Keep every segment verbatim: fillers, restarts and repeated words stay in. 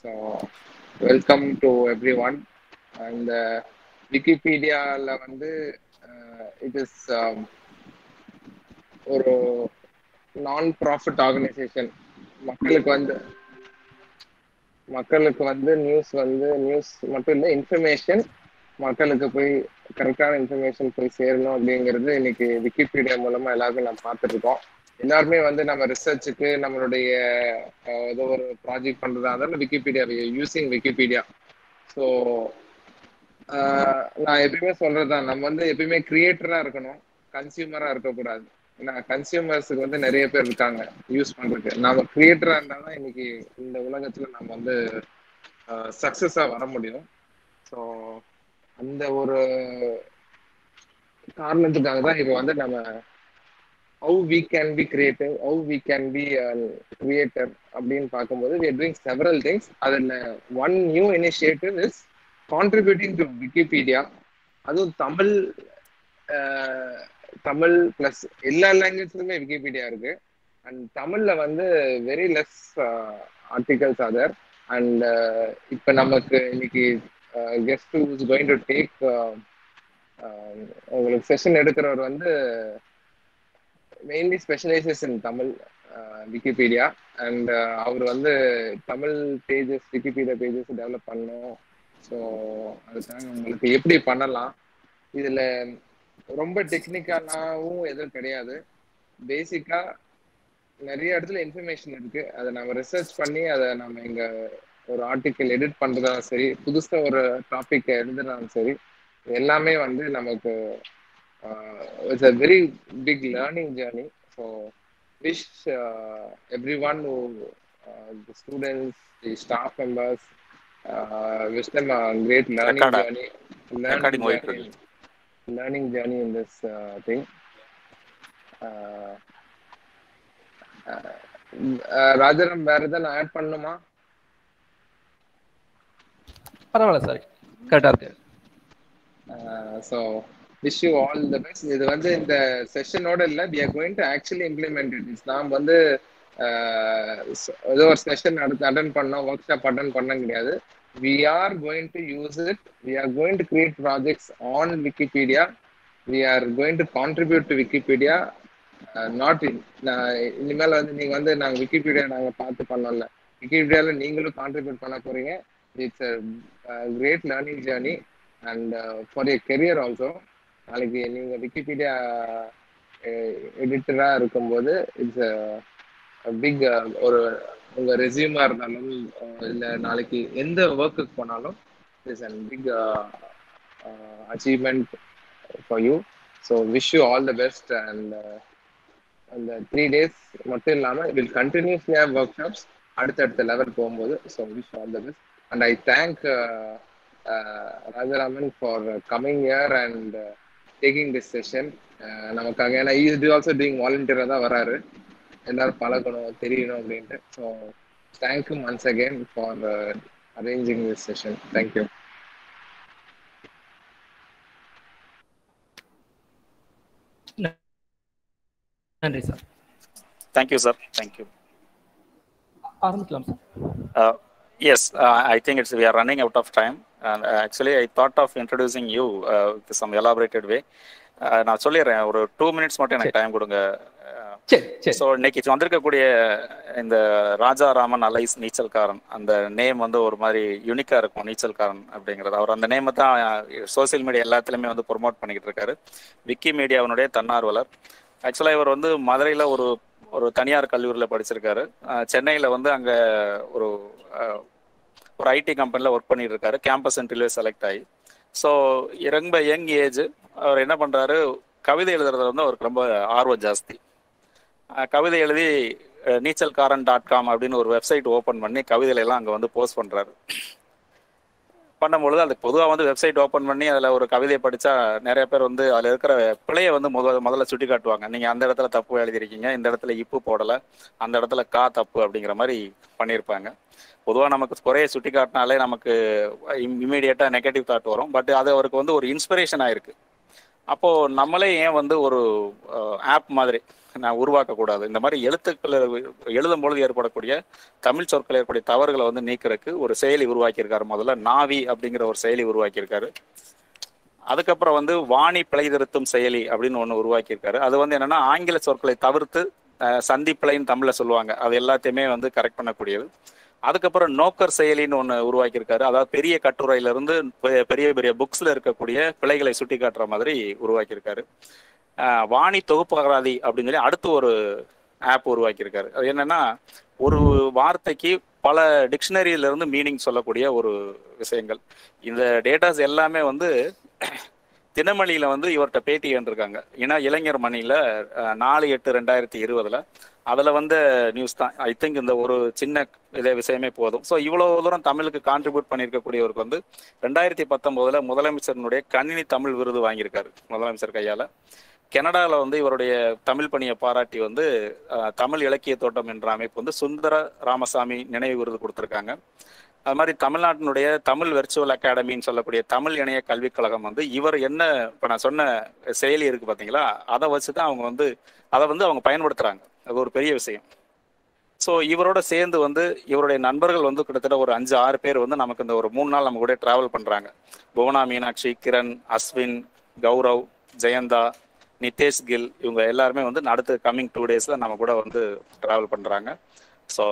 So welcome to everyone. இந்த விக்கிபீடியாவில் வந்து இட் இஸ் ஒரு நான் ப்ராஃபிட் ஆர்கனைசேஷன். மக்களுக்கு வந்து மக்களுக்கு வந்து நியூஸ் வந்து நியூஸ் மட்டும் இல்லை, இன்ஃபர்மேஷன் மக்களுக்கு போய் கரெக்டான இன்ஃபர்மேஷன் போய் சேரணும் அப்படிங்கிறது இன்னைக்கு விக்கிபீடியா மூலமா எல்லாருக்கும் நம்ம பார்த்துருக்கோம். எல்லாருமே வந்து நம்ம ரிசர்ச்சுக்கு நம்மளுடைய ஏதோ ஒரு ப்ராஜெக்ட் பண்றதா இருந்தாலும் விக்கிபீடியா யூஸிங் விக்கிபீடியா. ஸோ நான் எப்பயுமே சொல்றதுதான், நம்ம வந்து எப்பயுமே கிரியேட்டரா இருக்கணும், கன்சியூமரா இருக்கக்கூடாது. ஏன்னா கன்சியூமர்ஸுக்கு வந்து நிறைய பேர் இருக்காங்க யூஸ் பண்றதுக்கு. நம்ம கிரியேட்டரா இருந்தாலும் இன்னைக்கு இந்த உலகத்துல நம்ம வந்து சக்சஸா வர முடியும். ஸோ அந்த ஒரு காரணத்துக்காக தான் இப்போ வந்து நம்ம how we can be creative, how we can be creator அப்படின்னு பார்க்கும்போது we are doing several things. அதில் one new initiative is contributing to Wikipedia. அதுவும் தமிழ் தமிழ் ப்ளஸ் எல்லா லாங்குவேஜ்லையுமே விக்கிபீடியா இருக்கு. அண்ட் தமிழில் வந்து very less articles other. And இப்போ நமக்கு இன்னைக்கு Uh, guest who is going to take உங்களுக்கு செஷன் எடுக்கிறவர் வந்து mainly specialises in Tamil Wikipedia. And அவர் வந்து Tamil pages Wikipedia pages develop பண்ணணும். ஸோ அதுக்காக உங்களுக்கு எப்படி பண்ணலாம், இதில் ரொம்ப டெக்னிக்கலாகவும் எதுவும் கிடையாது. பேசிக்காக நிறைய இடத்துல இன்ஃபர்மேஷன் இருக்குது, அதை நம்ம ரிசர்ச் பண்ணி அதை நம்ம இங்கே ஒரு ஆர்டிக்கல் எடிட் பண்றதாலும் சரி, புதுசா ஒரு டாபிக் எழுதுறதாலும் சரி, எல்லாமே வந்து நமக்கு it's a very big learning journey. So wish everyone students the staff members wish them a great learning journey learning journey in this thing. Rajaram வேற ஏதாவது ஆட் பண்ணணுமா? பரவாயில்ல சார், கரெக்டாக இருக்கு. So wish you all the best. இது வந்து இந்த செஷனோட இல்லை, we are going to actually implement it. It's நாம் வந்து ஏதோ ஒரு செஷன் அடுத்து அட்டன் பண்ணோம், ஒர்க் ஷாப் அட்டன் பண்ண கிடையாது. We are going to use it, we are going to create projects on Wikipedia, we are going to contribute to Wikipedia. Not in இனிமேல் வந்து நீங்கள் வந்து நாங்கள் விக்கிபீடியா நாங்கள் பார்த்து பண்ணோம்ல, விக்கிபீடியாவில் நீங்களும் கான்ட்ரிபியூட் பண்ண போகிறீங்க. It's a, a great learning journey and uh, for your career also. நாளைக்கு நீங்கள் விக்கிபீடியா எடிட்டராக இருக்கும்போது இட்ஸ் பிக் ஒரு உங்கள் ரெசியூமாக இருந்தாலும் இல்லை நாளைக்கு எந்த ஒர்க்குக்கு போனாலும் it's a big achievement for you. So wish you all the best. And அந்த த்ரீ டேஸ் மட்டும் இல்லாமல் will continuously have workshops அடுத்தடுத்த லெவல் போகும்போது. So wish all the best. And I thank uh, uh, Rajaraman for coming here and uh, taking this session. Namakaga and he is also doing volunteer da vararu. Ellar palagano theriyano appadinte. So thank you once again for uh, arranging this session. Thank you. Nandri sir. Thank you sir. Thank you. Aramikalam sir. Uh, Yes, uh, I think it's, we are running out of time. And uh, actually, I thought of introducing you uh, with some elaborated way. நான் சொல்லிடுறேன், ஒரு two minutes மட்டும் எனக்கு time கொடுங்க. So இன்னைக்கு வந்திருக்கக்கூடிய இந்த Rajaraman Alice நீச்சல்காரன் அந்த நேம் வந்து ஒரு மாதிரி யூனிக்காக இருக்கும். நீச்சல்காரன் அப்படிங்கிறது அவர் அந்த நேமை தான் சோசியல் மீடியா எல்லாத்துலேயுமே வந்து ப்ரொமோட் பண்ணிக்கிட்டு இருக்காரு. விக்கிமீடியாவினுடைய தன்னார்வலர். ஆக்சுவலாக இவர் வந்து மதுரையில் ஒரு ஒரு தனியார் கல்லூரியில் படிச்சிருக்காரு. சென்னையில் வந்து அங்கே ஒரு ஒரு ஐடி கம்பெனியில் ஒர்க் பண்ணிட்டு இருக்காரு. கேம்பஸ் இன்டர்வியூ செலக்ட் ஆகி, ஸோ ரொம்ப யங் ஏஜ் அவர் என்ன பண்ணுறாரு, கவிதை எழுதுறதுல வந்து அவருக்கு ரொம்ப ஆர்வம் ஜாஸ்தி. கவிதை எழுதி neetsalkaran டாட் காம் அப்படின்னு ஒரு வெப்சைட் ஓப்பன் பண்ணி கவிதைகளெல்லாம் அங்கே வந்து போஸ்ட் பண்ணுறாரு. பண்ணும்பொழுது அதுக்கு பொதுவாக வந்து வெப்சைட் ஓப்பன் பண்ணி அதில் ஒரு கவிதையை படித்தா நிறைய பேர் வந்து அதில் இருக்கிற பிள்ளையை வந்து முத முதல்ல சுட்டி காட்டுவாங்க. நீங்கள் அந்த இடத்துல தப்பு எழுதியிருக்கீங்க, இந்த இடத்துல இப்பு போடலை, அந்த இடத்துல கா தப்பு அப்படிங்கிற மாதிரி பண்ணியிருப்பாங்க. பொதுவாக நமக்கு குறையை சுட்டி காட்டினாலே நமக்கு இம்மீடியட்டாக நெகட்டிவ் தாட் வரும். பட் அது அவருக்கு வந்து ஒரு இன்ஸ்பிரேஷன் ஆகிருக்கு. அப்போது நம்மளே ஏன் வந்து ஒரு ஆப் மாதிரி நான் உருவாக்கக்கூடாது, இந்த மாதிரி எழுத்துக்கள் எழுதும்பொழுது ஏற்படக்கூடிய தமிழ் சொற்கள் ஏற்படக்கூடிய தவறுகளை வந்து நீக்கிறதுக்கு ஒரு செயலி உருவாக்கியிருக்காரு. முதல்ல நாவி அப்படிங்கிற ஒரு செயலி உருவாக்கியிருக்காரு. அதுக்கப்புறம் வந்து வாணி பிழை திருத்தும் செயலி அப்படின்னு ஒன்று உருவாக்கியிருக்காரு. அது வந்து என்னென்னா ஆங்கில சொற்களை தவிர்த்து சந்தி பிழைன்னு தமிழில் சொல்லுவாங்க, அது எல்லாத்தையுமே வந்து கரெக்ட் பண்ணக்கூடியது. அதுக்கப்புறம் நோக்கர் செயலின்னு ஒன்று உருவாக்கியிருக்காரு. அதாவது பெரிய கட்டுரையிலிருந்து பெரிய பெரிய புக்ஸில் இருக்கக்கூடிய பிழைகளை சுட்டி காட்டுற மாதிரி உருவாக்கியிருக்காரு. வாணி தொகுப்பகராதி அப்படின்னு சொல்லி அடுத்து ஒரு ஆப் உருவாக்கியிருக்காரு. அது என்னென்னா ஒரு வார்த்தைக்கு பல டிக்ஷனரியிலிருந்து மீனிங் சொல்லக்கூடிய ஒரு விஷயங்கள். இந்த டேட்டாஸ் எல்லாமே வந்து தினமணியில் வந்து இவர்கிட்ட பேட்டி ஏற்றிருக்காங்க. ஏன்னா இளைஞர் மணியில் நாலு எட்டு ரெண்டாயிரத்தி இருபதில் அதில் வந்த நியூஸ் தான். ஐ திங்க் இந்த ஒரு சின்ன இதே விஷயமே போதும். ஸோ இவ்வளோ தூரம் தமிழுக்கு கான்ட்ரிபியூட் பண்ணியிருக்கக்கூடியவருக்கு வந்து ரெண்டாயிரத்தி பத்தொம்போதில் முதலமைச்சருடைய கணினி தமிழ் விருது வாங்கியிருக்காரு முதலமைச்சர் கையால். கனடாவில் வந்து இவருடைய தமிழ் பணியை பாராட்டி வந்து தமிழ் இலக்கிய தோட்டம் என்ற அமைப்பு வந்து சுந்தர ராமசாமி நினைவு விருது கொடுத்துருக்காங்க. அது மாதிரி தமிழ்நாட்டினுடைய தமிழ் வெர்ச்சுவல் அகாடமின்னு சொல்லக்கூடிய தமிழ் இணைய கல்விக்கழகம் வந்து இவர் என்ன இப்போ நான் சொன்ன செயலி இருக்குது பார்த்தீங்களா, அதை வச்சு தான் அவங்க வந்து அதை வந்து அவங்க பயன்படுத்துகிறாங்க. அது ஒரு பெரிய விஷயம். ஸோ இவரோட சேர்ந்து வந்து இவருடைய நண்பர்கள் வந்து கிட்டத்தட்ட ஒரு அஞ்சு ஆறு பேர் வந்து நமக்கு இந்த ஒரு மூணு நாள் நம்ம கூட ட்ராவல் பண்ணுறாங்க. புவனா மீனாட்சி, கிரண், அஸ்வின், கௌரவ், ஜெயந்தா, நிதேஷ் கில், இவங்க எல்லாருமே வந்து அடுத்த கம்மிங் டூ டேஸில் நம்ம கூட வந்து ட்ராவல் பண்ணுறாங்க. So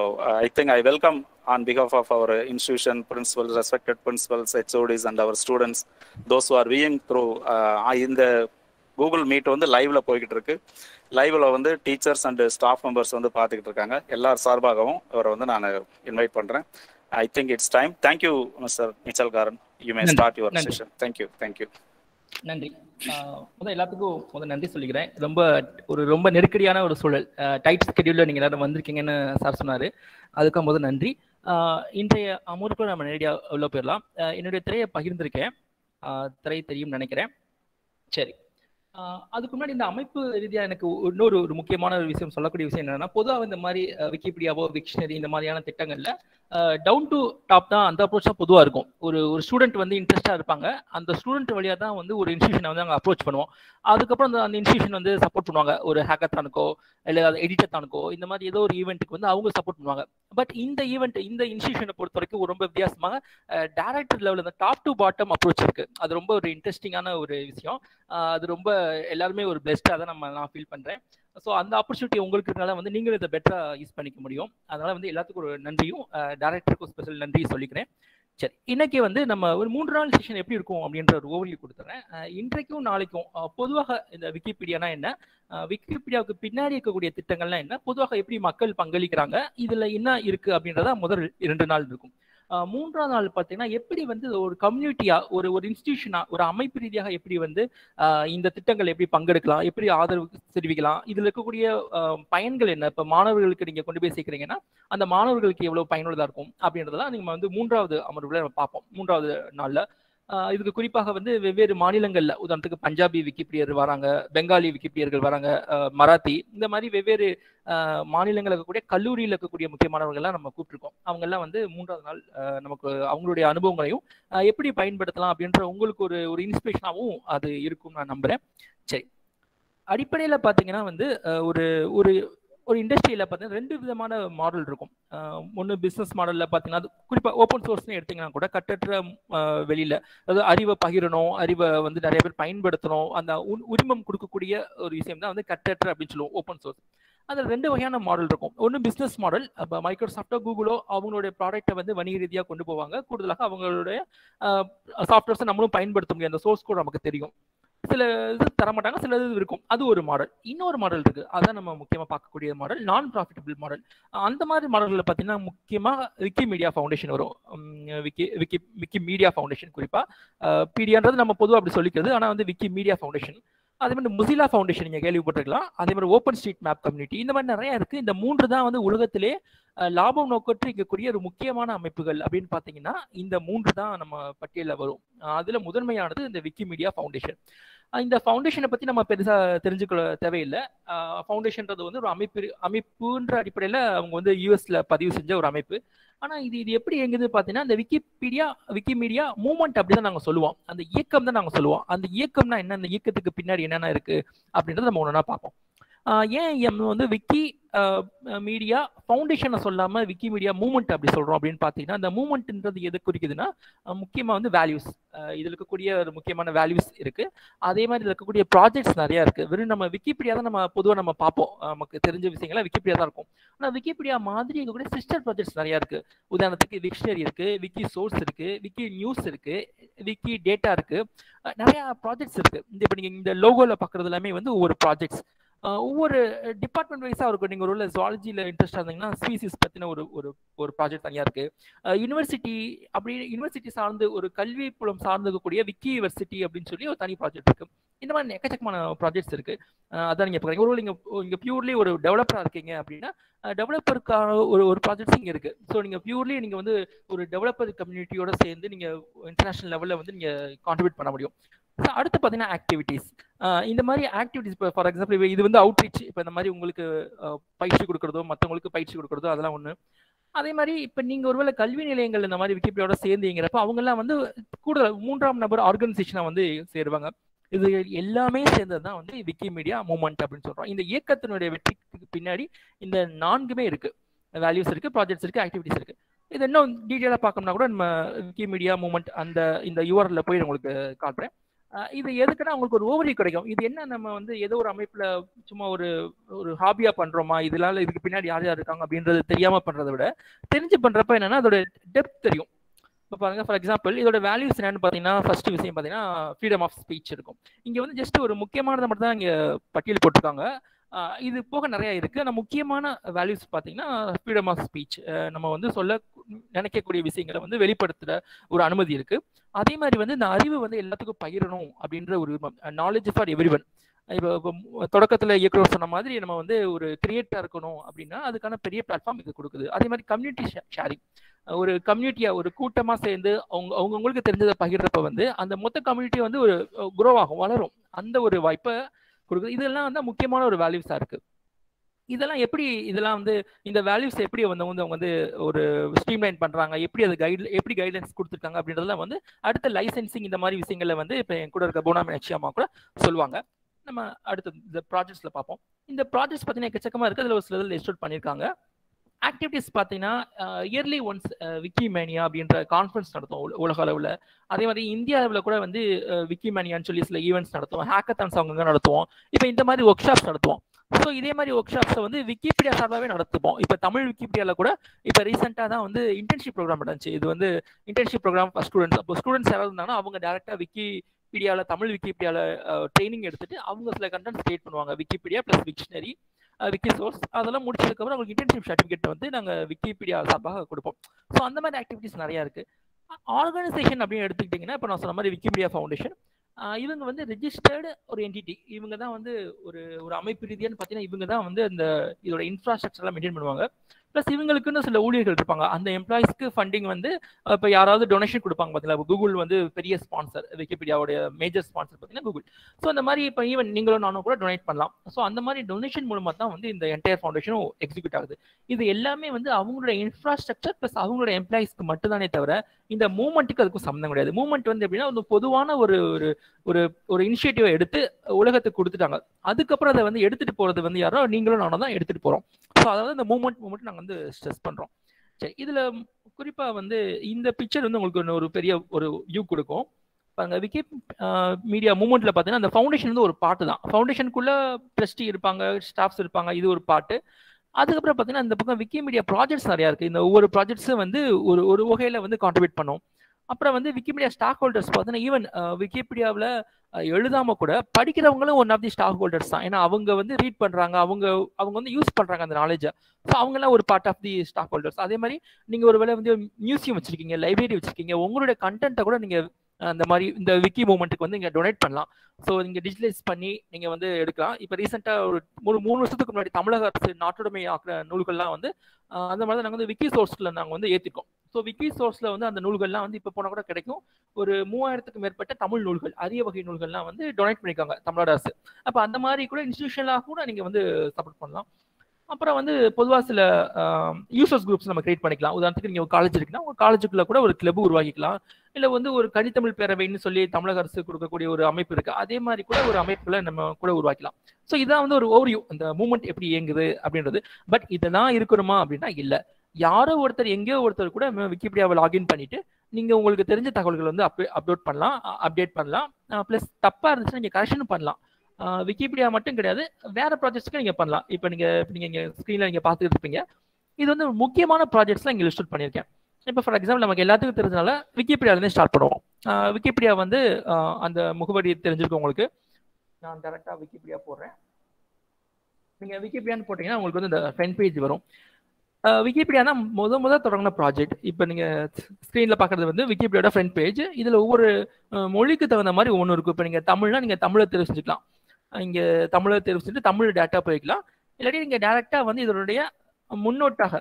I think I welcome on behalf of our institution principals, respected principals, H O Ds and our students, those who are viewing through uh, in the Google Meet வந்து லைவ்ல போய்கிட்டு இருக்கு. லைவ்ல வந்து டீச்சர்ஸ் அண்ட் ஸ்டாஃப் மெம்பர்ஸ் வந்து பார்த்துக்கிட்டு இருக்காங்க. எல்லார் சார்பாகவும் அவரை வந்து நான் இன்வைட் பண்ணுறேன். I think it's time. Thank you mister Neechalkaran. You may start your session. Thank you thank you நன்றி. முதல் எல்லாத்துக்கும் முதல் நன்றி சொல்லிக்கிறேன். ரொம்ப ஒரு ரொம்ப நெருக்கடியான ஒரு சூழல், டைட் ஸ்கெடியூலில் நீங்கள் எல்லாரும் வந்திருக்கீங்கன்னு சார் சொன்னார். அதுக்கும் முதல் நன்றி. இன்றைய அமர்வுக்குள்ள நம்ம நேரடியாக உள்ள போயிடலாம். என்னுடைய திரையை பகிர்ந்திருக்கேன், திரை தெரியும் நினைக்கிறேன். சரி, அதுக்கு முன்னாடி இந்த அமைப்பு ரீதியாக எனக்கு இன்னொரு ஒரு முக்கியமான ஒரு விஷயம் சொல்லக்கூடிய விஷயம் என்னென்னா, பொதுவாக இந்த மாதிரி விக்கிபீடியாவோ விக்ஷனரி இந்த மாதிரியான திட்டங்களில் டவுன் டு டாப் தான் அந்த அப்ரோச் தான் பொதுவாக இருக்கும். ஒரு ஒரு ஸ்டூடெண்ட் வந்து இன்ட்ரெஸ்டாக இருப்பாங்க, அந்த ஸ்டூடெண்ட் வழியாக தான் வந்து ஒரு இன்ஸ்டியூஷனை வந்து நாங்கள் அப்ரோச் பண்ணுவோம். அதுக்கப்புறம் அந்த அந்த இன்ஸ்டியூஷன் வந்து சப்போர்ட் பண்ணுவாங்க. ஒரு ஹேக்கத்தானுக்கோ இல்லை அது எடிட்டத்தானுக்கோ இந்த மாதிரி ஏதோ ஒரு ஈவெண்ட்டுக்கு வந்து அவங்க சப்போர்ட் பண்ணுவாங்க. பட் இந்த ஈவெண்ட் இந்த இன்ஸ்டியூஷனை பொறுத்த வரைக்கும் ரொம்ப வித்தியாசமாக டைரக்டர் லெவலில் இந்த டாப் டு பாட்டம் அப்ரோச் இருக்குது. அது ரொம்ப ஒரு இன்ட்ரெஸ்டிங்கான ஒரு விஷயம். அது ரொம்ப எல்லாருமே ஒரு பெஸ்ட்டாக தான் நம்ம நான் ஃபீல் பண்ணுறேன். ஸோ அந்த ஆப்பர்ச்சுனிட்டி உங்களுக்கு இருக்கனால வந்து நீங்களும் இதை பெட்டராக யூஸ் பண்ணிக்க முடியும். அதனால் வந்து எல்லாத்துக்கும் ஒரு நன்றியும் டைரக்டருக்கும் ஸ்பெஷல் நன்றியும் சொல்லிக்கிறேன். சரி, இன்றைக்கி வந்து நம்ம ஒரு மூன்று நாள் செஷன் எப்படி இருக்கும் அப்படின்ற ஒரு ஓவர்வியூ கொடுத்துறேன். இன்றைக்கும் நாளைக்கும் பொதுவாக இந்த விக்கிபீடியானா என்ன, விக்கிபீடியாவுக்கு பின்னாடி இருக்கக்கூடிய திட்டங்கள்லாம் என்ன, பொதுவாக எப்படி மக்கள் பங்களிக்கிறாங்க, இதில் என்ன இருக்குது அப்படின்றத முதல் இரண்டு நாள் இருக்கும். மூன்றாம் நாள் பார்த்தீங்கன்னா எப்படி வந்து ஒரு கம்யூனிட்டியாக ஒரு ஒரு இன்ஸ்டிடியூஷனாக ஒரு அமைப்பு ரீதியாக எப்படி வந்து இந்த திட்டங்கள் எப்படி பங்கெடுக்கலாம், எப்படி ஆதரவு தெரிவிக்கலாம், இதில் இருக்கக்கூடிய பயன்கள் என்ன, இப்போ மாணவர்களுக்கு நீங்கள் கொண்டு போய் சேர்க்குறீங்கன்னா அந்த மாணவர்களுக்கு எவ்வளோ பயனுள்ளதாக இருக்கும் அப்படின்றதெல்லாம் நீங்கள் வந்து மூன்றாவது அமர்வில் நம்ம பார்ப்போம். மூன்றாவது நாளில் இதுக்கு குறிப்பாக வந்து வெவ்வேறு மாநிலங்களில் உதாரணத்துக்கு பஞ்சாபி விக்கிபீடியர் வராங்க, பெங்காலி விக்கிபீடியர்கள் வராங்க, மராத்தி, இந்த மாதிரி வெவ்வேறு மாநிலங்கள் இருக்கக்கூடிய கல்லூரியில் இருக்கக்கூடிய முக்கியமானவர்கள்லாம் நம்ம கூப்பிட்டுருக்கோம். அவங்கெல்லாம் வந்து மூன்றாவது நாள் நமக்கு அவங்களுடைய அனுபவங்களையும் எப்படி பயன்படுத்தலாம் அப்படின்ற உங்களுக்கு ஒரு ஒரு இன்ஸ்பிரேஷனாகவும் அது இருக்கும்னு நான் நம்புகிறேன். சரி, அடிப்படையில் பார்த்தீங்கன்னா வந்து ஒரு ஒரு ஒரு இண்டஸ்ட்ரியில் பார்த்தீங்கன்னா ரெண்டு விதமான மாடல் இருக்கும். ஒன்று பிஸ்னஸ் மாடலில் பார்த்தீங்கன்னா அது குறிப்பாக ஓப்பன் சோர்ஸ்னு எடுத்திங்கன்னா கூட கட்டற்ற வெளியில் அதாவது அறிவை பகிரணும், அறிவை வந்து நிறைய பேர் பயன்படுத்தணும், அந்த உரிமம் கொடுக்கக்கூடிய ஒரு விஷயம் தான் வந்து கட்டற்ற அப்படின்னு சொல்லுவோம் ஓப்பன் சோர்ஸ். அதில் ரெண்டு வகையான மாடல் இருக்கும். ஒன்று பிஸ்னஸ் மாடல், இப்போ மைக்ரோசாஃப்டோ கூகுளோ அவங்களுடைய ப்ராடக்டை வந்து வணிக ரீதியாக கொண்டு போவாங்க. கூடுதலாக அவங்களுடைய சாஃப்ட்வேர்ஸை நம்மளும் பயன்படுத்த முடியும், அந்த சோர்ஸ் கூட நமக்கு தெரியும். சில இது தரமாட்டாங்க, சில இது இருக்கும். அது ஒரு மாடல். இன்னொரு மாடல் இருக்குது, அதான் நம்ம முக்கியமாக பார்க்கக்கூடிய மாடல், நான் ப்ராஃபிட்டபிள் மாடல். அந்த மாதிரி மாடல்களில் பார்த்தீங்கன்னா முக்கியமாக விக்கிமீடியா ஃபவுண்டேஷன் வரும். விக்கி விக்கி விக்கிமீடியா ஃபவுண்டேஷன் குறிப்பாக பிடியான்றது நம்ம பொதுவாக அப்படி சொல்லிக்கிறது, ஆனால் வந்து விக்கிமீடியா ஃபவுண்டேஷன் அதே மாதிரி Mozilla Foundation நீங்க கேள்விப்பட்டிருக்கலாம். அதே மாதிரி ஓபன் ஸ்ட்ரீட் மேப் கம்யூனிட்டி, இந்த மாதிரி நிறைய இருக்கு. இந்த மூன்று தான் வந்து உலகத்திலே லாபம் நோக்கற்று இருக்கக்கூடிய ஒரு முக்கியமான அமைப்புகள் அப்படின்னு பார்த்தீங்கன்னா இந்த மூன்று தான் நம்ம பட்டியலில் வரும். அதில் முதன்மையானது இந்த விக்கிமீடியா ஃபவுண்டேஷன். இந்த ஃபவுண்டேஷனை பற்றி நம்ம பெருசாக தெரிஞ்சுக்க தேவையில்லை. ஃபவுண்டேஷன்றது வந்து ஒரு அமைப்பு அமைப்புன்ற அடிப்படையில் அவங்க வந்து யூஎஸில் பதிவு செஞ்ச ஒரு அமைப்பு. ஆனால் இது இது எப்படி எங்குது பார்த்தீங்கன்னா இந்த விக்கிபீடியா விக்கிமீடியா மூமெண்ட் அப்படி தான் நாங்கள் சொல்லுவோம். அந்த இயக்கம் தான் நாங்கள் சொல்லுவோம். அந்த இயக்கம்னா என்ன, அந்த இயக்கத்துக்கு பின்னாடி என்னென்ன இருக்குது அப்படின்றத நம்ம ஒன்றுனா பார்ப்போம். ஏன் நம்ம வந்து விக்கி மீடியா ஃபவுண்டேஷனை சொல்லாமல் விக்கிமீடியா மூமெண்ட் அப்படி சொல்கிறோம் அப்படின்னு பார்த்தீங்கன்னா அந்த மூமெண்ட்ன்றது எது குறிக்குதுன்னா முக்கியமாக வந்து வேல்யூஸ். இதில் இருக்கக்கூடிய ஒரு முக்கியமான வேல்யூஸ் இருக்குது. அதே மாதிரி இதில் இருக்கக்கூடிய ப்ராஜெக்ட்ஸ் நிறையா இருக்குது. வெறும் நம்ம விக்கிபீடியா தான் நம்ம பொதுவாக நம்ம பார்ப்போம், நமக்கு தெரிஞ்ச விஷயங்கள்லாம் விக்கிபீடியா தான் இருக்கும். ஆனால் விக்கிபீடியா மாதிரி இருக்கக்கூடிய சிஸ்டர் ப்ராஜெக்ட்ஸ் நிறையா இருக்குது. உதாரணத்துக்கு விக்ஷனரி இருக்குது, விக்கி சோர்ஸ் இருக்குது, விக்கி நியூஸ் இருக்குது, விக்கி டேட்டா இருக்குது, நிறையா ப்ராஜெக்ட்ஸ் இருக்குது. இந்த இப்போ நீங்கள் இந்த லோகோவில் பார்க்குறது எல்லாமே வந்து ஒவ்வொரு ப்ராஜெக்ட்ஸ், ஒவ்வொரு டிபார்ட்மெண்ட் வைஸாக இருக்கும். நீங்கள் ஒரு ஜுவாலஜியில் இன்ட்ரெஸ்டாக இருந்தீங்கன்னா ஸ்பீசிஸ் பற்றின ஒரு ஒரு ப்ராஜெக்ட் தனியாக இருக்குது. யூனிவர்சிட்டி அப்படி யூனிவர்சிட்டி சார்ந்து ஒரு கல்வி புலம் சார்ந்துக்கக்கூடிய விக்கி யூனிவர்சிட்டி அப்படின்னு சொல்லி ஒரு தனி ப்ராஜெக்ட் இருக்குது. இந்த மாதிரி எக்கச்சக்கமான ப்ராஜெக்ட்ஸ் இருக்குது. அதான் நீங்கள் பார்க்குறீங்க. ஒரு நீங்கள் இங்கே பியூர்லி ஒரு டெவலப்பராக இருக்கீங்க அப்படின்னா டெவலப்பருக்கான ஒரு ஒரு ப்ராஜெக்ட்ஸ் இங்கே இருக்குது. ஸோ நீங்கள் பியூர்லி நீங்கள் வந்து ஒரு டெவலப்பர் கம்யூனிட்டியோட சேர்ந்து நீங்கள் இன்டர்நேஷனல் லெவலில் வந்து நீங்கள் கான்ட்ரிபியூட் பண்ண முடியும். ஸோ அடுத்து பார்த்தீங்கன்னா ஆக்டிவிட்டீஸ். இந்த மாதிரி ஆக்டிவிட்டிஸ் இப்போ ஃபார் எக்ஸாம்பிள் இது வந்து அவுட்ரீச். இப்போ இந்த மாதிரி உங்களுக்கு பயிற்சி கொடுக்குறதோ மற்றவங்களுக்கு பயிற்சி கொடுக்குறதோ அதெல்லாம் ஒன்று. அதே மாதிரி இப்போ நீங்கள் ஒருவேளை கல்வி நிலையங்கள் இந்த மாதிரி விக்கிபீடியாவோட சேர்ந்துங்கிறப்ப அவங்கெல்லாம் வந்து கூடுதல் மூன்றாம் நபர் ஆர்கனைசேஷனாக வந்து சேருவாங்க. இது எல்லாமே சேர்ந்தது தான் வந்து விக்கிமீடியா மூமெண்ட் அப்படின்னு சொல்கிறோம். இந்த இயக்கத்தினுடைய வெற்றிக்கு பின்னாடி இந்த நான்குமே இருக்குது. வேல்யூஸ் இருக்குது, ப்ராஜெக்ட்ஸ் இருக்குது, ஆக்டிவிட்டிஸ் இருக்குது. இது இன்னும் டீட்டெயிலாக பார்க்கணும்னா கூட நம்ம விக்கிமீடியா மூமெண்ட் அந்த இந்த யூஆர்எல்ல போய் உங்களுக்கு காட்டுறேன். இது எதுக்குன்னா உங்களுக்கு ஒரு ஓவர்வியூ கிடைக்கும். இது என்ன, நம்ம வந்து ஏதோ ஒரு அமைப்பில் சும்மா ஒரு ஒரு ஹாபியாக பண்ணுறோமா, இதனால இதுக்கு பின்னாடி யார் யார் இருக்காங்க அப்படின்றது தெரியாமல் பண்ணுறதை விட தெரிஞ்சு பண்ணுறப்ப என்னென்னா அதோட டெப்த் தெரியும். இப்போ பாருங்க, ஃபார் எக்ஸாம்பிள் இதோட வேல்யூஸ் என்னென்னு பார்த்தீங்கன்னா ஃபர்ஸ்ட் விஷயம் பார்த்தீங்கன்னா ஃப்ரீடம் ஆஃப் ஸ்பீச் இருக்கும். இங்கே வந்து ஜஸ்ட் ஒரு முக்கியமானதை மட்டும் தான் இங்கே பட்டியல் போட்டிருக்காங்க. இது போக நிறையா இருக்குது. ஆனால் முக்கியமான வேல்யூஸ் பார்த்தீங்கன்னா ஃப்ரீடம் ஆஃப் ஸ்பீச், நம்ம வந்து சொல்ல நினைக்கக்கூடிய விஷயங்களை வந்து வெளிப்படுத்துகிற ஒரு அனுமதி இருக்குது. அதே மாதிரி வந்து இந்த அறிவு வந்து எல்லாத்துக்கும் பகிரணும் அப்படின்ற ஒரு நாலேஜ் ஃபார் எவ்ரிவன். இப்போ இப்போ தொடக்கத்தில் இயக்குனர் சொன்ன மாதிரி நம்ம வந்து ஒரு கிரியேட்டாக இருக்கணும் அப்படின்னா அதுக்கான பெரிய பிளாட்ஃபார்ம் இது கொடுக்குது. அதே மாதிரி கம்யூனிட்டி ஷேரிங், ஒரு கம்யூனிட்டியாக ஒரு கூட்டமாக சேர்ந்து அவங்க அவங்கவுங்களுக்கு தெரிஞ்சதை பகிர்றப்ப வந்து அந்த மொத்த கம்யூனிட்டி வந்து ஒரு க்ரோ ஆகும், வளரும். அந்த ஒரு வாய்ப்பை கொடுக்குது. இதெல்லாம் வந்து முக்கியமான ஒரு வேல்யூஸாக இருக்குது. இதெல்லாம் எப்படி இதெல்லாம் வந்து இந்த வேல்யூஸ் எப்படி வந்து வந்து அவங்க வந்து ஒரு ஸ்ட்ரீம்லைன் பண்ணுறாங்க, எப்படி அது கைடு எப்படி கைட்லைன்ஸ் கொடுத்துருக்காங்க அப்படின்றதெல்லாம் வந்து அடுத்த லைசன்சிங் இந்த மாதிரி விஷயங்களில் வந்து இப்போ என் கூட இருக்க போனாமினட்சியமாக கூட சொல்லுவாங்க. நம்ம அடுத்த இந்த ப்ராஜெக்ட்ஸில் பார்ப்போம். இந்த ப்ராஜெக்ட்ஸ் பார்த்தீங்கன்னா எக்கச்சக்கமாக இருக்குது. அதில் ஒரு சில இதில் எஸ்டோட் பண்ணியிருக்காங்க. ஆக்டிவிட்டிஸ் பார்த்தீங்கன்னா இயர்லி ஒன்ஸ் விக்கிமேனியா அப்படின்ற கான்ஃபரன்ஸ் நடத்தும் உலக அளவில். அதே மாதிரி இந்தியாவில் கூட வந்து விக்கிமேனியான்னு சொல்லி சில ஈவெண்ட்ஸ் நடத்துவோம், ஹேக்கத்தான்ஸ் அவங்க நடத்துவோம், இப்போ இந்த மாதிரி ஒர்க் ஷாப்ஸ் நடத்துவோம். ஸோ இதே மாதிரி ஒர்க் ஷாப்ஸை வந்து விக்கிபீடியா சார்பாகவே நடத்துவோம். இப்போ தமிழ் விக்கிபீடியாவில் கூட இப்போ ரீசெண்டாக தான் வந்து இன்டர்ன்ஷிப் ப்ரோக்ராம் நடந்துச்சு. இது வந்து இன்டர்ன்ஷிப் ப்ரோக்ராம் ஃபார் ஸ்டூடெண்ட்ஸ். அப்போ ஸ்டூடெண்ட்ஸ் யாராவது இருந்தாங்கன்னா அவங்க டேரெக்டாக விக்கிபீடியாவில் தமிழ் விக்கிபீடியாவில் ட்ரைனிங் எடுத்துட்டு அவங்க சில கண்டென்ட் கிரியேட் பண்ணுவாங்க. விக்கிபீடியா ப்ளஸ் விக்ஷனரி, விக்கிசோர்ஸ் அதெல்லாம் முடிச்சதுக்கப்புறம் அவங்களுக்கு இன்டர்ன்ஷிப் சர்டிஃபிகேட் வந்து நாங்கள் விக்கிபீடியா சார்பாக கொடுப்போம். ஸோ அந்த மாதிரி ஆக்டிவிட்டிஸ் நிறையா இருக்குது. ஆர்கனைசேஷன் அப்படின்னு எடுத்துக்கிட்டிங்கன்னா இப்போ நான் சொன்ன மாதிரி விக்கிபீடியா ஃபவுண்டேஷன் இவங்க வந்து ரெஜிஸ்டர்டு ஒரு என்டிட்டி. இவங்க தான் வந்து ஒரு ஒரு அமைப்பு ரீதியான்னு பார்த்தீங்கன்னா இவங்க தான் வந்து அந்த இதோட இன்ஃப்ராஸ்ட்ரக்சர்லாம் மெயின்டைன் பண்ணுவாங்க. ப்ளஸ் இவங்களுக்குன்னு சில ஊழியர்கள் இருப்பாங்க. அந்த எம்ப்ளாயிஸ்க்கு ஃபண்டிங் வந்து இப்போ யாராவது டொனேஷன் கொடுப்பாங்க பார்த்தீங்களா. இப்போ கூகுள் வந்து பெரிய ஸ்பான்சர், விக்கிபீடியாவோடைய மேஜர் ஸ்பான்சர் பார்த்தீங்கன்னா கூகுள். ஸோ அந்த மாதிரி இப்போ ஈவன் நீங்களும் நானும் கூட டொனேட் பண்ணலாம். ஸோ அந்த மாதிரி டொனேஷன் மூலமாக தான் வந்து இந்த என்டையர் ஃபவுண்டேஷனும் எக்ஸிக்யூட் ஆகுது. இது எல்லாமே வந்து அவங்களோட இன்ஃப்ராஸ்ட்ரக்சர் ப்ளஸ் அவங்களோட எம்ப்ளாயிஸ்க்கு மட்டும்தானே தவிர இந்த மூமெண்ட்டுக்கு அதுக்கும் சம்மந்தம் கிடையாது. மூமெண்ட் வந்து எப்படின்னா ஒரு பொதுவான ஒரு ஒரு ஒரு இனிஷியேட்டிவை எடுத்து உலகத்துக்கு கொடுத்துட்டாங்க. அதுக்கப்புறம் அதை வந்து எடுத்துகிட்டு போகிறது வந்து யாரோ நீங்களும் நானும் தான் எடுத்துகிட்டு போகிறோம். ஸோ அதாவது இந்த மூமெண்ட் மூமெண்ட் நாங்கள் வந்து ஸ்ட்ரெஸ் பண்ணுறோம். சரி, இதில் குறிப்பாக வந்து இந்த பிக்சர் வந்து உங்களுக்கு ஒரு பெரிய ஒரு வியூ கொடுக்கும். பாருங்க, விக்கி மீடியா மூமெண்ட்டில் பார்த்தீங்கன்னா அந்த ஃபவுண்டேஷன் வந்து ஒரு பாட்டு தான். ஃபவுண்டேஷனுக்குள்ளே ட்ரஸ்டி இருப்பாங்க, ஸ்டாஃப்ஸ் இருப்பாங்க, இது ஒரு பாட்டு. அதுக்கப்புறம் பார்த்தீங்கன்னா இந்த பக்கம் விக்கிமீடியா ப்ராஜெக்ட்ஸ் நிறையா இருக்குது. இந்த ஒவ்வொரு ப்ராஜெக்ட்ஸும் வந்து ஒரு ஒரு வகையில் வந்து கான்ட்ரிபியூட் பண்ணும். அப்புறம் வந்து விக்கிமீடியா ஸ்டாக் ஹோல்டர்ஸ் பார்த்தீங்கன்னா ஈவன் விக்கிபீடியாவில் எழுதாமல் கூட படிக்கிறவங்களும் one of the stakeholders தான். ஏன்னா அவங்க வந்து ரீட் பண்ணுறாங்க, அவங்க அவங்க வந்து யூஸ் பண்ணுறாங்க அந்த நாலேஜை. ஸோ அவங்களாம் ஒரு part of the stakeholders. அதே மாதிரி நீங்கள் ஒரு வேளை வந்து மியூசியம் வச்சுருக்கீங்க, லைப்ரரி வச்சுருக்கீங்க, உங்களுடைய கண்டென்ட்டை கூட நீங்கள் அந்த மாதிரி இந்த விக்கி மூவ்மெண்ட்டுக்கு வந்து இங்கே டொனேட் பண்ணலாம். ஸோ இங்கே டிஜிட்டலைஸ் பண்ணி நீங்கள் வந்து எடுக்கலாம். இப்போ ரீசெண்டாக ஒரு மூணு மூணு வருஷத்துக்கு முன்னாடி தமிழக அரசு நாட்டுடைமை ஆக்கிற நூல்கள்லாம் வந்து அந்த மாதிரி தான் நாங்கள் வந்து விக்கி சோர்ஸில் நாங்கள் வந்து ஏற்றிருக்கோம். ஸோ விக்கி சோர்ஸில் வந்து அந்த நூல்கள்லாம் வந்து இப்போ போனால் கூட கிடைக்கும். ஒரு மூவாயிரத்துக்கு மேற்பட்ட தமிழ் நூல்கள், அரிய வகை நூல்கள்லாம் வந்து டொனேட் பண்ணியிருக்காங்க தமிழ்நாடு அரசு. அப்போ அந்த மாதிரி கூட இன்ஸ்டிடியூஷனலாக கூட நீங்கள் வந்து சப்போர்ட் பண்ணலாம். அப்புறம் வந்து பொதுவாக சில யூசர்ஸ் குரூப்ஸ் நம்ம கிரியேட் பண்ணிக்கலாம். உதாரணத்துக்கு நீங்கள் ஒரு காலேஜ் இருக்குன்னா ஒரு காலேஜுக்குள்ளே கூட ஒரு கிளப் உருவாக்கிக்கலாம். இல்லை வந்து ஒரு கனித்தமிழ் பேரவைன்னு சொல்லி தமிழக அரசு கொடுக்கக்கூடிய ஒரு அமைப்பு இருக்குது, அதே மாதிரி கூட ஒரு அமைப்புகளை நம்ம கூட உருவாக்கலாம். ஸோ இதான் வந்து ஒரு ஓவர்வியூ, அந்த மூவ்மெண்ட் எப்படி இயங்குது அப்படின்றது. பட் இதெல்லாம் இருக்கணுமா அப்படின்னா இல்லை, யாரோ ஒருத்தர் எங்கேயோ ஒருத்தர் கூட விக்கிபீடியாவை லாகின் பண்ணிவிட்டு நீங்கள் உங்களுக்கு தெரிஞ்ச தகவல்கள் வந்து அப் அப்லோட் பண்ணலாம், அப்டேட் பண்ணலாம். ப்ளஸ் தப்பாக இருந்துச்சுன்னா நீங்கள் கரெக்ஷன் பண்ணலாம். விக்கிபீடியா மட்டும் கிடையாது, வேறு ப்ராஜெக்ட்ஸ்க்கு நீங்கள் பண்ணலாம். இப்போ நீங்கள் இப்போ நீங்கள் இங்கே ஸ்க்ரீனில் நீங்கள் பார்த்துக்கிட்டு இருப்பீங்க, இது வந்து முக்கியமான ப்ராஜெக்ட்ஸ்லாம் இங்கே லிஸ்ட் பண்ணியிருக்கேன். இப்போ ஃபார் எக்ஸாம்பிள் நமக்கு எல்லாத்துக்கும் தெரிஞ்சனால விக்கிபீடியாவிலேருந்து ஸ்டார்ட் பண்ணுவோம். விக்கிபீடியா வந்து அந்த முகவரி தெரிஞ்சிருக்கும் உங்களுக்கு. நான் டேரெக்டாக விக்கிபீடியா போடுறேன். நீங்கள் விக்கிபீடியான்னு போட்டிங்கன்னா உங்களுக்கு வந்து இந்த ஃப்ரண்ட் பேஜ் வரும். விக்கிபீடியானா முத முத தொடங்கின ப்ராஜெக்ட். இப்போ நீங்கள் ஸ்க்ரீனில் பார்க்குறது வந்து விக்கிபீடியாவோட ஃப்ரண்ட் பேஜ். இதில் ஒவ்வொரு மொழிக்கு தகுந்த மாதிரி ஒவ்வொன்று இருக்கும். இப்போ நீங்கள் தமிழ்னா நீங்கள் தமிழை தெரிஞ்சுக்கலாம், இங்கே தமிழை தேர்வு செஞ்சுட்டு தமிழ் டேட்டா போய்க்கலாம். இல்லாட்டி நீங்கள் டேரெக்டாக வந்து இதனுடைய முன்னோட்டாக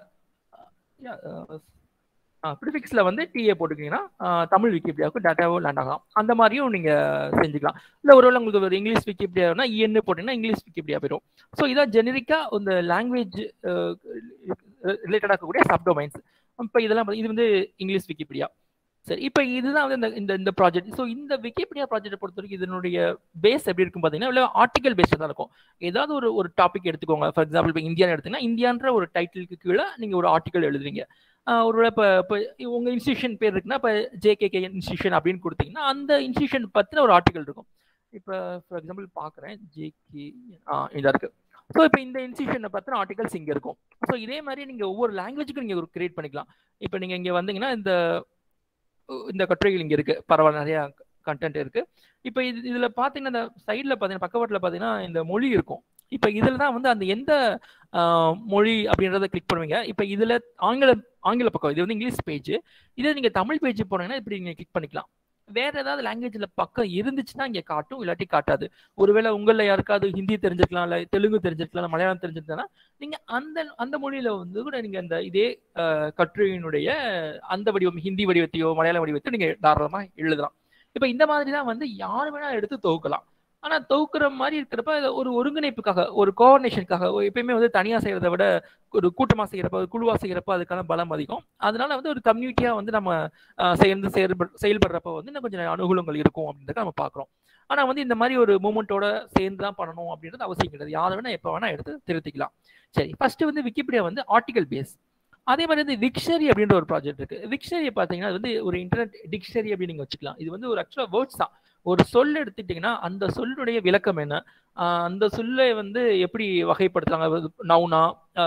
ப்ரிஃபிக்ஸில் வந்து டிஏ போட்டுக்கிட்டிங்கன்னா தமிழ் விக்கிபீடியாவுக்கு டேட்டாவோ லேண்ட் ஆகலாம். அந்த மாதிரியும் நீங்கள் செஞ்சுக்கலாம். இல்லை ஒருவேளை உங்களுக்கு ஒரு இங்கிலீஷ் விக்கிபீடியானா இஎன்னு போட்டிங்கன்னா இங்கிலீஷ் விக்கிபீடியா போயிடும். ஸோ இதான் ஜெனரிக்காக இந்த லாங்குவேஜ் ரிலேட்டடாக இருக்கக்கூடிய சப்டொமைன்ஸ். இப்போ இதெல்லாம் இது வந்து இங்கிலீஷ் விக்கிபீடியா. சரி, இப்போ இதுதான் வந்து இந்த இந்த ப்ராஜெக்ட். ஸோ இந்த விக்கிபீடியா ப்ராஜெக்ட் பொறுத்த வரைக்கும் இதனுடைய பேஸ் எப்படி இருக்கும் பார்த்தீங்கன்னா இல்லை ஆர்டிகல் பேஸ்டாக தான் இருக்கும். ஏதாவது ஒரு ஒரு டாபிக் எடுத்துக்கோங்க. ஃபார் எக்ஸாம்பிள் இப்போ இந்தியான்னு எடுத்தீங்கன்னா இந்தியான்ற ஒரு டைட்டிலுக்கு கீழே நீங்கள் ஒரு ஆர்டிக்கல் எழுதுவீங்க. ஒருவேளை இப்போ இப்போ உங்கள் இன்ஸ்டியூஷன் பேர் இருக்குன்னா இப்போ ஜேகேகே இன்ஸ்டியூஷன் அப்படின்னு கொடுத்தீங்கன்னா அந்த இன்ஸ்டியூஷன் பற்றின ஒரு ஆர்டிக்கல் இருக்கும். இப்போ ஃபார் எக்ஸாம்பிள் பார்க்குறேன் ஜேகே ஆ இதாக இருக்குது. ஸோ இப்போ இந்த இன்ஸ்டியூஷனை பற்றின ஆர்டிகல்ஸ் இங்கே இருக்கும். ஸோ இதே மாதிரி நீங்கள் ஒவ்வொரு லாங்குவேஜுக்கும் நீங்கள் ஒரு கிரியேட் பண்ணிக்கலாம். இப்போ நீங்கள் இங்கே வந்தீங்கன்னா இந்த இந்த கட்டுரைகள் இங்கே இருக்குது. பரவாயில்ல, நிறையா கண்டென்ட் இருக்குது. இப்போ இது இதில் பார்த்தீங்கன்னா இந்த சைடில் பார்த்தீங்கன்னா பக்கவாட்டில் பார்த்தீங்கன்னா இந்த மொழி இருக்கும். இப்போ இதில் தான் வந்து அந்த எந்த மொழி அப்படின்றத கிளிக் பண்ணுவீங்க. இப்போ இதில் ஆங்கில ஆங்கில பக்கம் இது வந்து இங்கிலீஷ் பேஜ். இதே நீங்கள் தமிழ் பேஜ் போனீங்கன்னா இப்படி நீங்கள் கிளிக் பண்ணிக்கலாம். வேறு ஏதாவது லாங்குவேஜில் பக்கம் இருந்துச்சுன்னா இங்கே காட்டும், இல்லாட்டி காட்டாது. ஒருவேளை உங்களில் யாருக்காவது ஹிந்தி தெரிஞ்சிருக்கலாம், இல்லை தெலுங்கு தெரிஞ்சிருக்கலாம், மலையாளம் தெரிஞ்சிருந்தனா நீங்கள் அந்த அந்த மொழியில் வந்து கூட நீங்கள் அந்த இதே கட்டுரையினுடைய அந்த வடிவம் ஹிந்தி வடிவத்தையோ மலையாள வடிவத்தையோ நீங்கள் தாராளமாக எழுதலாம். இப்போ இந்த மாதிரி தான் வந்து யார் வேணால் எடுத்து தொகுக்கலாம். ஆனால் தொகுக்கிற மாதிரி இருக்கிறப்ப ஒரு ஒருங்கிணைப்புக்காக, ஒரு கோஆர்டினேஷனுக்காக, எப்பயுமே வந்து தனியாக செய்கிறத விட ஒரு கூட்டமாக செய்கிறப்ப, ஒரு குழுவாக செய்கிறப்ப அதுக்கான பலம் அதிகம். அதனால வந்து ஒரு கம்யூனிட்டியாக வந்து நம்ம சேர்ந்து செயல்ப செயல்படுறப்ப வந்து இன்னும் கொஞ்சம் அனுகூலங்கள் இருக்கும் அப்படின்றத நம்ம பார்க்குறோம். ஆனால் வந்து இந்த மாதிரி ஒரு மூமெண்ட்டோட சேர்ந்து தான் பண்ணணும் அப்படின்றது அவசியம் கிடையாது. யார் வேணால் எப்போ வேணால் எடுத்து திருத்திக்கலாம். சரி, ஃபஸ்ட்டு வந்து விக்கிபீடியா வந்து ஆர்டிகல் பேஸ். அதே மாதிரி வந்து விக்ஷனரி அப்படின்ற ஒரு ப்ராஜெக்ட் இருக்குது. விக்ஷனரி பார்த்தீங்கன்னா அது வந்து ஒரு இன்டர்நெட் டிக்ஷனரி அப்படின்னு நீங்கள் வச்சுக்கலாம். இது வந்து ஒரு ஆக்சுவலாக வேர்ட்ஸ் தான். ஒரு சொல் எடுத்துட்டிங்கன்னா அந்த சொல்லுடைய விளக்கம் என்ன, அந்த சொல்லை வந்து எப்படி வகைப்படுத்துகிறாங்க, நவுனா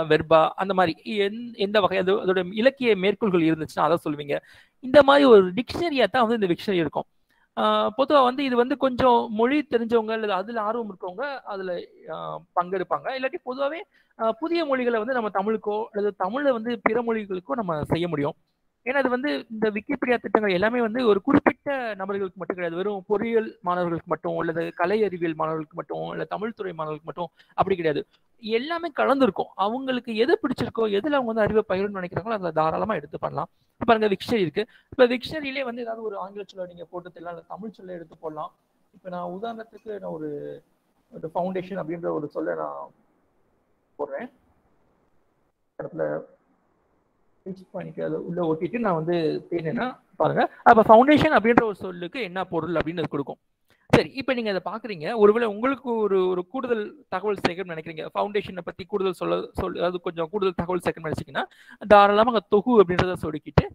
வெர்பா அந்த மாதிரி எந் எந்த வகை அது அதோட இலக்கிய மேற்கோள்கள் இருந்துச்சுன்னா அதை சொல்லுவீங்க. இந்த மாதிரி ஒரு டிக்ஷனரியாக தான் வந்து இந்த விக்ஷனரி இருக்கும். பொதுவாக வந்து இது வந்து கொஞ்சம் மொழி தெரிஞ்சவங்க இல்லை அதில் ஆர்வம் இருக்கவங்க அதில் பங்கெடுப்பாங்க. இல்லாட்டி பொதுவாகவே புதிய மொழிகளை வந்து நம்ம தமிழுக்கோ அல்லது தமிழை வந்து பிற மொழிகளுக்கோ நம்ம செய்ய முடியும். ஏன்னா அது வந்து இந்த விக்கிபீடியா திட்டங்கள் எல்லாமே வந்து ஒரு குறிப்பிட்ட நபர்களுக்கு மட்டும் கிடையாது. வெறும் பொறியியல் மாணவர்களுக்கு மட்டும் அல்லது கலை அறிவியல் மாணவர்களுக்கு மட்டும் இல்லை தமிழ்துறை மாணவர்களுக்கு மட்டும் அப்படி கிடையாது. எல்லாமே கலந்துருக்கும். அவங்களுக்கு எது பிடிச்சிருக்கோ, எதில் அவங்க வந்து அறிவை பயிரணும்னு நினைக்கிறாங்களோ அதை தாராளமாக எடுத்து பண்ணலாம். இப்போ அங்கே விக்ஷனரி இருக்குது. இப்போ விக்ஷனரியிலே வந்து ஏதாவது ஒரு ஆங்கில சொல்ல நீங்கள் போட்டு தெரியலாம், இல்லை தமிழ் சொல்ல எடுத்து போடலாம். இப்போ நான் உதாரணத்துக்கு நான் ஒரு ஒரு ஃபவுண்டேஷன் அப்படின்ற ஒரு சொல்ல நான் போடுறேன். இடத்துல உள்ள ஒட்டிட்டு நான் வந்து தேனா பாருங்க. அப்ப ஃபவுண்டேஷன் அப்படின்ற ஒரு சொல்லுக்கு என்ன பொருள் அப்படின்னு அது கொடுக்கும். சரி, இப்போ நீங்க அதை பாக்குறீங்க. ஒருவேளை உங்களுக்கு ஒரு ஒரு கூடுதல் தகவல் சேர்க்கணும்னு நினைக்கிறீங்க, ஃபவுண்டேஷனை பத்தி கூடுதல் சொல்ல சொல் அது கொஞ்சம் கூடுதல் தகவல் சேர்க்கணும்னு நினைச்சீங்கன்னா தாராளமாக தொகு அப்படின்றத சொடுக்கிட்டு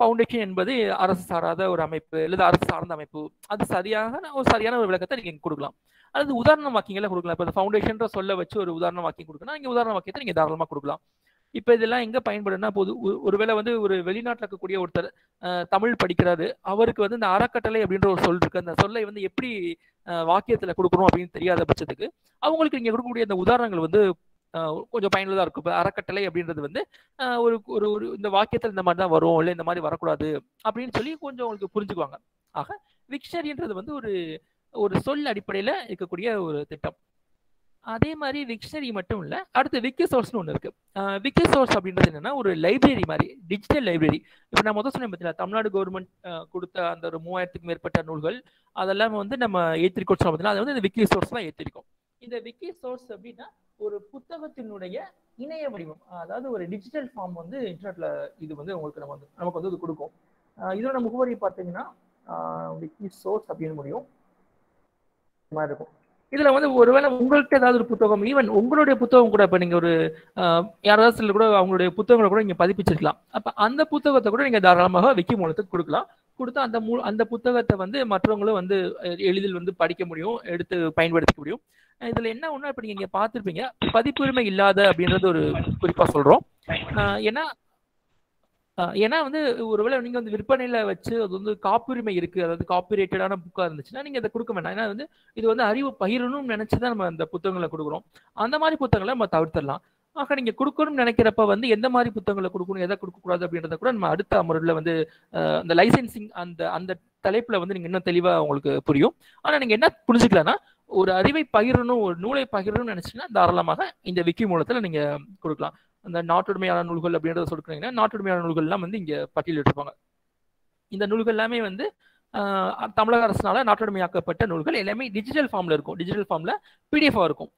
ஃபவுண்டேஷன் என்பது அரசு சாராத ஒரு அமைப்பு அல்லது அரசு சார்ந்த அமைப்பு, அது சரியாக ஒரு சரியான ஒரு விளக்கத்தை நீங்க கொடுக்கலாம். அல்லது உதாரண வாக்கியங்களை கொடுக்கலாம். இப்போ ஃபவுண்டேஷன்ற சொல்ல வச்சு ஒரு உதாரண வாக்கியம் கொடுக்கணும், நீங்க உதாரண வாக்கியத்தை நீங்க தாராளமாக கொடுக்கலாம். இப்போ இதெல்லாம் எங்கே பயன்படுனா போது, ஒருவேளை வந்து ஒரு வெளிநாட்டில் இருக்கக்கூடிய ஒருத்தர் தமிழ் படிக்கிறாரு, அவருக்கு வந்து இந்த அறக்கட்டளை அப்படின்ற ஒரு சொல் இருக்குது, அந்த சொல்லை வந்து எப்படி வாக்கியத்தில் கொடுக்கணும் அப்படின்னு தெரியாத பட்சத்துக்கு அவங்களுக்கு நீங்கள் கொடுக்கக்கூடிய இந்த உதாரணங்கள் வந்து கொஞ்சம் பயனுள்ளதாக இருக்கும். இப்போ அறக்கட்டளை அப்படின்றது வந்து ஒரு ஒரு இந்த வாக்கியத்தில் இந்த மாதிரி தான் வரும், இல்லை இந்த மாதிரி வரக்கூடாது அப்படின்னு சொல்லி கொஞ்சம் அவங்களுக்கு புரிஞ்சுக்குவாங்க. ஆக விக்ஷனரின்றது வந்து ஒரு ஒரு சொல் அடிப்படையில் இருக்கக்கூடிய ஒரு திட்டம். அதே மாதிரி விக்ஷனரி மட்டும் இல்லை, அடுத்து விக்கிசோர்ஸ்னு ஒன்று இருக்குது. விக்கிசோர்ஸ் அப்படின்றது என்னென்னா ஒரு லைப்ரரி மாதிரி, டிஜிட்டல் லைப்ரரி. இப்போ நான் முதல் சொன்னேன் பார்த்தீங்கன்னா தமிழ்நாடு கவர்மெண்ட் கொடுத்த அந்த ஒரு மூவாயிரத்துக்கு மேற்பட்ட நூல்கள் அதெல்லாம் வந்து நம்ம ஏற்றிருக்கோம் சொன்னால் பார்த்தீங்கன்னா அது வந்து இந்த விக்கிசோர்ஸ் தான் ஏற்றிருக்கோம். இந்த விக்கிசோர்ஸ் அப்படின்னா ஒரு புத்தகத்தினுடைய இணைய வடிவம், அதாவது ஒரு டிஜிட்டல் ஃபார்ம் வந்து இன்டர்நெட்டில் இது வந்து உங்களுக்கு நம்ம வந்து நமக்கு வந்து இது கொடுக்கும். இதோட முகவரி பார்த்தீங்கன்னா விக்கிசோர்ஸ் அப்படின்னு முடியும் மாதிரி இருக்கும். இதில் வந்து ஒருவேளை உங்கள்கிட்ட ஏதாவது ஒரு புத்தகம், ஈவன் உங்களுடைய புத்தகம் கூட, இப்போ நீங்கள் ஒரு யாராவது சில கூட அவங்களுடைய புத்தகங்களை கூட நீங்கள் பதிப்பிச்சிருக்கலாம். அப்போ அந்த புத்தகத்தை கூட நீங்கள் தாராளமாக விக்கி மூலத்துக்கு கொடுக்கலாம். கொடுத்தா அந்த மூ அந்த புத்தகத்தை வந்து மற்றவங்களும் வந்து எளிதில் வந்து படிக்க முடியும், எடுத்து பயன்படுத்திக்க முடியும். இதில் என்ன ஒன்றா இப்போ நீங்கள் இங்கே பார்த்துருப்பீங்க, பதிப்புரிமை இல்லாத அப்படின்றது ஒரு குறிப்பாக சொல்கிறோம். ஏன்னா ஏன்னா வந்து ஒருவேளை நீங்கள் வந்து விற்பனையில் வச்சு அது வந்து காப்புரிமை இருக்குது, அதாவது காப்பிரைட்டடான புக்காக இருந்துச்சுன்னா நீங்கள் அதை கொடுக்க வேண்டாம். ஏன்னா வந்து இது வந்து அறிவு பகிரணும்னு நினச்சி தான் நம்ம அந்த புத்தகங்களை கொடுக்குறோம். அந்த மாதிரி புத்தகங்களை நம்ம தவிர்த்திடலாம். ஆக நீங்கள் கொடுக்கணும்னு நினைக்கிறப்ப வந்து எந்த மாதிரி புத்தகங்களை கொடுக்கணும், எதை கொடுக்கக்கூடாது அப்படின்றத கூட நம்ம அடுத்த அமர்வில் வந்து அந்த லைசன்சிங் அந்த அந்த தலைப்பில் வந்து நீங்கள் இன்னும் தெளிவாக உங்களுக்கு புரியும். ஆனால் நீங்கள் என்ன புரிஞ்சுக்கலன்னா, ஒரு அறிவை பகிரணும், ஒரு நூலை பகிரணும்னு நினச்சிங்கன்னா தாராளமாக இந்த விக்கி மூலத்தில் நீங்கள் கொடுக்கலாம். அந்த நாட்டுடைமையான நூல்கள் அப்படின்றத சொல்லிக்கிறீங்கன்னா நாட்டுடைமையான நூல்கள்லாம் வந்து இங்கே பட்டியலிட்டிருப்பாங்க. இந்த நூல்கள் எல்லாமே வந்து தமிழக அரசினால நாட்டுடைமையாக்கப்பட்ட நூல்கள் எல்லாமே டிஜிட்டல் ஃபார்மில் இருக்கும், டிஜிட்டல் ஃபார்மில் பிடிஎஃபாக இருக்கும்.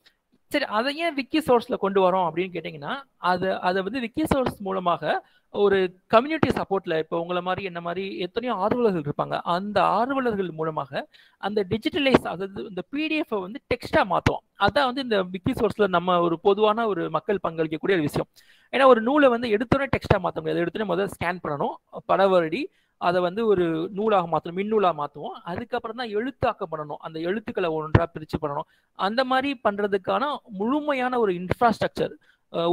சரி, அதை ஏன் விக்கி சோர்ஸில் கொண்டு வரோம் அப்படின்னு கேட்டிங்கன்னா, அதை அதை வந்து விக்கி சோர்ஸ் மூலமாக ஒரு கம்யூனிட்டி சப்போர்ட்டில் இப்போ உங்களை மாதிரி என்ன மாதிரி எத்தனையோ ஆர்வலர்கள் இருப்பாங்க. அந்த ஆர்வலர்கள் மூலமாக அந்த டிஜிட்டலைஸ், அதாவது இந்த பிடிஎஃபை வந்து டெக்ஸ்டாக மாற்றுவோம். அதான் வந்து இந்த விக்கி சோர்ஸில் நம்ம ஒரு பொதுவான ஒரு மக்கள் பங்களிக்கக்கூடிய ஒரு விஷயம். ஏன்னா ஒரு நூலை வந்து எடுத்தோடனே டெக்ஸ்டாக மாற்ற முடியாது. எடுத்தோடனே முதல்ல ஸ்கேன் பண்ணணும், படவரடி அதை வந்து ஒரு நூலாக மாற்றணும், மின்னூலாக மாற்றுவோம். அதுக்கப்புறம் தான் எழுத்தாக்கம் பண்ணணும், அந்த எழுத்துக்களை ஒன்றாக பிரித்து பண்ணணும். அந்த மாதிரி பண்ணுறதுக்கான முழுமையான ஒரு இன்ஃப்ராஸ்ட்ரக்சர்,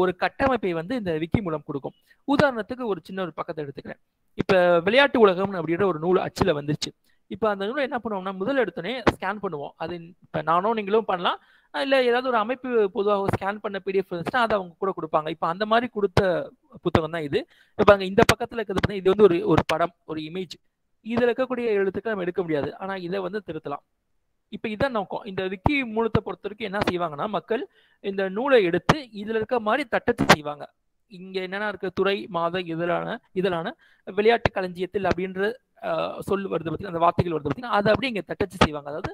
ஒரு கட்டமைப்பை வந்து இந்த விக்கி மூலம் கொடுக்கும். உதாரணத்துக்கு ஒரு சின்ன ஒரு பக்கத்தை எடுத்துக்கிறேன். இப்போ விளையாட்டு உலகம் அப்படின்ற ஒரு நூல் அச்சில் வந்துருச்சு. இப்போ அந்த நூலை என்ன பண்ணுவோம்னா, முதல் எடுத்தோடனே ஸ்கேன் பண்ணுவோம். அது இப்போ நானோ நீங்களும் பண்ணலாம், இல்லை ஏதாவது ஒரு அமைப்பு பொதுவாக ஸ்கேன் பண்ண பிடிஎஃப் இருந்துச்சுன்னா அதை அவங்க கூட கொடுப்பாங்க. இப்போ அந்த மாதிரி கொடுத்த புத்தகம் தான் இது. இப்போ அங்கே இந்த பக்கத்தில் இருக்கிறது பார்த்தீங்கன்னா இது வந்து ஒரு ஒரு படம், ஒரு இமேஜ். இதில் இருக்கக்கூடிய எழுத்துக்கள் நம்ம எடுக்க முடியாது, ஆனால் இதை வந்து திருத்தலாம். இப்போ இதான் நோக்கம். இந்த விக்கி மூலத்தை பொறுத்த வரைக்கும் என்ன செய்வாங்கன்னா, மக்கள் இந்த நூலை எடுத்து இதில் இருக்க மாதிரி தட்டச்சு செய்வாங்க. இங்கே என்னென்னா இருக்க துறை, மாத, இதழான இதழான விளையாட்டு களஞ்சியத்தில் அப்படின்ற சொல் வருது பார்த்தீங்கன்னா, அந்த வார்த்தைகள் வருது பார்த்தீங்கன்னா, அதை அப்படியே இங்கே தட்டச்சு செய்வாங்க. அதாவது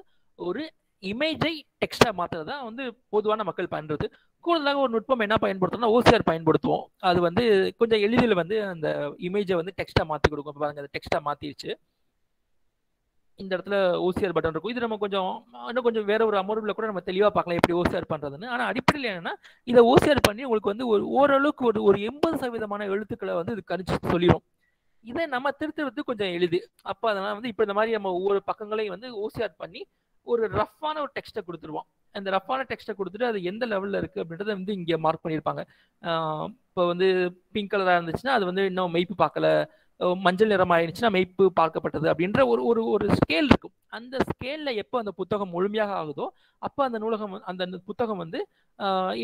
ஒரு இமேஜை டெக்ஸ்டாக மாற்றுறது தான் வந்து பொதுவான மக்கள் பயன்படுது. கூடுதலாக ஒரு நுட்பம் என்ன பயன்படுத்தணும்னா, ஓசிஆர் பயன்படுத்துவோம். அது வந்து கொஞ்சம் எளிதில் வந்து அந்த இமேஜை வந்து டெக்ஸ்டாக மாற்றி கொடுக்கும். பாருங்க, அது டெக்ஸ்டாக மாற்றிடுச்சு. இந்த இடத்துல ஓசிஆர் பட்டன் இருக்கும். இது நம்ம கொஞ்சம் இன்னும் கொஞ்சம் வேற ஒரு அமர்வில் கூட நம்ம தெளிவாக பார்க்கலாம் எப்படி ஓசிஆர் பண்ணுறதுன்னு. ஆனால் அடிப்படையில் என்னென்னா, இதை ஓசிஆர் பண்ணி உங்களுக்கு வந்து ஒரு ஓரளவுக்கு ஒரு ஒரு எண்பது சதவீதமான எழுத்துக்களை வந்து இது கணிச்சு சொல்லிடும். இதை நம்ம திருத்துறது கொஞ்சம் எளிது. அப்போ அதனால் வந்து இப்போ இந்த மாதிரி நம்ம ஒவ்வொரு பக்கங்களையும் வந்து ஓசிஆர் பண்ணி ஒரு ரஃபான ஒரு டெக்ஸ்ட்டை கொடுத்துருவோம். அந்த ரஃபான டெக்ஸ்ட்டை கொடுத்துட்டு அது எந்த லெவலில் இருக்குது அப்படின்றத வந்து இங்கே மார்க் பண்ணியிருப்பாங்க. இப்போ வந்து பிங்க் கலராக இருந்துச்சுன்னா அது வந்து இன்னும் மெய்ப்பு பார்க்கல, மஞ்சள் நிறம் ஆயிடுச்சுன்னா மெய்ப்பு பார்க்கப்பட்டது அப்படின்ற ஒரு ஒரு ஒரு ஸ்கேல் இருக்கும். அந்த ஸ்கேலில் எப்போ அந்த புத்தகம் முழுமையாக ஆகுதோ அப்போ அந்த நூலகம் அந்த புத்தகம் வந்து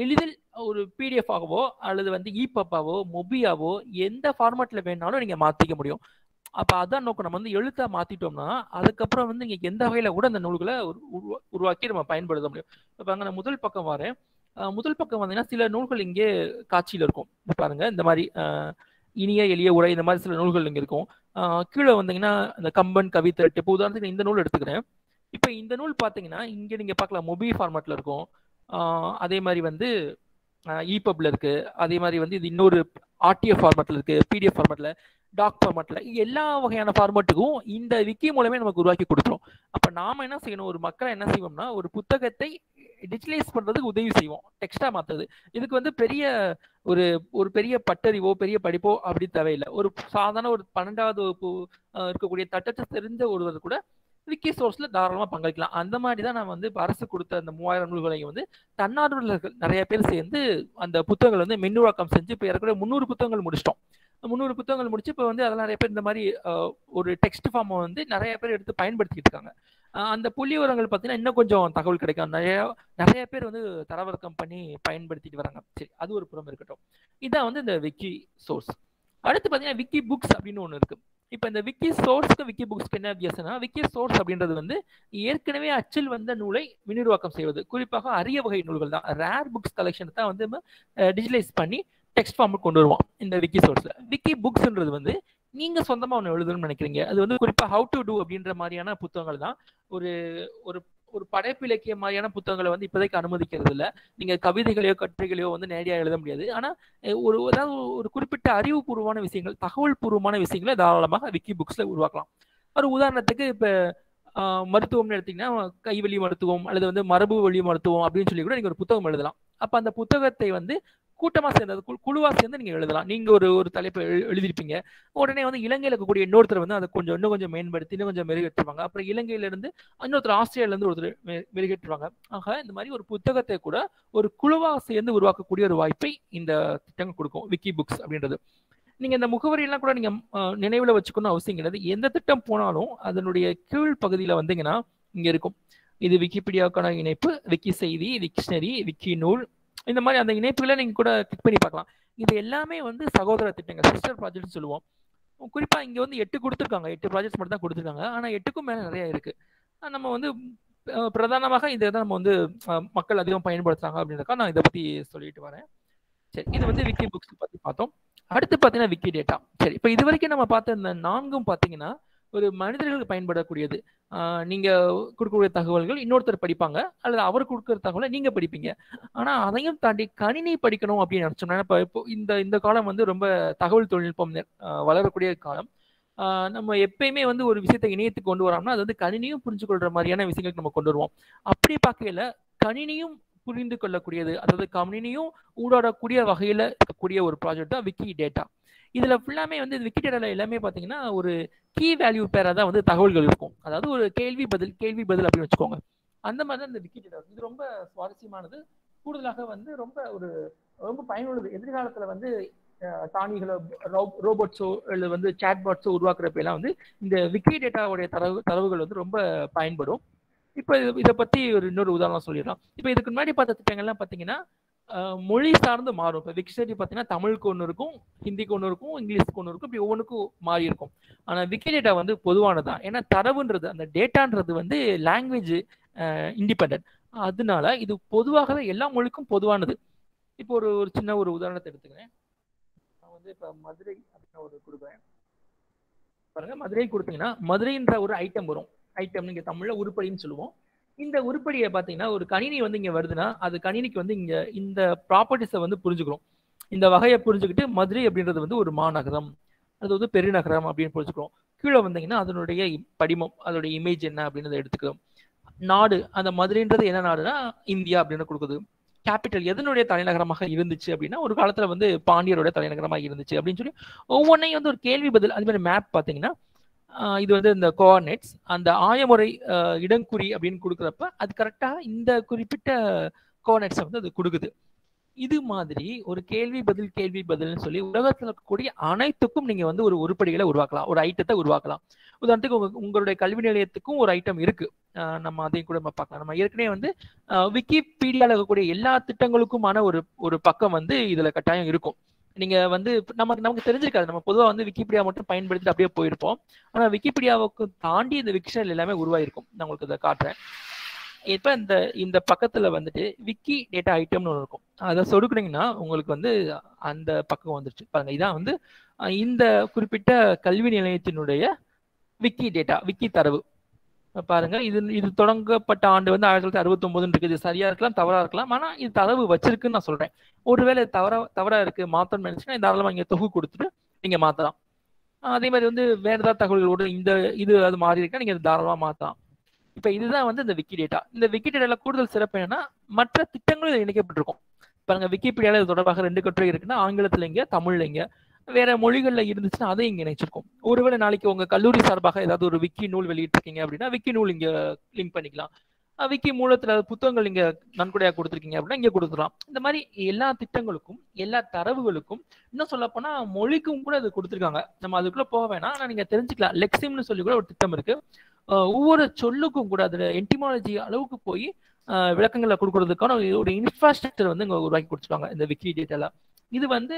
எளிதில் ஒரு பிடிஎஃப் ஆகவோ அல்லது வந்து இபப்பாவோ மொபியாவோ எந்த ஃபார்மேட்டில் வேணாலும் நீங்கள் மாற்றிக்க முடியும். அப்போ அதான் நோக்கம். நம்ம வந்து எழுத்தா மாற்றிட்டோம்னா அதுக்கப்புறம் வந்து நீங்கள் எந்த வகையில் கூட அந்த நூல்களை உருவாக்கி நம்ம பயன்படுத்த முடியும். இப்போ அங்கே நான் முதல் பக்கம் வரேன். முதல் பக்கம் வந்தீங்கன்னா சில நூல்கள் இங்கே காட்சியில் இருக்கும். பாருங்க, இந்த மாதிரி இனிய எளிய உரை, இந்த மாதிரி சில நூல்கள் இங்கே இருக்கும். கீழே வந்தீங்கன்னா இந்த கம்பன், கவித்திரட்டு. இப்போ உதாரணத்துக்கு இந்த நூல் எடுத்துக்கிறேன். இப்போ இந்த நூல் பார்த்தீங்கன்னா இங்கே நீங்கள் பார்க்கலாம், மொபி ஃபார்மேட்டில் இருக்கும். அதே மாதிரி வந்து இபப்ல இருக்கு. அதே மாதிரி வந்து இது இன்னொரு ஆர்டிஎஃப் ஃபார்மேட்டில் இருக்கு, பிடிஎஃப் ஃபார்மேட்டில், டாக் ஃபார்மேட்டில், எல்லா வகையான ஃபார்மேட்டுக்கும் இந்த விக்கி மூலமே நமக்கு உருவாக்கி கொடுத்துரும். அப்போ நாம் என்ன செய்யணும், ஒரு மக்களை என்ன செய்வோம்னா, ஒரு புத்தகத்தை டிஜிட்டலைஸ் பண்ணுறதுக்கு உதவி செய்வோம், டெக்ஸ்டாக மாற்றுறது. இதுக்கு வந்து பெரிய ஒரு ஒரு பெரிய பட்டறிவோ பெரிய படிப்போ அப்படி தேவையில்லை. ஒரு சாதாரண ஒரு பன்னெண்டாவது வகுப்பு இருக்கக்கூடிய தட்டத்தை தெரிஞ்ச ஒருவர் கூட விக்கி சோர்ஸில் தாராளமாக பங்களிக்கலாம். அந்த மாதிரி தான் நான் வந்து அரசு கொடுத்த அந்த மூவாயிரம் நூல்களையும் வந்து தன்னார்வலர்கள் நிறைய பேர் சேர்ந்து அந்த புத்தகங்கள் வந்து மின்னுவாக்கம் செஞ்சு இப்போ இருக்கிற முந்நூறு புத்தகங்கள் முடிச்சிட்டோம். முந்நூறு புத்தகங்கள் முடிச்சு இப்போ வந்து அதெல்லாம் நிறைய பேர் இந்த மாதிரி ஒரு டெக்ஸ்ட் ஃபார்மை வந்து நிறைய பேர் எடுத்து பயன்படுத்திக்கிட்டு இருக்காங்க. அந்த புள்ளி உரங்கள் பார்த்தீங்கன்னா இன்னும் கொஞ்சம் தகவல் கிடைக்கும். நிறையா நிறைய பேர் வந்து தரவிறக்கம் பண்ணி பயன்படுத்திட்டு வராங்க. சரி, அது ஒரு புறம் இருக்கட்டும். இதுதான் வந்து இந்த விக்கி சோர்ஸ். அடுத்து பார்த்தீங்கன்னா விக்கி புக்ஸ் அப்படின்னு ஒன்று இருக்குது. இப்போ இந்த விக்கி சோர்ஸ்க்கு விக்கி புக்ஸ்க்கு என்ன வித்தியாசம்னா, விக்கி சோர்ஸ் அப்படின்றது வந்து ஏற்கனவே அச்சில் வந்த நூலை விநிர்வாக்கம் செய்வது, குறிப்பாக அரிய வகை நூல்கள் தான் ரேர் புக்ஸ் கலெக்ஷன் தான் வந்து நம்ம டிஜிட்டலைஸ் பண்ணி டெக்ஸ்ட் ஃபார்முக்கு கொண்டு வருவோம் இந்த விக்கி சோர்ஸில். விக்கி புக்ஸ்ன்றது வந்து நீங்கள் சொந்தமாக ஒன்று எழுதணும்னு நினைக்கிறீங்க, அது வந்து குறிப்பாக ஹவு டு டூ அப்படின்ற மாதிரியான புத்தகங்கள் தான். ஒரு ஒரு ஒரு படைப்பு இலக்கிய மாதிரியான புத்தகங்களை வந்து இப்போதைக்கு அனுமதிக்கிறது இல்லை. நீங்கள் கவிதைகளையோ கட்டுரைகளையோ வந்து நேரடியாக எழுத முடியாது. ஆனால் ஒரு அதாவது ஒரு குறிப்பிட்ட அறிவுபூர்வமான விஷயங்கள், தகவல் பூர்வமான விஷயங்களை தாராளமாக விக்கி புக்ஸில் உருவாக்கலாம். ஒரு உதாரணத்துக்கு இப்போ மருத்துவம்னு எடுத்திங்கன்னா கைவெளி மருத்துவம் அல்லது வந்து மரபு வழி மருத்துவம் அப்படின்னு சொல்லி கூட நீங்கள் ஒரு புத்தகம் எழுதலாம். அப்போ அந்த புத்தகத்தை வந்து கூட்டமாக சேர்ந்தது குழுவாக சேர்ந்து நீங்கள் எழுதலாம். நீங்கள் ஒரு ஒரு தலைப்பை எழுதியிருப்பீங்க, உடனே வந்து இலங்கையில் இருக்கக்கூடிய இன்னொருத்தர் வந்து அதை கொஞ்சம் இன்னும் கொஞ்சம் மேம்படுத்தி இன்னும் கொஞ்சம் மெருகேற்றுவாங்க. அப்புறம் இலங்கையிலேருந்து இன்னொருத்தர் ஆஸ்திரேலியாவிலேருந்து ஒருத்தர் மெ மெருகேற்றுவாங்க ஆக இந்த மாதிரி ஒரு புத்தகத்தை கூட ஒரு குழுவாக சேர்ந்து உருவாக்கக்கூடிய ஒரு வாய்ப்பை இந்த திட்டங்கள் கொடுக்கும் விக்கி புக்ஸ் அப்படின்றது. நீங்கள் இந்த முகவரியெல்லாம் கூட நீங்கள் நினைவில் வச்சுக்கணும்னு அவசியம் கிடையாது. எந்த திட்டம் போனாலும் அதனுடைய கீழ் பகுதியில் வந்தீங்கன்னா இங்கே இருக்கும், இது விக்கிபீடியாவுக்கான இணைப்பு, விக்கி செய்தி, விக்ஷனரி, விக்கி நூல், இந்த மாதிரி அந்த இணைப்புகளை நீங்கள் கூட கிளிக் பண்ணி பார்க்கலாம். இது எல்லாமே வந்து சகோதர திட்டங்கள், சிஸ்டர் ப்ராஜெக்ட்னு சொல்லுவோம். குறிப்பாக இங்கே வந்து எட்டு கொடுத்துருக்காங்க, எட்டு ப்ராஜெக்ட்ஸ் மட்டும் தான் கொடுத்துருக்காங்க. ஆனால் எட்டுக்கும் மேலே நிறையா இருக்குது. நம்ம வந்து பிரதானமாக இதை தான் நம்ம வந்து மக்கள் அதிகம் பயன்படுத்துகிறாங்க அப்படின்றக்கா நான் இதை பற்றி சொல்லிட்டு வரேன். சரி, இது வந்து விக்கி புக்ஸ் பற்றி பார்த்தோம். அடுத்து பார்த்தீங்கன்னா விக்கி டேட்டா. சரி, இப்போ இது வரைக்கும் நம்ம பார்த்த இந்த நான்கும் பார்த்தீங்கன்னா ஒரு மனிதர்களுக்கு பயன்படக்கூடியது. நீங்கள் கொடுக்கக்கூடிய தகவல்கள் இன்னொருத்தர் படிப்பாங்க அல்லது அவர் கொடுக்குற தகவலை நீங்கள் படிப்பீங்க. ஆனால் அதையும் தாண்டி கணினி படிக்கணும் அப்படின்னு நினச்சோம்னா, இப்போ இப்போ இந்த இந்த காலம் வந்து ரொம்ப தகவல் தொழில்நுட்பம் வளரக்கூடிய காலம். நம்ம எப்பயுமே வந்து ஒரு விஷயத்தை இணையத்துக்கு கொண்டு வரோம்னா அது வந்து கணினியும் புரிஞ்சு கொள்கிற மாதிரியான விஷயங்களுக்கு நம்ம கொண்டு வருவோம். அப்படி பார்க்கையில் கணினியும் புரிந்து கொள்ளக்கூடியது, அதாவது கணினியும் ஊடாடக்கூடிய வகையில் இருக்கக்கூடிய ஒரு ப்ராஜெக்ட் தான் விக்கி டேட்டா. இதில் ஃபுல்லாமே வந்து விக்கி டேட்டாவில் எல்லாமே பார்த்தீங்கன்னா ஒரு கீ வேல்யூ பேராக தான் வந்து தகவல்கள் இருக்கும். அதாவது ஒரு கேள்வி பதில் கேள்வி பதில் அப்படின்னு வச்சுக்கோங்க, அந்த மாதிரி தான் இந்த விக்கி டேட்டா. இது ரொம்ப சுவாரஸ்யமானது, கூடுதலாக வந்து ரொம்ப ஒரு ரொம்ப பயனுள்ளது. எதிர்காலத்தில் வந்து தானிகளை ரோபோட்ஸோ இல்லை வந்து சேட்பாட்ஸோ உருவாக்குறப்ப எல்லாம் வந்து இந்த விக்கி டேட்டாவுடைய தரவு தரவுகள் வந்து ரொம்ப பயன்படும். இப்போ இதை பற்றி ஒரு இன்னொரு உதாரணம் சொல்லிடலாம். இப்போ இதுக்கு முன்னாடி பார்த்த திட்டங்கள்லாம் பார்த்தீங்கன்னா மொழி சார்ந்து மாறும். இப்போ விக்ஷனரி பார்த்தீங்கன்னா தமிழுக்கு ஒன்று இருக்கும், ஹிந்திக்கு ஒன்று இருக்கும், இங்கிலீஷ்க்கு ஒன்று இருக்கும், இப்படி ஒவ்வொன்றுக்கும் மாறி இருக்கும். ஆனால் விக்கிடேட்டா வந்து பொதுவானதான், ஏன்னா தரவுன்றது அந்த டேட்டான்றது வந்து லாங்குவேஜ் இண்டிபெண்ட், அதனால இது பொதுவாகவே எல்லா மொழிக்கும் பொதுவானது. இப்போ ஒரு ஒரு சின்ன ஒரு உதாரணத்தை எடுத்துக்கிறேன். நான் வந்து இப்போ மதுரை அப்படின்னு ஒரு கொடுக்குறேன் பாருங்க. மதுரை கொடுத்தீங்கன்னா மதுரைன்ற ஒரு ஐட்டம் வரும். ஐட்டம் நீங்கள் தமிழில் உருப்படின்னு சொல்லுவோம். இந்த உருப்படியை பார்த்தீங்கன்னா ஒரு கணினி வந்து இங்கே வருதுன்னா அது கணினிக்கு வந்து இங்கே இந்த ப்ராப்பர்ட்டிஸை வந்து புரிஞ்சுக்கிறோம். இந்த வகையை புரிஞ்சுக்கிட்டு மதுரை அப்படின்றது வந்து ஒரு மாநகரம், அது வந்து பெருநகரம் அப்படின்னு புரிஞ்சுக்கிறோம். கீழே வந்தீங்கன்னா அதனுடைய படிமம், அதனுடைய இமேஜ் என்ன அப்படின்னு எடுத்துக்கிறோம். நாடு, அந்த மதுரைன்றது என்ன நாடுனா இந்தியா அப்படின்னு கொடுக்குது. கேபிட்டல், எதனுடைய தலைநகரமாக இருந்துச்சு அப்படின்னா ஒரு காலத்தில் வந்து பாண்டியருடைய தலைநகரமாக இருந்துச்சு அப்படின்னு சொல்லி ஒவ்வொன்றையும் வந்து ஒரு கேள்வி பதில். அது மாதிரி மேப் பார்த்தீங்கன்னா இது வந்து இந்த கோஆர்டினேட்ஸ், அந்த ஆயமுறை இடங்குறி அப்படின்னு கொடுக்குறப்ப அது கரெக்டாக இந்த குறிப்பிட்ட கோஆர்டினேட்ஸை வந்து அது கொடுக்குது. இது மாதிரி ஒரு கேள்வி பதில் கேள்வி பதில்னு சொல்லி உலகத்தில் இருக்கக்கூடிய அனைத்துக்கும் நீங்கள் வந்து ஒரு உருப்படிகளை உருவாக்கலாம், ஒரு ஐட்டத்தை உருவாக்கலாம். உதாரணத்துக்கு உங்க உங்களுடைய கல்வி நிலையத்துக்கும் ஒரு ஐட்டம் இருக்குது, நம்ம அதையும் கூட நம்ம பார்க்கலாம். நம்ம ஏற்கனவே வந்து விக்கிபீடியாவில் இருக்கக்கூடிய எல்லா திட்டங்களுக்குமான ஒரு ஒரு பக்கம் வந்து இதில் கட்டாயம் இருக்கும். நீங்கள் வந்து நமக்கு நமக்கு தெரிஞ்சிருக்காது, நம்ம பொதுவாக வந்து விக்கிபீடியா மட்டும் பயன்படுத்திட்டு அப்படியே போயிருப்போம். ஆனால் விக்கிபீடியாவுக்கு தாண்டி இந்த விக்ஷனரி எல்லாமே உருவாயிருக்கும். நான் உங்களுக்கு இதை காட்டுறேன். இப்போ இந்த இந்த பக்கத்தில் வந்துட்டு விக்கி டேட்டா ஐட்டம்னு ஒன்று இருக்கும். அதை சொடுக்குனீங்கன்னா உங்களுக்கு வந்து அந்த பக்கம் வந்துருச்சு பாருங்க. இதான் வந்து இந்த குறிப்பிட்ட கல்வி நிலையத்தினுடைய விக்கி டேட்டா, விக்கி தரவு பாருங்க. இது இது தொடங்கப்பட்ட ஆண்டு வந்து ஆயிரத்தி தொள்ளாயிரத்தி அறுபத்தி ஒன்பதுன்னு இருக்குது. இது சரியா இருக்கலாம், தவறா இருக்கலாம், ஆனால் இது தரவு வச்சிருக்குன்னு நான் சொல்றேன். ஒருவேளை தவறா தவறா இருக்கு மாத்தணும்னு நினைச்சுன்னா தாராளமாக இங்கே தொகு கொடுத்துட்டு நீங்க மாத்தலாம். அதே மாதிரி வந்து வேற ஏதாவது தகவல்களோட இந்த இது அது மாறி இருக்கா நீங்க தாராளமாக மாத்தலாம். இப்போ இதுதான் வந்து இந்த விக்கி டேட்டா. இந்த விக்கி டேட்டால கூடுதல் சிறப்பு என்னன்னா மற்ற திட்டங்களும் இணைக்கப்பட்டிருக்கும். பாருங்க, விக்கிபீடியாவில் இது தொடர்பாக ரெண்டு கட்டுரை இருக்குன்னா ஆங்கிலத்துல இங்க, தமிழ்ல இங்க, வேற மொழிகளில் இருந்துச்சுன்னா அதை இங்கே இணைச்சிருக்கும். ஒருவேளை நாளைக்கு உங்கள் கல்லூரி சார்பாக ஏதாவது ஒரு விக்கி நூல் வெளியிட்டிருக்கீங்க அப்படின்னா விக்கி நூல் இங்கே லிங்க் பண்ணிக்கலாம். விக்கி மூலத்தில் புத்தகங்கள் இங்கே நன்கொடையாக கொடுத்துருக்கீங்க அப்படின்னா இங்கே கொடுத்துடலாம். இந்த மாதிரி எல்லா திட்டங்களுக்கும் எல்லா தரவுகளுக்கும் இன்னும் சொல்லப்போனால் மொழிக்கும் கூட அது கொடுத்துருக்காங்க. நம்ம அதுக்குள்ளே போக வேணாம், ஆனால் நீங்கள் தெரிஞ்சுக்கலாம். லெக்சிம்னு சொல்லி கூட ஒரு திட்டம் இருக்குது. ஒவ்வொரு சொல்லுக்கும் கூட அதில் என்டிமாலஜி அளவுக்கு போய் விளக்கங்களை கொடுக்கறதுக்கான ஒரு இன்ஃப்ராஸ்ட்ரக்சர் வந்து இங்கே உருவாக்கி கொடுத்துருக்காங்க இந்த விக்கி டேட்டாவில். இது வந்து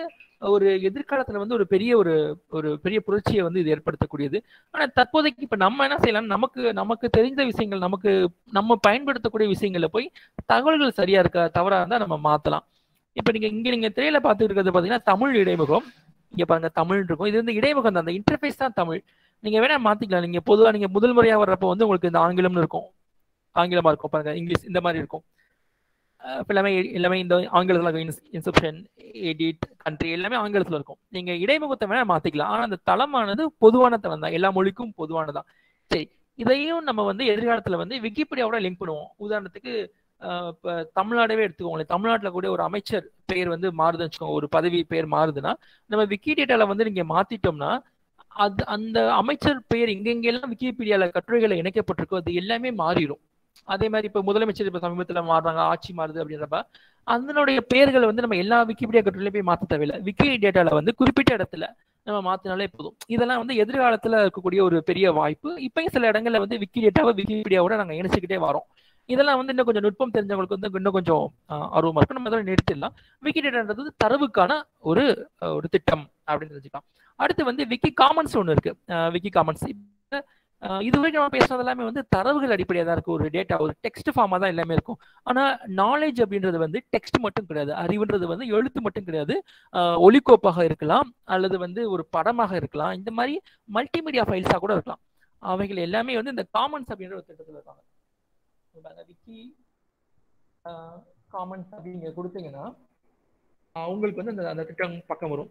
ஒரு எதிர்காலத்துல வந்து ஒரு பெரிய ஒரு ஒரு பெரிய புரட்சியை வந்து இது ஏற்படுத்தக்கூடியது. ஆனா தற்போதைக்கு இப்ப நம்ம என்ன செய்யலாம், நமக்கு நமக்கு தெரிந்த விஷயங்கள், நமக்கு நம்ம பயன்படுத்தக்கூடிய விஷயங்கள்ல போய் தகவல்கள் சரியா இருக்கா தவறா இருந்தா நம்ம மாத்தலாம். இப்ப நீங்க இங்க நீங்க திரையில பாத்துட்டு இருக்கிறது பாத்தீங்கன்னா தமிழ் இடைமுகம், இங்க பாருங்க தமிழ் இருக்கும், இது வந்து இடைமுகம் தான், அந்த இன்டர்ஃபேஸ் தான் தமிழ். நீங்க வேணா மாத்திக்கலாம், நீங்க பொதுவா நீங்க முதல் முறையா வர்றப்ப வந்து உங்களுக்கு இந்த ஆங்கிலம்னு இருக்கும், ஆங்கிலமா இருக்கும், பாருங்க இங்கிலீஷ் இந்த மாதிரி இருக்கும், எல்லாமே எல்லாமே இந்த ஆங்கிலத்துல இன்செப்ஷன் எடிட் கண்ட்ரி எல்லாமே ஆங்கிலத்துல இருக்கும். நீங்க இடைமுகத்தை வேணா மாத்திக்கலாம், ஆனா அந்த தளமானது பொதுவான தளம் தான், எல்லா மொழிக்கும் பொதுவானதான். சரி, இதையும் நம்ம வந்து எதிர்காலத்துல வந்து விக்கிபீடியாவோட லிங்க் பண்ணுவோம். உதாரணத்துக்கு இப்போ தமிழ்நாடவே எடுத்துக்கோங்களேன், தமிழ்நாட்டில் கூட ஒரு அமைச்சர் பெயர் வந்து மாறுதுன்னு வச்சுக்கோங்க, ஒரு பதவி பெயர் மாறுதுன்னா நம்ம விக்கிடேட்டால வந்து நீங்க மாத்திட்டோம்னா அது அந்த அமைச்சர் பெயர் எங்கெங்கெல்லாம் விக்கிபீடியால கட்டுரைகளை இணைக்கப்பட்டிருக்கோ அது எல்லாமே மாறிடும். அதே மாதிரி இப்ப முதலமைச்சர் இப்ப சமீபத்துல மாறுறாங்க, ஆட்சி மாறுது அப்படின்றப்ப அதனுடைய பெயர்களை வந்து நம்ம எல்லா விக்கிபீடியா கட்டுரையிலும் போய் மாற்ற தேவையில்லை, விக்கிடேட்டால வந்து குறிப்பிட்ட இடத்துல நம்ம மாத்தினாலே போதும். இதெல்லாம் வந்து எதிர்காலத்துல இருக்கக்கூடிய ஒரு பெரிய வாய்ப்பு. இப்பயும் சில இடங்கள்ல வந்து விக்கிடேட்டாவை விக்கிபீடியாவோட நாங்க இணைச்சுக்கிட்டே வரோம். இதெல்லாம் வந்து இன்னும் கொஞ்சம் நுட்பம் தெரிஞ்சவங்களுக்கு வந்து இன்னும் கொஞ்சம் ஆர்வமா இருக்கும், நம்ம இதோட நிறுத்திடலாம். விக்கிடேட்டான்றது தரவுக்கான ஒரு ஒரு திட்டம் அப்படின்னு தெரிஞ்சுக்கலாம். அடுத்து வந்து விக்கி காமன்ஸ் ஒன்று இருக்கு. விக்கி காமன்ஸ் இதுவரைக்கும் நம்ம பேசுறது எல்லாமே வந்து தரவுகள் அடிப்படையாக தான் இருக்கும், ஒரு டேட்டா ஒரு டெக்ஸ்ட் ஃபார்மா தான் எல்லாமே இருக்கும். ஆனா நாலேஜ் அப்படின்றது வந்து டெக்ஸ்ட் மட்டும் கிடையாது, அறிவுன்றது வந்து எழுத்து மட்டும் கிடையாது, ஒலிகோப்பாக இருக்கலாம், அல்லது வந்து ஒரு படமாக இருக்கலாம், இந்த மாதிரி மல்டிமீடியா ஃபைல்ஸா கூட இருக்கலாம். அவைகள் எல்லாமே வந்து இந்த காமன்ஸ் அப்படின்ற ஒரு திட்டத்தில் இருக்காங்க. விக்கி காமன்ஸ் அப்படிங்க கொடுத்தீங்கன்னா அவங்களுக்கு வந்து அந்த திட்டம் பக்கம் வரும்.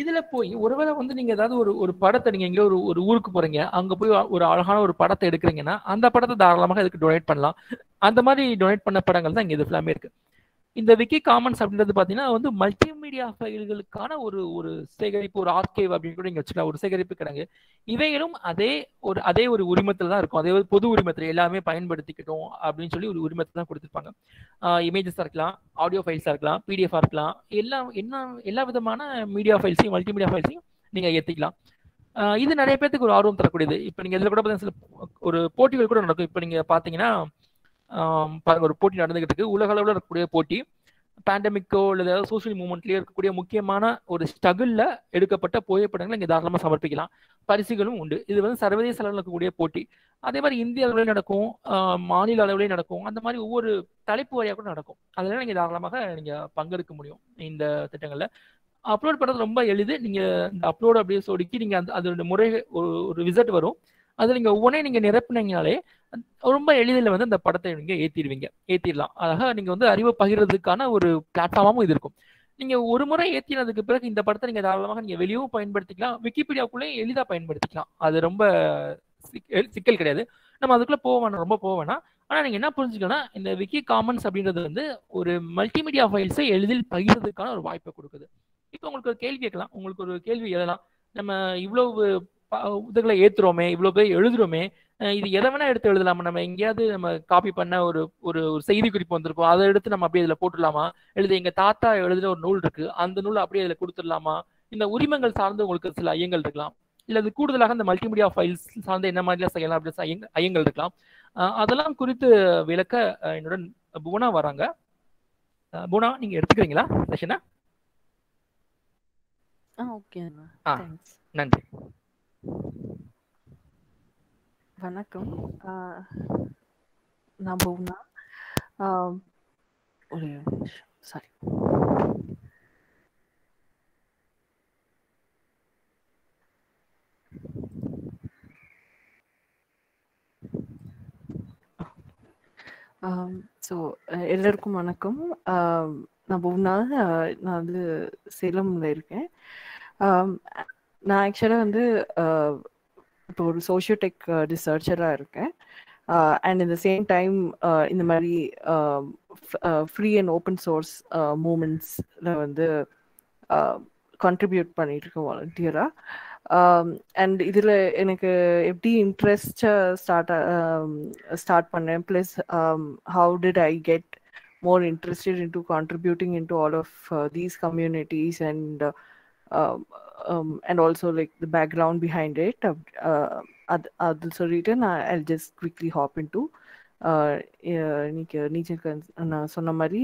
இதுல போய் ஒருவேளை வந்து நீங்க ஏதாவது ஒரு ஒரு படத்தை நீங்க எங்கேயோ ஒரு ஒரு ஊருக்கு போறீங்க, அங்க போய் ஒரு அழகான ஒரு படத்தை எடுக்கிறீங்கன்னா அந்த படத்தை தாராளமாக இதுக்கு டொனேட் பண்ணலாம். அந்த மாதிரி டொனேட் பண்ண படங்கள் தான் இங்க இது எல்லாமே இருக்கு. இந்த விக்கி காமன்ஸ் அப்படின்றது பாத்தீங்கன்னா வந்து மல்டிமீடியா ஃபைல்களுக்கான ஒரு ஒரு சேகரிப்பு, ஒரு ஆர்கேவ் அப்படின்னு கூட நீங்க வச்சுக்கலாம், ஒரு சேகரிப்பு கிடங்கு. இவைகளும் அதே ஒரு அதே ஒரு உரிமத்துல தான் இருக்கும், அதே ஒரு பொது உரிமத்துல எல்லாமே பயன்படுத்திக்கிட்டோம் அப்படின்னு சொல்லி ஒரு உரிமத்துல தான் கொடுத்துருப்பாங்க. ஆஹ் இமேஜஸா இருக்கலாம், ஆடியோ ஃபைல்ஸா இருக்கலாம், பிடிஎஃபா இருக்கலாம், எல்லாம் என்ன எல்லா விதமான மீடியா ஃபைல்ஸையும் மல்டிமீடியா ஃபைல்ஸையும் நீங்க ஏத்திக்கலாம். ஆஹ் இது நிறைய பேருக்கு ஒரு ஆர்வம் தரக்கூடியது. இப்ப நீங்க இதுல கூட பாத்தீங்கன்னா ஒரு போட்டிகள் கூட நடக்கும். இப்ப நீங்க பாத்தீங்கன்னா ஒரு போட்டி நடந்துகிட்டு இருக்கு, உலக அளவில் இருக்கக்கூடிய போட்டி, பேண்டமிக்கோ அல்லது ஏதாவது சோசியல் மூவ்மெண்ட்லயோ இருக்கக்கூடிய முக்கியமான ஒரு ஸ்ட்ரகிள்ல எடுக்கப்பட்ட புகைப்படங்களை இங்க தாராளமா சமர்ப்பிக்கலாம். பரிசுகளும் உண்டு. இது வந்து சர்வதேச அளவில் இருக்கக்கூடிய போட்டி. அதே மாதிரி இந்திய அளவுலேயும் நடக்கும், மாநில அளவுலேயும் நடக்கும், அந்த மாதிரி ஒவ்வொரு தலைப்பு வழியாக கூட நடக்கும். அதெல்லாம் நீங்க தாராளமாக நீங்க பங்கெடுக்க முடியும். இந்த திட்டங்கள்ல அப்லோட் பண்றது ரொம்ப எளிது. நீங்க இந்த அப்லோட் அப்படியே சொடுக்கி நீங்க அந்த அதோட முறை ஒரு விசிட் வரும், அது நீங்க ஒவ்வொன்றே நீங்க நிரப்பினீங்கனாலே ரொம்ப எளிதில் வந்து அந்த படத்தை நீங்க ஏத்திடுவீங்க, ஏத்திடலாம். அதாக நீங்க வந்து அறிவை பகிர்றதுக்கான ஒரு பிளாட்ஃபார்மாவும் இது இருக்கும். நீங்க ஒரு முறை ஏத்தினதுக்கு பிறகு இந்த படத்தை நீங்க தாராளமாக நீங்க வெளியவும் பயன்படுத்திக்கலாம், விக்கிபீடியாவுக்குள்ளேயே எளிதாக பயன்படுத்திக்கலாம். அது ரொம்ப சிக்கல் கிடையாது. நம்ம அதுக்குள்ள போக வேணாம், ரொம்ப போக வேணாம். ஆனா நீங்க என்ன புரிஞ்சுக்கணும்னா இந்த விக்கி காமன்ஸ் அப்படின்றது வந்து ஒரு மல்டிமீடியா ஃபைல்ஸை எளிதில் பகிர்றதுக்கான ஒரு வாய்ப்பை கொடுக்குது. இப்போ உங்களுக்கு ஒரு கேள்வி கேட்கலாம், உங்களுக்கு ஒரு கேள்வி எழலாம், நம்ம இவ்வளவு இதுகளை ஏத்துறோமே, இவ்வளவு பேர் எழுதுறோமே, இது எதை வேணா எடுத்து எழுதலாமா, நம்ம எங்கேயாவது நம்ம காப்பி பண்ண ஒரு ஒரு செய்தி குறிப்பு வந்திருக்கோம், அதை எடுத்து நம்ம அப்படியே இதுல போட்டுடலாமா, எழுது எங்க தாத்தா எழுதுன ஒரு நூல் இருக்கு, அந்த நூல் அப்படியே இதுல கொடுத்துடலாமா, இந்த உரிமங்கள் சார்ந்து உங்களுக்கு சில ஐயங்கள் இருக்கலாம், இல்ல அது கூடுதலாக இந்த மல்டிமீடியா ஃபைல்ஸ் சார்ந்து என்ன மாதிரிலாம் செய்யலாம் அப்படின்னு ஐயங்கள் இருக்கலாம். அதெல்லாம் குறித்து விளக்க என்னுடன் புவனா வராங்க. புவனா, நீங்க எடுத்துக்கிறீங்களா செஷனை? நன்றி. வணக்கம், நான் புவனா. ஒரு நிமிஷம், சாரி. ஸோ எல்லாருக்கும் வணக்கம். நான் புவனா, நான் வந்து சேலம்ல இருக்கேன். நான் ஆக்சுவலாக வந்து இப்போ ஒரு சோஷியோடெக் ரிசர்ச்சராக இருக்கேன். அண்ட் இந்த சேம் டைம் இந்த மாதிரி ஃப்ரீ அண்ட் ஓப்பன் சோர்ஸ் மூமெண்ட்ஸில் வந்து கான்ட்ரிபியூட் பண்ணிட்டு இருக்கேன் வாலண்டியராக. அண்ட் இதில் எனக்கு எப்படி இன்ட்ரெஸ்டாக ஸ்டார்ட் ஸ்டார்ட் பண்ணேன், plus how did I get more interested into contributing into all of these communities, and Um, um, and also like the background behind it. Uh, ad, ad, so written, I'll just quickly hop into. Uh, uh, Neechalkaran, na sonna mari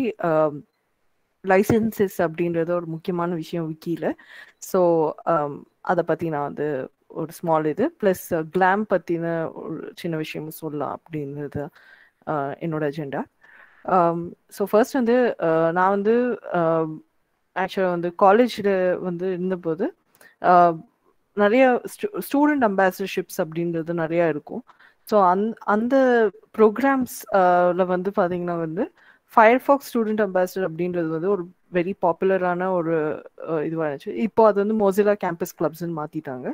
licenses அப்படின்றது ஒரு முக்கியமான விஷயம் விக்கியில. So அதை பற்றி நான் வந்து ஒரு small இது ப்ளஸ் கிளாம் பற்றின ஒரு சின்ன விஷயமும் சொல்லலாம் அப்படின்றது என்னோட அஜெண்டா. ஸோ ஃபர்ஸ்ட் வந்து நான் வந்து ஆக்சுவலாக வந்து காலேஜில் வந்து இருந்தபோது நிறைய ஸ்டூ ஸ்டூடெண்ட் அம்பாசிடர்ஷிப்ஸ் அப்படின்றது நிறையா இருக்கும். ஸோ அந் அந்த ப்ரோக்ராம்ஸில் வந்து பார்த்தீங்கன்னா வந்து ஃபயர்ஃபாக்ஸ் ஸ்டூடெண்ட் அம்பாசிடர் அப்படின்றது வந்து ஒரு வெரி பாப்புலரான ஒரு இதுவாக இருந்துச்சு. இப்போ அது வந்து மொசிலா கேம்பஸ் கிளப்ஸ்ன்னு மாற்றிட்டாங்க.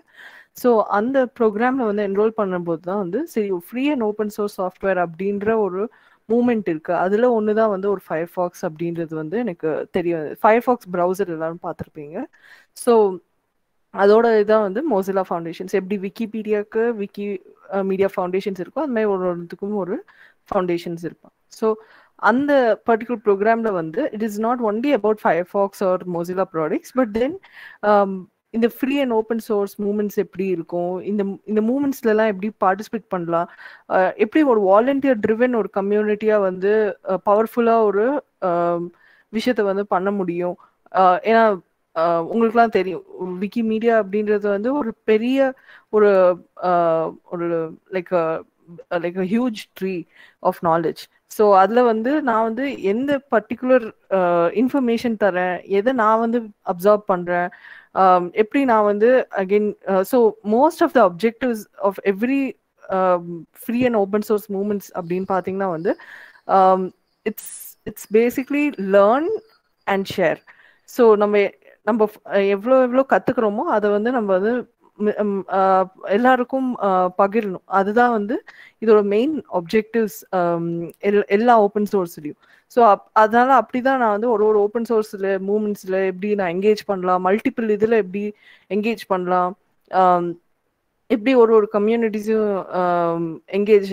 ஸோ அந்த ப்ரோக்ராமில் வந்து என்ரோல் பண்ணும்போது தான் வந்து சரி free and open source software அப்படின்ற ஒரு மூமெண்ட் இருக்குது. அதில் ஒன்று தான் வந்து ஒரு ஃபயர்ஃபாக்ஸ் அப்படின்றது வந்து எனக்கு தெரியும். ஃபயர்ஃபாக்ஸ் ப்ரௌசர் எல்லாரும் பார்த்துருப்பீங்க. ஸோ அதோட இதான் வந்து மொசிலா ஃபவுண்டேஷன்ஸ் எப்படி விக்கிபீடியாவுக்கு விக்கி மீடியா ஃபவுண்டேஷன்ஸ் இருக்கும் அது மாதிரி ஒரு ஒருத்துக்கும் ஒரு ஃபவுண்டேஷன்ஸ் இருப்பான். ஸோ அந்த பர்டிகுலர் ப்ரோக்ராமில் வந்து it is not only about Firefox or Mozilla products but then இந்த free and open source movements எப்படி இருக்கும், இந்த இந்த மூமெண்ட்ஸ்லாம் எப்படி பார்ட்டிசிபேட் பண்ணலாம், எப்படி ஒரு வாலண்டியர் ட்ரிவன் ஒரு கம்யூனிட்டியாக வந்து பவர்ஃபுல்லாக ஒரு விஷயத்தை வந்து பண்ண முடியும். ஏன்னா உங்களுக்குலாம் தெரியும் விக்கிமீடியா அப்படின்றது வந்து ஒரு பெரிய ஒரு ஒரு like like huge tree of knowledge. So அதில் வந்து நான் வந்து எந்த பர்டிகுலர் இன்ஃபர்மேஷன் தரேன், எதை நான் வந்து அப்சார்ப் பண்ணுறேன், எப்படி நான் வந்து again so most of the objectives of every free and open source movements அப்படின்னு பார்த்தீங்கன்னா வந்து it's it's basically learn and share. So நம்ம நம்ம எவ்வளோ எவ்வளோ கற்றுக்குறோமோ அதை வந்து நம்ம வந்து எல்லாருக்கும் பகிரணும். அதுதான் வந்து இதோட மெயின் ஆப்ஜெக்டிவ்ஸ் எல்லா ஓப்பன் சோர்ஸ்லையும். ஸோ அப் அதனால அப்படி தான் நான் வந்து ஒரு ஒரு ஓப்பன் சோர்ஸில் மூமெண்ட்ஸில் எப்படி நான் என்கேஜ் பண்ணலாம், மல்டிபிள் இதில் எப்படி என்கேஜ் பண்ணலாம், எப்படி ஒரு ஒரு கம்யூனிட்டிஸையும் என்கேஜ்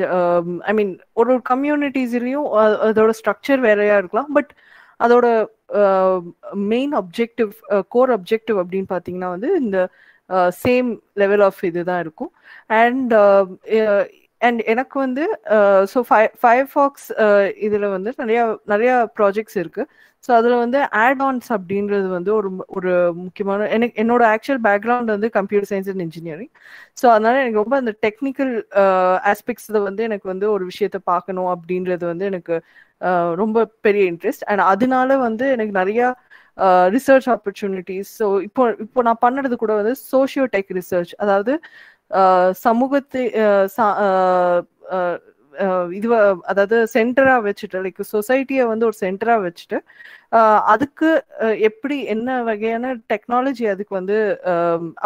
ஐ மீன் ஒரு ஒரு கம்யூனிட்டிஸ்லையும் அதோட ஸ்ட்ரக்சர் வேறையாக இருக்கலாம். பட் அதோட மெயின் அப்ஜெக்டிவ் கோர் அப்ஜெக்டிவ் அப்படின்னு பார்த்தீங்கன்னா வந்து இந்த சேம் லெவல் ஆஃப் இது தான் இருக்கும். அண்ட் அண்ட் எனக்கு வந்து ஸோ ஃபயர் ஃபயர்ஃபாக்ஸ் இதில் வந்து நிறையா நிறையா ப்ராஜெக்ட்ஸ் இருக்குது. ஸோ அதில் வந்து ஆட் ஆன்ஸ் அப்படின்றது வந்து ஒரு ஒரு முக்கியமான எனக்கு என்னோட ஆக்சுவல் பேக்ரவுண்ட் வந்து computer science and engineering. So அதனால் எனக்கு ரொம்ப அந்த டெக்னிக்கல் ஆஸ்பெக்ட்ஸில் வந்து எனக்கு வந்து ஒரு விஷயத்தை பார்க்கணும் அப்படின்றது வந்து எனக்கு ரொம்ப பெரிய இன்ட்ரெஸ்ட். அண்ட் அதனால வந்து எனக்கு நிறையா ரிசர்ச் ஆப்பர்ச்சுனிட்டிஸ். ஸோ இப்போ இப்போ நான் பண்ணுறது கூட வந்து சோஷியோ டெக் ரிசர்ச், அதாவது சமூகத்தை இது அதாவது சென்டராக வச்சுட்டு லைக் சொசைட்டியை வந்து ஒரு சென்டராக வச்சுட்டு அதுக்கு எப்படி என்ன வகையான டெக்னாலஜி அதுக்கு வந்து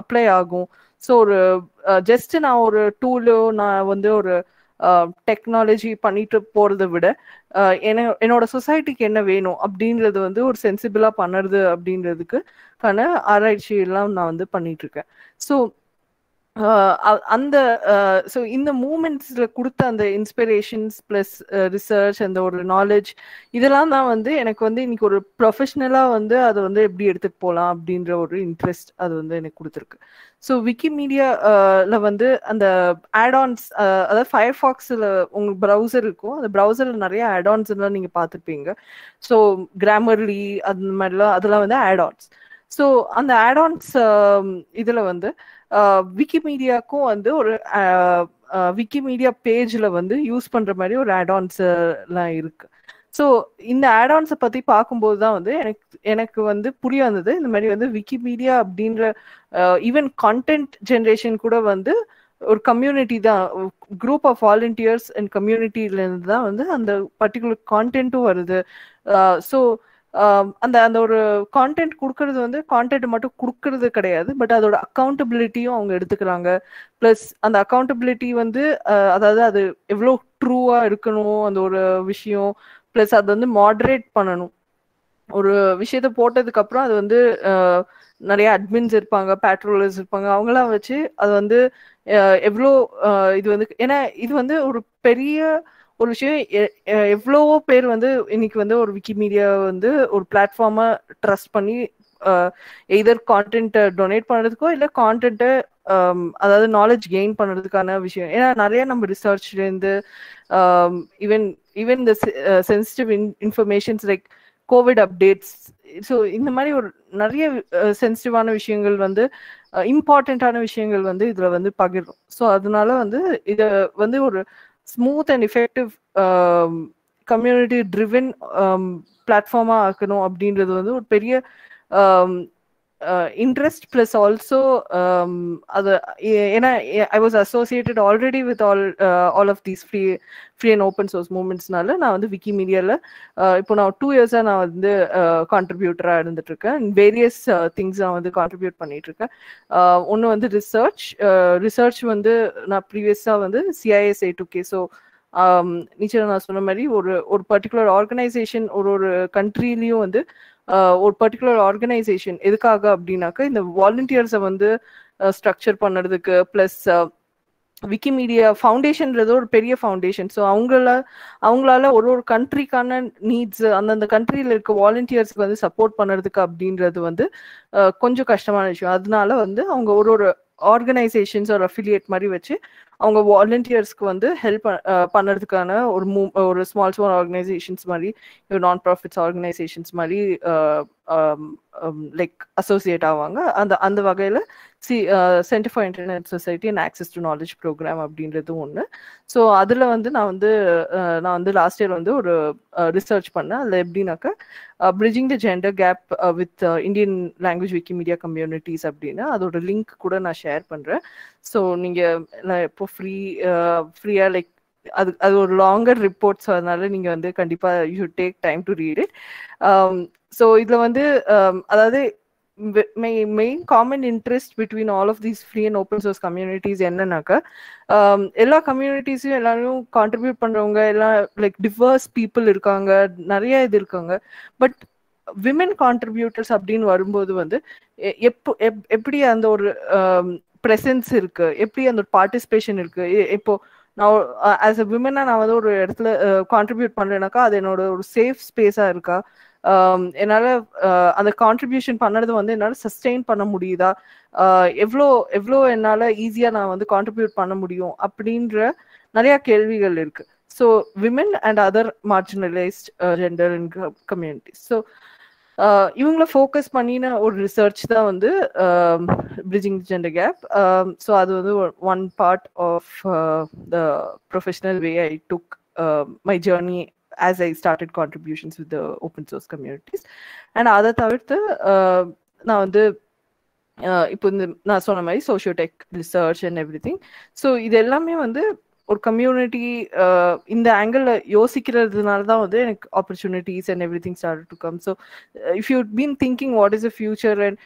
அப்ளை ஆகும். ஸோ ஒரு ஜஸ்ட் நான் ஒரு டூலோ நான் வந்து ஒரு டெக்னாலஜி பண்ணிட்டு போகிறத விட என்ன என்னோட சொசைட்டிக்கு என்ன வேணும் அப்படின்றது வந்து ஒரு சென்சிபிளாக பண்ணுறது அப்படின்றதுக்கான ஆராய்ச்சி எல்லாம் நான் வந்து பண்ணிகிட்ருக்கேன். ஸோ அந்த ஸோ இந்த மூமெண்ட்ஸில் கொடுத்த அந்த இன்ஸ்பிரேஷன்ஸ் ப்ளஸ் ரிசர்ச் அந்த ஒரு நாலேஜ் இதெல்லாம் தான் வந்து எனக்கு வந்து இன்னைக்கு ஒரு ப்ரொஃபஷ்னலாக வந்து அதை வந்து எப்படி எடுத்துகிட்டு போகலாம் அப்படின்ற ஒரு இன்ட்ரெஸ்ட் அது வந்து எனக்கு கொடுத்துருக்கு. ஸோ விக்கிமீடியாவில் வந்து அந்த ஆட்ஆன்ஸ் அதாவது ஃபயர்ஃபாக்ஸில் உங்களுக்கு ப்ரௌசர் இருக்கும், அந்த ப்ரௌசரில் நிறைய ஆட்ஆன்ஸ் எல்லாம் நீங்கள் பார்த்துருப்பீங்க. ஸோ கிராமர்லி அந்த மாதிரிலாம் அதெல்லாம் வந்து ஆட்ஆன்ஸ். ஸோ அந்த ஆட்ஆன்ஸ் இதில் வந்து விக்கிமீடியாவுக்கும் வந்து ஒரு விக்கிமீடியா பேஜில் வந்து யூஸ் பண்ணுற மாதிரி ஒரு ஆட்ஆன்ஸ்லாம் இருக்குது. ஸோ இந்த ஆட்ஆன்ஸை பற்றி பார்க்கும்போது தான் வந்து எனக்கு எனக்கு வந்து புரிய வந்தது இந்த மாதிரி வந்து விக்கிமீடியா அப்படின்ற ஈவன் கண்டென்ட் ஜென்ரேஷன் கூட வந்து ஒரு கம்யூனிட்டி தான், குரூப் ஆஃப் வாலண்டியர்ஸ் அண்ட் கம்யூனிட்டிலேருந்து தான் வந்து அந்த பர்டிகுலர் கான்டென்ட்டும் வருது. ஸோ அந்த அந்த ஒரு கான்டென்ட் கொடுக்கறது வந்து கான்டென்ட் மட்டும் கொடுக்கறது கிடையாது, பட் அதோட அக்கௌண்டபிலிட்டியும் அவங்க எடுத்துக்கிறாங்க. ப்ளஸ் அந்த அக்கௌண்டபிலிட்டி வந்து அதாவது அது எவ்வளோ ட்ரூவாக இருக்கணும் அந்த ஒரு விஷயம், ப்ளஸ் அது வந்து மாடரேட் பண்ணணும். ஒரு விஷயத்த போட்டதுக்கப்புறம் அது வந்து நிறைய அட்மின்ஸ் இருப்பாங்க, பேட்ரோலர்ஸ் இருப்பாங்க, அவங்களாம் வச்சு அது வந்து எவ்வளோ இது வந்து ஏன்னா இது வந்து ஒரு பெரிய ஒரு விஷயம். எவ்வளவோ பேர் வந்து இன்னைக்கு வந்து ஒரு விக்கிமீடியா வந்து ஒரு பிளாட்ஃபார்மை ட்ரஸ்ட் பண்ணி எதர் கான்டென்ட்டை டொனேட் பண்ணுறதுக்கோ இல்லை கான்டென்ட்டை அதாவது நாலேஜ் கெயின் பண்ணுறதுக்கான விஷயம். ஏன்னா நிறைய நம்ம ரிசர்ச்லேருந்து ஈவன் ஈவன் இந்த sensitive in informations like COVID updates. So in the mari or nariya sensitive ana vishayangal vandu important ana vishayangal vandu idla vandu pagirom. So adanal vandu idu vandu or smooth and effective um, community driven um, platform ah akanum abindradhu vandu or periya um, uh, interest plus also um other ena I was associated already with all uh, all of these free free and open source movements nalla na vandu wikimedia la ipo na two years ah na vandu contributor ah irunditrukken in various uh, things ah vandu contribute pannitrukken onnu vandu research uh, research vandu na previous ah vandu C I S A two K so um niche na sonna mari or or particular organization or or country liyo vandu ஒரு particular organisation எதுக்காக அப்படின்னாக்கா இந்த வாலண்டியர்ஸை வந்து structure பண்ணுறதுக்கு plus Wikimedia ஃபவுண்டேஷன்றது ஒரு பெரிய foundation so அவங்கள அவங்களால ஒரு ஒரு கண்ட்ரிக்கான நீட்ஸ் அந்தந்த கண்ட்ரியில் இருக்க வாலண்டியர்ஸ்க்கு வந்து சப்போர்ட் பண்ணுறதுக்கு அப்படின்றது வந்து கொஞ்சம் கஷ்டமான விஷயம் அதனால வந்து அவங்க ஒரு ஒரு ஆர்கனைசேஷன்ஸ் ஒரு அஃபிலியேட் மாதிரி வச்சு அவங்க வாலண்டியர்ஸ்க்கு வந்து ஹெல்ப் பண்ணுறதுக்கான ஒரு மூ ஒரு ஸ்மால் ஸ்மால் ஆர்கனைசேஷன்ஸ் மாதிரி நான் ப்ராஃபிட்ஸ் ஆர்கனைசேஷன்ஸ் மாதிரி லைக் அசோசியேட் ஆவாங்க அந்த அந்த வகையில் C centre for internet society and access to knowledge program அப்படின்றதும் ஒன்று ஸோ அதில் வந்து நான் வந்து நான் வந்து லாஸ்ட் இயர் வந்து ஒரு ரிசர்ச் பண்ணேன் அதில் எப்படின்னாக்கா bridging the gender gap with Indian language Wikimedia communities அப்படின்னு அதோட லிங்க் கூட நான் ஷேர் பண்ணுறேன் ஸோ நீங்கள் இப்போ ஃப்ரீ ஃப்ரீயாக லைக் அது அது ஒரு லாங்கர் ரிப்போர்ட்ஸ் அதனால நீங்கள் வந்து கண்டிப்பாக you should take time to read it so இதில் வந்து அதாவது my main common interest between all of these free and open source communities என்னன்னாக்கா எல்லா கம்யூனிட்டிஸையும் எல்லாரும் கான்ட்ரிபியூட் பண்ணுறவங்க எல்லாம் லைக் டிவர்ஸ் பீப்புள் இருக்காங்க நிறைய இது இருக்காங்க பட் விமென் கான்ட்ரிபியூட்டர்ஸ் அப்படின்னு வரும்போது வந்து எப்போ எப் எப்படி அந்த ஒரு ப்ரெசன்ஸ் இருக்கு எப்படி அந்த ஒரு பார்ட்டிசிபேஷன் இருக்கு இப்போ நான் ஆஸ் அ விமனா நான் வந்து ஒரு இடத்துல கான்ட்ரிபியூட் பண்றேனாக்கா அது என்னோட ஒரு சேஃப் ஸ்பேஸா இருக்கா என்னால் அந்த கான்ட்ரிபியூஷன் பண்ணுறது வந்து என்னால் சஸ்டெயின் பண்ண முடியுதா எவ்வளோ எவ்வளோ என்னால் ஈஸியாக நான் வந்து கான்ட்ரிபியூட் பண்ண முடியும் அப்படின்ற நிறையா கேள்விகள் இருக்கு so women and other marginalised gender and communities so இவங்கள ஃபோக்கஸ் பண்ணின ஒரு ரிசர்ச் தான் வந்து பிரிட்ஜிங் ஜெண்டர் கேப் ஸோ அது வந்து one part of the professional way I took my journey as I started contributions with the open source communities and அதை தவிர்த்து நான் வந்து இப்போ இந்த நான் சொன்ன மாதிரி socio tech research and everything so இது எல்லாமே வந்து ஒரு கம்யூனிட்டி இந்த ஆங்கிளில் யோசிக்கிறதுனால தான் வந்து எனக்கு opportunities and everything start to come so if you been thinking what is a future and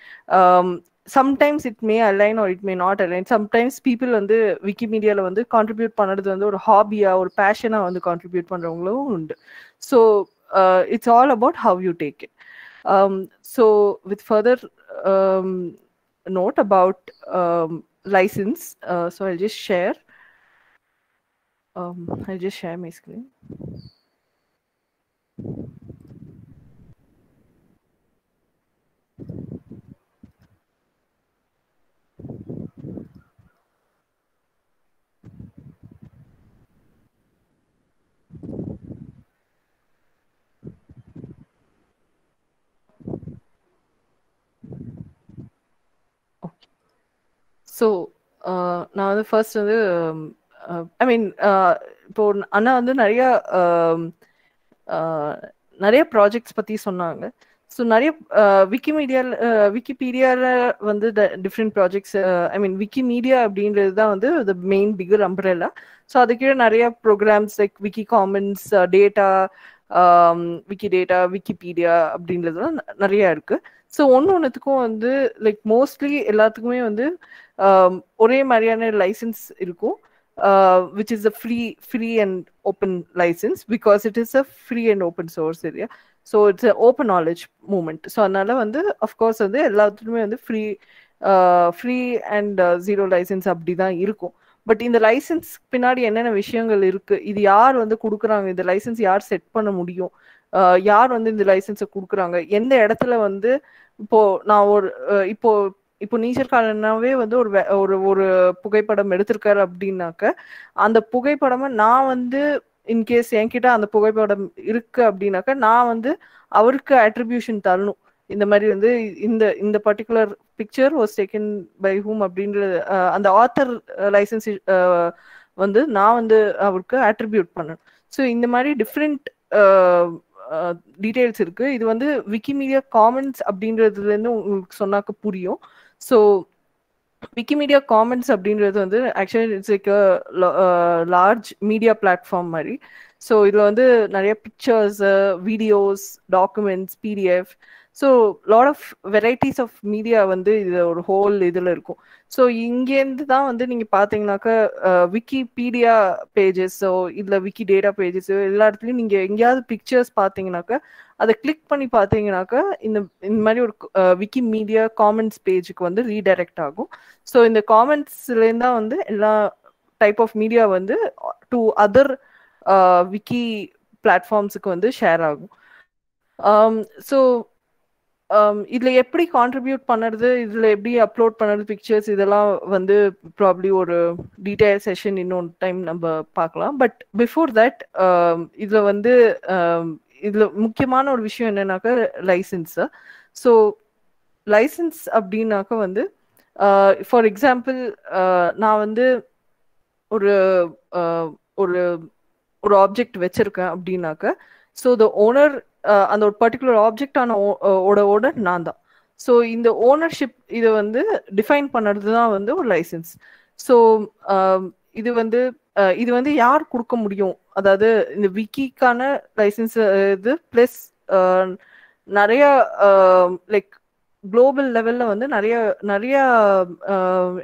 sometimes it may align or it may not align sometimes people வந்து விக்கிமீடியாவில் வந்து கான்ட்ரிபியூட் பண்ணுறது வந்து ஒரு ஹாபியாக ஒரு பேஷனாக வந்து கான்ட்ரிபியூட் பண்ணுறவங்களும் உண்டு so it's all about how you take it so with further note about licence so I just share Um, I'll just share my screen. Okay. So, uh, now the first of the um, I mean இப்போ அண்ணா வந்து நிறைய நிறைய projects பற்றி சொன்னாங்க so நிறைய விக்கிமீடியாவில் விக்கிபீடியாவில் வந்து different projects I mean Wikimedia அப்படின்றது தான் வந்து the main figure umbrella so அதுக்கீழே நிறைய programs like Vicky commons data Wikidata Wikipedia அப்படின்றதுலாம் நிறையா இருக்குது ஸோ ஒன்று ஒன்றுத்துக்கும் வந்து லைக் மோஸ்ட்லி எல்லாத்துக்குமே வந்து ஒரே மாதிரியான லைசன்ஸ் இருக்கும் Uh, which is a free free and open license because it is a free and open source area so it's an open knowledge movement so anala vandu of course vandu ellathulume vandu free uh, free and uh, zero license abdi dhaan irukum but in the license pinadi enna vishayangal irukku idu yaar vandu kudukranga idu license yaar set panna mudiyum yaar vandu inda license kudukranga endha edathila vandu ipo na or ipo இப்போ நீச்சல்காரனாவே வந்து ஒரு ஒரு ஒரு புகைப்படம் எடுத்திருக்காரு அப்படின்னாக்க அந்த புகைப்படமா நான் வந்து in case என்கிட்ட அந்த புகைப்படம் இருக்கு அப்படினாக்க நான் வந்து அவருக்கு attribution தரணும் இந்த மாதிரி வந்து இந்த இந்த particular picture was taken by whom அப்படின்ற அந்த author license வந்து நான் வந்து அவருக்கு attribute பண்ணணும் சோ இந்த மாதிரி different details இருக்கு இது வந்து Wikimedia Commons அப்படின்றதுல இருந்து உங்களுக்கு சொன்னாக்க புரியும் சோ Wikimedia Commons அப்படிங்கிறது வந்து actually it's like a uh, large media platform மாதிரி so இதுல வந்து நிறைய pictures uh, videos documents pdf so lot of varieties of media வந்து இது ஒரு whole இதுல இருக்கும் so இங்க இருந்து தான் வந்து நீங்க பாத்தீங்கன்னாக்க Wikipedia pages so இதுல Wikidata pages எல்லா இடத்துலயும் நீங்க எங்கயாவது pictures பாத்தீங்கன்னாக்க அத கிளிக் பண்ணி பாத்தீங்கன்னாக்க இந்த இந்த மாதிரி ஒரு Wikimedia Commons பேஜ்க்கு வந்து ரீடைரக்ட் ஆகும் சோ இந்த காமெண்ட்ஸ்ல இருந்தா வந்து எல்லா டைப் ஆஃப் மீடியா வந்து டு अदर விக்கி பிளாட்ஃபார்ம்ஸ்க்கு வந்து ஷேர் ஆகும் um so um இதுல எப்படி கான்ட்ரிபியூட் பண்றது இதுல எப்படி அப்லோட் பண்றது பிக்சர்ஸ் இதெல்லாம் வந்து probably ஒரு டீடைல் செஷன் இன்னொரு டைம் நம்ம பார்க்கலாம் பட் before that இதுல வந்து இதுல முக்கியமான ஒரு விஷயம் என்னன்னாக்க லைசென்ஸ் சோ லைசென்ஸ் அப்படினாக்க வந்து ஃபார் எக்ஸாம்பிள் நான் வந்து ஒரு ஒரு ஒரு ஆப்ஜெக்ட் வெச்சிருக்கேன் அப்படினாக்க சோ தி ஓனர் அந்த ஒரு பர்టిక్యులர் ஆப்ஜெக்ட் ஆன ஓட ஓட நான் தான் சோ இந்த ஓனர்ஷிப் இது வந்து டிஃபைன் பண்றது தான் வந்து ஒரு லைசென்ஸ் சோ இது வந்து இது வந்து யார் கொடுக்க முடியும் அதாவது இந்த விக்கிக்கான லைசென்ஸ் இது ப்ளஸ் நிறைய லைக் குளோபல் லெவல்ல வந்து நிறைய நிறைய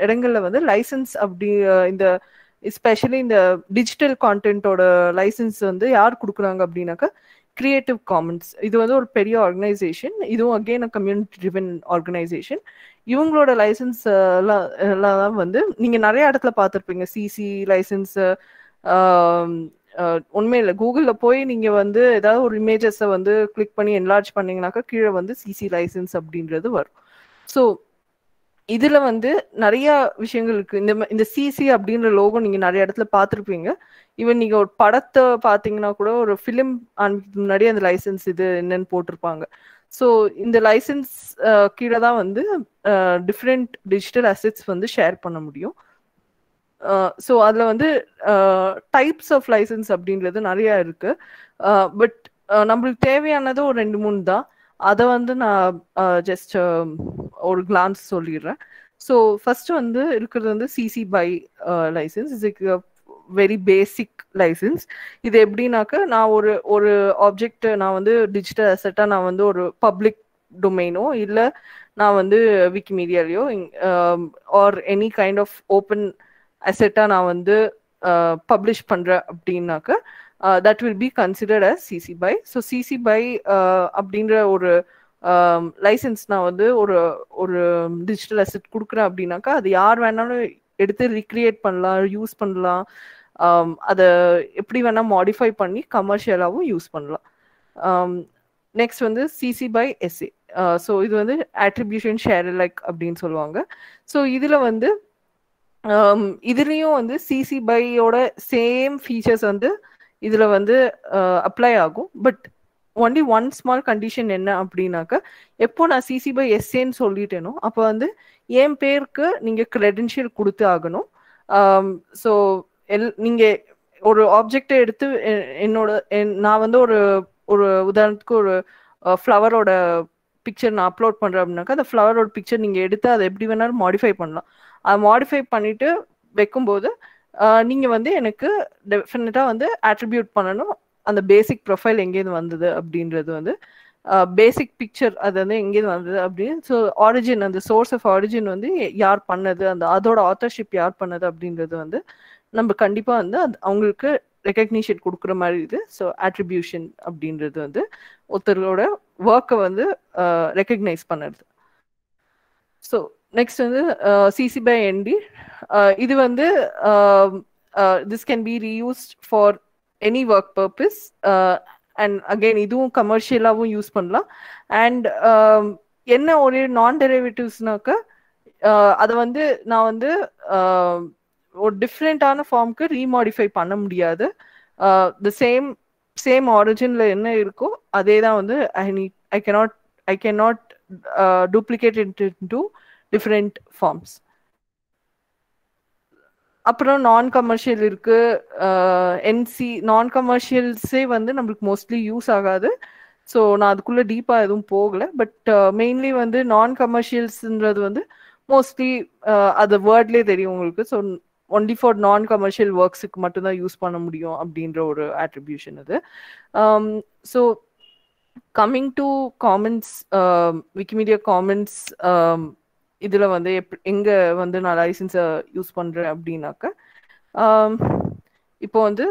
இடங்கள்ல வந்து லைசென்ஸ் அப்படி இந்த எஸ்பெஷலி இந்த டிஜிட்டல் கான்டென்ட்டோட லைசென்ஸ் வந்து யார் கொடுக்குறாங்க அப்படின்னாக்கா Creative Commons இது வந்து ஒரு பெரிய ஆர்கனைசேஷன் இதுவும் again a community driven organization இவங்களோட லைசென்ஸ் எல்லாம் எல்லாம் வந்து நீங்க நிறைய இடத்துல பார்த்திருப்பீங்க சிசி லைசென்ஸ் ஒண்ணுமே இல்லை கூகுள்ல போய் நீங்க வந்து ஏதாவது ஒரு இமேஜஸை வந்து கிளிக் பண்ணி என்லார்ஜ் பண்ணீங்கன்னாக்கா கீழே வந்து சிசி லைசென்ஸ் அப்படின்றது வரும் ஸோ இதுல வந்து நிறைய விஷயங்கள் இருக்கு இந்த இந்த சிசி அப்படின்ற லோகோ நீங்க நிறைய இடத்துல பார்த்திருப்பீங்க ஈவன் நீங்க ஒரு படத்தை பார்த்தீங்கன்னா கூட ஒரு ஃபிலிம் முன்னாடி அந்த லைசென்ஸ் இது என்னன்னு போட்டிருப்பாங்க ஸோ இந்த லைசென்ஸ் கீழே தான் வந்து டிஃப்ரெண்ட் டிஜிட்டல் அசெட்ஸ் வந்து ஷேர் பண்ண முடியும் ஸோ அதில் வந்து டைப்ஸ் ஆஃப் லைசென்ஸ் அப்படின்றது நிறையா இருக்கு பட் நம்மளுக்கு தேவையானது ஒரு ரெண்டு மூணு தான் அதை வந்து நான் ஜஸ்ட் ஒரு கிளான்ஸ் சொல்லிடுறேன் ஸோ ஃபர்ஸ்ட் வந்து இருக்கிறது வந்து சிசி பை லைசென்ஸ் இதுக்கு வெரி பேசிக் லைசென்ஸ் இது எப்படின்னாக்க நான் ஒரு ஒரு ஆப்ஜெக்ட் நான் வந்து டிஜிட்டல் அசெட்டா நான் வந்து ஒரு பப்ளிக் டொமைனோ இல்லை நான் வந்து விக்கிமீடியாலையோ or any kind of open அசெட்டா நான் வந்து பப்ளிஷ் பண்றேன் அப்படின்னாக்க that will be considered as CC BY so CC BY அப்படின்ற ஒரு லைசென்ஸ் நான் வந்து ஒரு ஒரு டிஜிட்டல் அசெட் கொடுக்குறேன் அப்படின்னாக்கா அது யார் வேணாலும் எடுத்து ரீக்ரியேட் பண்ணலாம் யூஸ் பண்ணலாம் அதை எப்படி வேணா மாடிஃபை பண்ணி கமர்ஷியலாகவும் யூஸ் பண்ணலாம் நெக்ஸ்ட் வந்து சிசி பை எஸ்ஏ ஸோ இது வந்து அட்ரிபியூஷன் ஷேர் லைக் அப்படின்னு சொல்லுவாங்க ஸோ இதில் வந்து இதுலேயும் வந்து சிசி பையோட சேம் ஃபீச்சர்ஸ் வந்து இதில் வந்து அப்ளை ஆகும் but only one small condition என்ன அப்படின்னாக்க எப்போ நான் சிசி பை எஸ்ஏன்னு சொல்லிட்டேனோ அப்போ வந்து என் பேருக்கு நீங்கள் கிரெடென்ஷியல் கொடுத்து ஆகணும் ஸோ எல் நீங்கள் ஒரு ஆப்ஜெக்டை எடுத்து என்னோட நான் வந்து ஒரு ஒரு உதாரணத்துக்கு ஒரு ஃப்ளவரோட பிக்சர் நான் அப்லோட் பண்ணுறேன் அப்படின்னாக்கா அந்த ஃப்ளவரோட பிக்சர் நீங்கள் எடுத்து அதை எப்படி வேணாலும் மாடிஃபை பண்ணலாம் அதை மாடிஃபை பண்ணிட்டு வைக்கும்போது நீங்கள் வந்து எனக்கு டெஃபினட்டாக வந்து அட்ரிபியூட் பண்ணணும் அந்த பேசிக் ப்ரொஃபைல் எங்கேயிருந்து வந்தது அப்படின்றது வந்து பேசிக் பிக்சர் அது வந்து எங்கேயிருந்து வந்தது அப்படின்னு ஸோ ஆரிஜின் அந்த சோர்ஸ் ஆஃப் ஆரிஜின் வந்து யார் பண்ணது அந்த அதோட ஆத்தர்ஷிப் யார் பண்ணது அப்படின்றது வந்து நம்ம கண்டிப்பாக வந்து அது அவங்களுக்கு ரெக்கக்னிஷன் கொடுக்குற மாதிரி இது ஸோ அட்ரிபியூஷன் அப்படின்றது வந்து ஒருத்தரோட ஒர்க்கை வந்து ரெக்கக்னைஸ் பண்ணுறது ஸோ நெக்ஸ்ட் வந்து சிசி பை என்டி இது வந்து this can be reused for any work purpose uh, and again idhum commercial avum use pannalam and enna oru non derivatives naka adu vande na vande or different ana form ku remodify panna mudiyadu uh, the same same origin la enna irukko adhe da vandu I need I cannot I cannot uh, duplicate it into different forms. அப்புறம் நான் commercial இருக்கு NC நான் கமர்ஷியல்ஸே வந்து நமக்கு mostly use ஆகாது. So நான் அதுக்குள்ளே டீப்பாக எதுவும் போகலை. பட் மெயின்லி வந்து நான் கமர்ஷியல்ஸ்ன்றது வந்து மோஸ்ட்லி அது வேர்ட்லேயே தெரியும் உங்களுக்கு. So only for non commercial ஒர்க்ஸுக்கு மட்டும்தான் யூஸ் பண்ண முடியும் அப்படின்ற ஒரு அட்ரிபியூஷன் அது. So coming to commons Wikimedia commons இதில் வந்து எப் எங்கே வந்து நான் லைசன்ஸை யூஸ் பண்ணுறேன் அப்படின்னாக்க இப்போ வந்து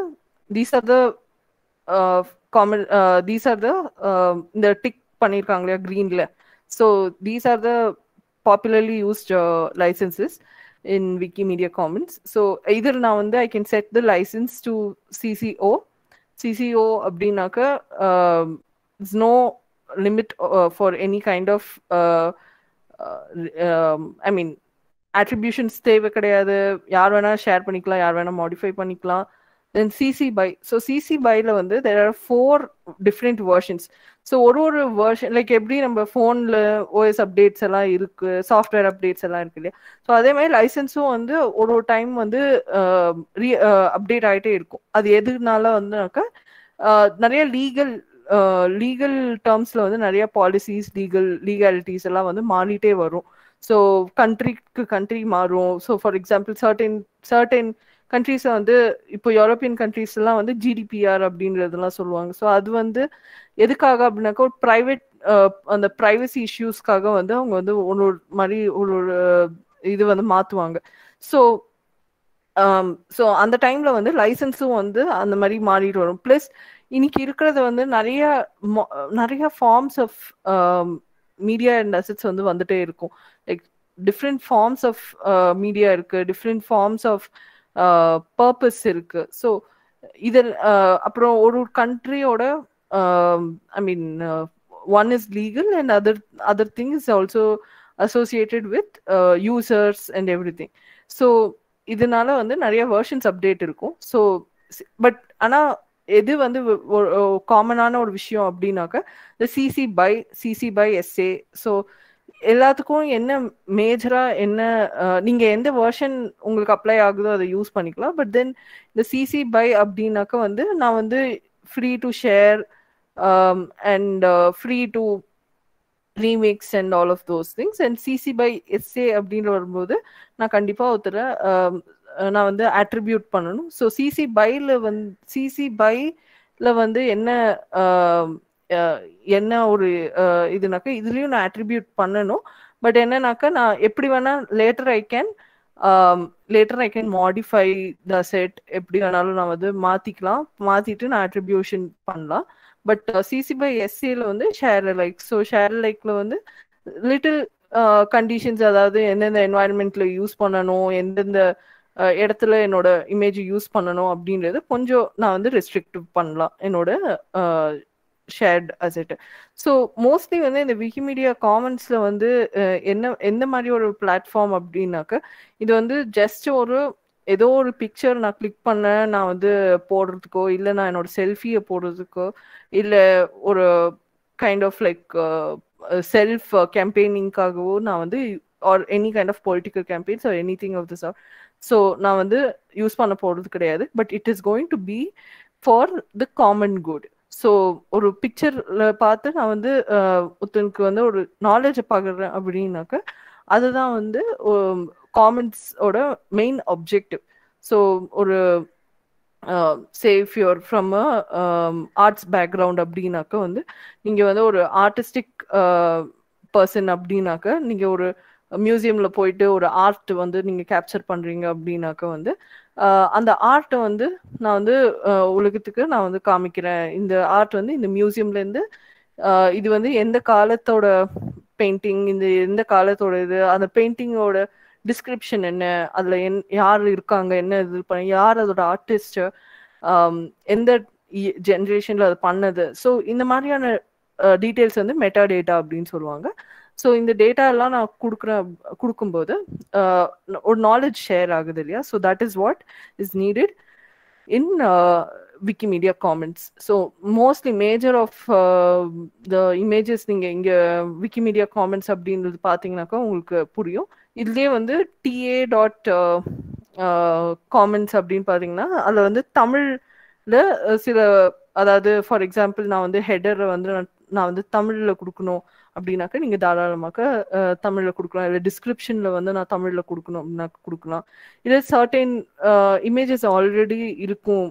these are the common these are the இந்த டிக் பண்ணியிருக்காங்க இல்லையா க்ரீனில். So these are the popularly used licences in Wikimedia commons. So இதில் நான் வந்து I can set the licence to CC0. CC0 அப்படின்னாக்க is no limit for any kind of Uh, um, I mean, attributions தேவை கிடையாது. யார் வேணா share பண்ணிக்கலாம், யார் வேணா மாடிஃபை பண்ணிக்கலாம். Then CC BY. So CC பைல வந்து there are four different versions. So ஒரு ஒரு வேர்ஷன் லைக் எப்படி நம்ம ஃபோனில் ஓஎஸ் அப்டேட்ஸ் எல்லாம் இருக்கு, சாஃப்ட்வேர் அப்டேட்ஸ் எல்லாம் இருக்கு இல்லையா. ஸோ அதே மாதிரி லைசன்ஸும் வந்து ஒரு ஒரு டைம் வந்து ரீ அப்டேட் ஆகிட்டே இருக்கும். அது எதுனால வந்துனாக்கா நிறைய லீகல் லீகல் டேர்ம்ஸில் வந்து நிறைய பாலிசிஸ் லீகல் லீகாலிட்டிஸ் எல்லாம் வந்து மாறிட்டே வரும். ஸோ கண்ட்ரிக்கு கண்ட்ரி மாறும். So for example certain certain கண்ட்ரிஸை வந்து இப்போ யூரோப்பியன் கண்ட்ரிஸ்லாம் வந்து ஜிடிபிஆர் அப்படின்றதுலாம் சொல்லுவாங்க. ஸோ அது வந்து எதுக்காக அப்படின்னாக்கா ஒரு ப்ரைவேட் அந்த ப்ரைவசி இஷ்யூஸ்க்காக வந்து அவங்க வந்து ஒரு ஒரு மாதிரி ஒரு ஒரு இது வந்து மாற்றுவாங்க. ஸோ ஸோ அந்த டைமில் வந்து லைசன்ஸும் வந்து அந்த மாதிரி மாறிட்டு வரும். ப்ளஸ் இன்னைக்கு இருக்கிறது வந்து நிறைய நிறைய forms of media and assets வந்து வந்துட்டே இருக்கும். Like different forms of media இருக்கு, டிஃப்ரெண்ட் ஃபார்ம்ஸ் ஆஃப் பர்பஸ் இருக்கு. ஸோ இதில் அப்புறம் ஒரு ஒரு கண்ட்ரியோட I mean one is legal and other other thing is also associated with users and everything. So இதனால வந்து நிறைய வெர்ஷன்ஸ் அப்டேட் இருக்கும். ஸோ பட் ஆனால் எது வந்து காமனான ஒரு விஷயம் அப்படின்னாக்கா இந்த CC BY CC BY SA. So எல்லாத்துக்கும் என்ன மேஜராக என்ன நீங்கள் எந்த வேர்ஷன் உங்களுக்கு அப்ளை ஆகுதோ அதை யூஸ் பண்ணிக்கலாம். பட் தென் இந்த சிசி பை அப்படின்னாக்கா வந்து நான் வந்து free to share and free to remix and all of those things. And CC BY SA அப்படின்னு வரும்போது நான் கண்டிப்பாக ஒருத்தரை நான் வந்து அட்ரிபியூட் பண்ணணும். ஸோ சிசி பைல வந்து சிசி பைல வந்து என்ன என்ன ஒரு இதுனாக்கா இதுலேயும் நான் அட்ரிபியூட் பண்ணணும். பட் என்னன்னாக்கா நான் எப்படி வேணால் later I can later I can modify the set. எப்படி வேணாலும் நான் வந்து மாற்றிக்கலாம், மாற்றிட்டு நான் அட்ரிபியூஷன் பண்ணலாம். பட் சிசி பை எஸ்சியில் வந்து ஷேர் லைக். ஸோ ஷேர் லைக்கில் வந்து லிட்டில் கண்டிஷன்ஸ், அதாவது எந்தெந்த என்வாயன்மெண்ட்ல யூஸ் பண்ணணும், எந்தெந்த இடத்துல என்னோட இமேஜ் யூஸ் பண்ணணும் அப்படின்றது கொஞ்சம் நான் வந்து ரெஸ்ட்ரிக்டிவ் பண்ணலாம் என்னோட ஷேர்ட் அசெட். ஸோ மோஸ்ட்லி வந்து இந்த விக்கிமீடியா காமன்ஸ்ல வந்து என்ன எந்த மாதிரி ஒரு பிளாட்ஃபார்ம் அப்படின்னாக்க இது வந்து ஜஸ்ட் ஒரு ஏதோ ஒரு பிக்சர் நான் கிளிக் பண்ண நான் வந்து போடுறதுக்கோ இல்லை நான் என்னோட செல்ஃபியை போடுறதுக்கோ இல்லை ஒரு கைண்ட் ஆஃப் லைக் செல்ஃப் கேம்பெயினிங்காகவோ நான் வந்து or any kind of political campaigns or anything of this or. So நான் வந்து யூஸ் பண்ண போகிறது கிடையாது. But it is going to be for the common good. So ஒரு பிக்சரில் பார்த்து நான் வந்து ஒருத்தனுக்கு வந்து ஒரு நாலேஜை பகிர்றேன் அப்படின்னாக்க அதுதான் வந்து காமன்ஸோட மெயின் அப்ஜெக்டிவ். ஸோ ஒரு safe you're from a arts background அப்படின்னாக்க வந்து நீங்கள் வந்து ஒரு ஆர்டிஸ்டிக் பர்சன் அப்படின்னாக்க நீங்கள் ஒரு மியூசியமில் போயிட்டு ஒரு ஆர்ட் வந்து நீங்கள் கேப்சர் பண்ணுறீங்க அப்படின்னாக்க வந்து அந்த ஆர்ட்டை வந்து நான் வந்து உலகத்துக்கு நான் வந்து காமிக்கிறேன். இந்த ஆர்ட் வந்து இந்த மியூசியம்லேருந்து இது வந்து எந்த காலத்தோட பெயிண்டிங், இந்த எந்த காலத்தோட இது, அந்த பெயிண்டிங்கோட டிஸ்கிரிப்ஷன் என்ன, அதில் என் யார் இருக்காங்க, என்ன இது பண்ண, யார் அதோட ஆர்டிஸ்ட்டு, எந்த ஜென்ரேஷனில் அது பண்ணது. ஸோ இந்த மாதிரியான டீட்டெயில்ஸ் வந்து மெட்டா டேட்டா அப்படின்னு சொல்லுவாங்க. ஸோ இந்த டேட்டா எல்லாம் நான் கொடுக்குற கொடுக்கும்போது ஒரு நாலேஜ் ஷேர் ஆகுது இல்லையா. So that is what is needed in uh, Wikimedia Commons. So mostly major of uh, the images thing in uh, Wikimedia Commons அப்படிங்கிறது பாத்தீங்கன்னாக்கா உங்களுக்கு புரியும். இதுலயே வந்து ta dot commons அப்படினு பாத்தீங்கன்னா அதுல வந்து தமிழ்ல சில அதாவது ஃபார் எக்ஸாம்பிள் நான் வந்து ஹெடர் வந்து நான் வந்து தமிழ்ல கொடுக்கணும் அப்படினாக்க நீங்க தாராளமாக தமிழ்ல கொடுக்கலாம், இல்ல டிஸ்கிரிப்ஷன்ல வந்து நான் தமிழ்ல கொடுக்கணும் அப்படினா கொடுக்கலாம். இல்ல சர்டன் இமேजेस ஆல்ரெடி இருக்கும்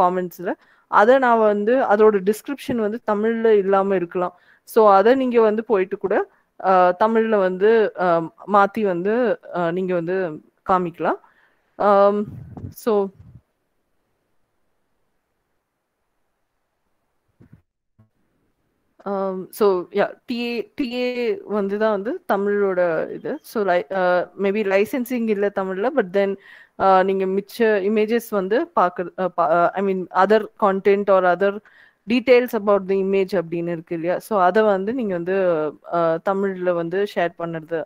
காமெண்ட்ஸ்ல அத நான் வந்து அதோட டிஸ்கிரிப்ஷன் வந்து தமிழ்ல இல்லாம இருக்கலாம். சோ அத நீங்க வந்து போயிட்டு கூட தமிழ்ல வந்து மாத்தி வந்து நீங்க வந்து காமிக்கலாம். So um so yeah ta ta vandha vandu tamiloda idu so like uh, maybe licensing illa tamilla but then uh, ninga micha images vandu uh, uh, i mean other content or other details about the image appdin irukku illaya so adha vandu ninga vandu tamilla vandu share pannadha